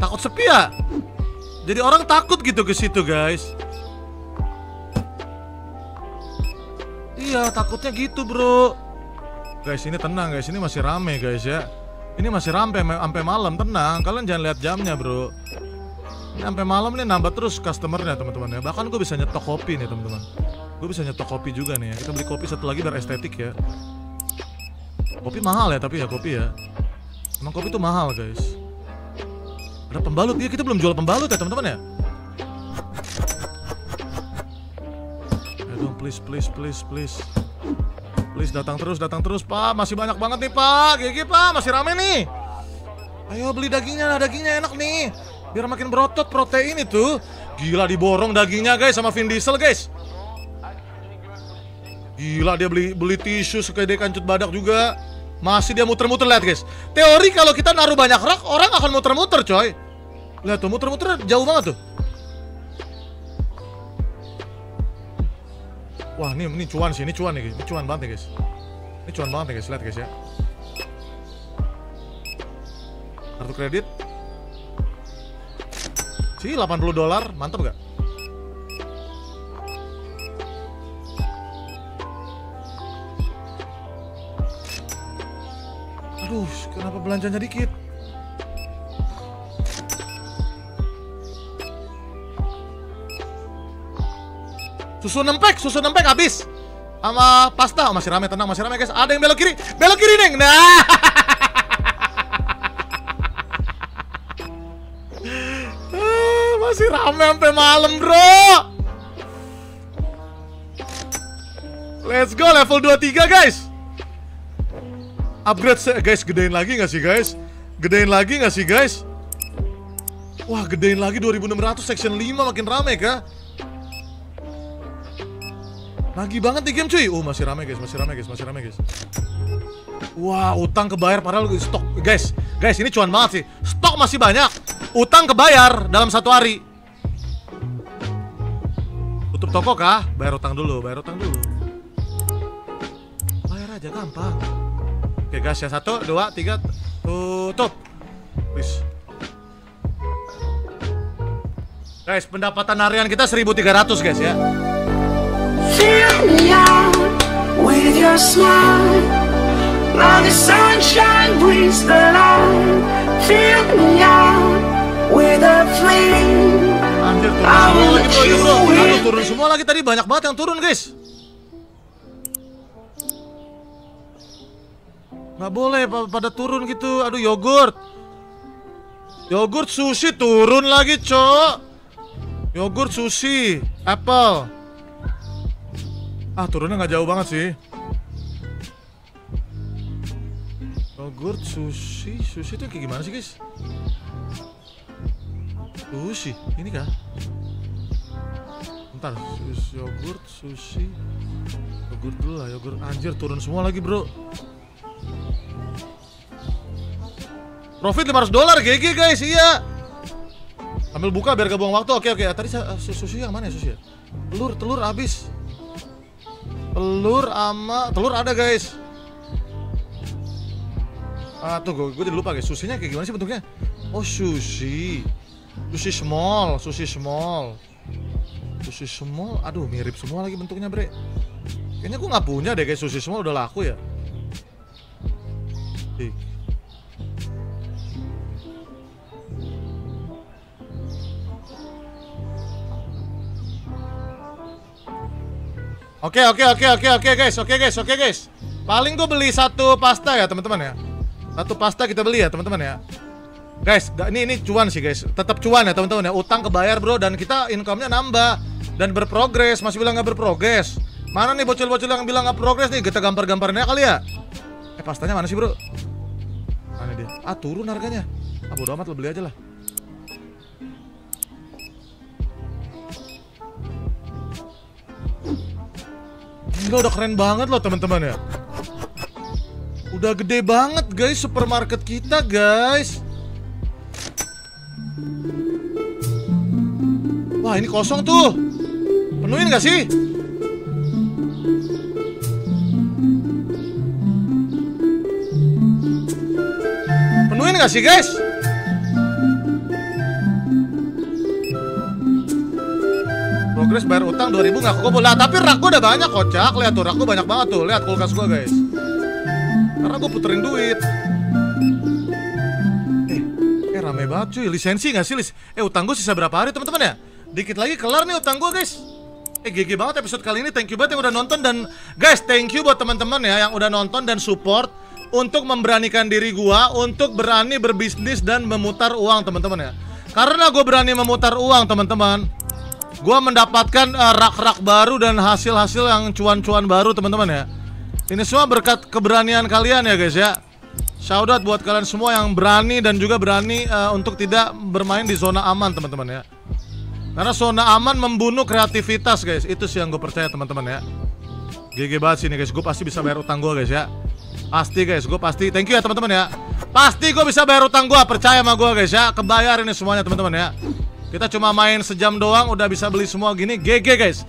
Takut sepi ya? Jadi orang takut gitu ke situ, guys. Iya, takutnya gitu, bro. Guys, ini tenang, guys. Ini masih rame, guys ya. Ini masih rame sampai malam, tenang. Kalian jangan lihat jamnya, bro. Ini sampai malam nih nambah terus customernya, teman-teman ya. Bahkan gue bisa nyetok kopi nih, teman-teman. Gue bisa nyetok kopi juga nih ya. Kita beli kopi satu lagi biar estetik ya. Kopi mahal ya, tapi ya kopi ya. Emang kopi itu mahal, guys. Ada pembalut, ya kita belum jual pembalut ya teman-teman ya. Aduh, please. Please datang terus pak, masih banyak banget nih pak, gigi pak, masih rame nih. Ayo beli dagingnya, dagingnya enak nih. Biar makin berotot protein itu. Gila diborong dagingnya guys sama Vin Diesel guys. Gila dia beli tisu sekede kancut badak juga. Masih dia muter-muter, lihat guys. Teori kalau kita naruh banyak rak, orang akan muter-muter coy. Lihat tuh, muter-muter jauh banget tuh. Wah ini cuan sih, ini cuan banget nih guys, lihat guys ya. Kartu kredit sih $80, mantap gak? Aduh, kenapa belanjanya dikit? Susu 6 pack habis. Sama pasta, masih rame, tenang, masih rame guys. Ada yang belok kiri, Neng. Nah. Masih Rame sampai malam, bro. Let's go, level 23, guys. Upgrade, guys. Gedein lagi nggak sih, guys? Gedein lagi nggak sih, guys? Wah, gedein lagi 2600 section 5 makin rame kah? Lagi banget di game, cuy. Oh, masih rame, guys. Masih rame, guys. Masih rame, guys. Wah, utang kebayar padahal stok, guys. Guys, ini cuan banget sih. Stok masih banyak. Utang kebayar dalam satu hari. Tutup toko kah? Bayar utang dulu, bayar utang dulu. Bayar aja gampang. Oke, guys, ya 1, 2, 3. Tutup. Please. Guys, pendapatan harian kita 1.300, guys, ya. Fill me out with your smile. Now the sunshine brings the light. Fill me out with a flame. Anjir, turun lagi, bro, bro. Aduh, turun semua lagi tadi, banyak banget yang turun, guys. Nggak boleh pada turun gitu. Aduh, yogurt. Yogurt sushi turun lagi, cok. Yogurt sushi, apple. Ah, turunnya nggak jauh banget sih. Yogurt sushi, sushi itu kayak gimana sih, guys? Sushi, ini kah? Bentar, yogurt sushi. Yogurt dulu lah, yogurt. Anjir, turun semua lagi, bro. Profit $500 GG, guys, iya. Ambil buka biar gak buang waktu. Oke, oke. Tadi susu yang mana ya, susu ya? Telur, telur habis. Telur ama telur ada, guys. Ah, tuh gue jadi lupa, guys. Susinya kayak gimana sih bentuknya? Oh, sushi. Sushi small, sushi small. Sushi small. Aduh, mirip semua lagi bentuknya, bre. Kayaknya gue nggak punya deh, guys. Sushi small udah laku ya. Ih. Oke, guys. Paling gue beli 1 pasta ya, teman-teman ya. 1 pasta kita beli ya, teman-teman ya. Guys, ini cuan sih, guys. Tetap cuan ya, teman-teman ya. Utang kebayar, bro, dan kita income-nya nambah dan berprogres. Masih bilang nggak berprogres. Mana nih bocil-bocil yang bilang nggak progres nih? Kita gambar-gambarnya kali ya. Eh, pastanya mana sih, bro? Mana dia? Ah, turun harganya. Ah, bodo amat, lo beli aja lah. Gila, udah keren banget loh, teman-teman ya. Udah gede banget, guys, supermarket kita, guys. Wah, ini kosong tuh. Penuhin gak sih? Penuhin gak sih, guys? Progres bayar utang 2000 nggak kekobol lah, tapi rak gua udah banyak, kocak. Lihat tuh, rak gua banyak banget tuh. Lihat kulkas gua, guys, karena gua puterin duit. Rame banget, cuy. Lisensi nggak sih, utang gua sisa berapa hari, teman-teman ya? Dikit lagi kelar nih utang gua, guys. GG banget episode kali ini. Thank you banget yang udah nonton, dan guys, thank you buat teman-teman ya yang udah nonton dan support untuk memberanikan diri gua untuk berani berbisnis dan memutar uang, teman-teman ya. Karena gua berani memutar uang, teman-teman, gua mendapatkan rak-rak baru dan hasil-hasil yang cuan-cuan baru, teman-teman ya. Ini semua berkat keberanian kalian ya, guys ya. Shout out buat kalian semua yang berani dan juga berani untuk tidak bermain di zona aman, teman-teman ya. Karena zona aman membunuh kreativitas, guys. Itu sih yang gue percaya, teman-teman ya. GG banget sih nih, guys. Gue pasti bisa bayar utang gue, guys ya. Pasti, guys, gue pasti. Thank you ya, teman-teman ya. Pasti gue bisa bayar utang gue, percaya sama gue, guys ya. Kebayar ini semuanya, teman-teman ya. Kita cuma main sejam doang udah bisa beli semua gini. GG, guys.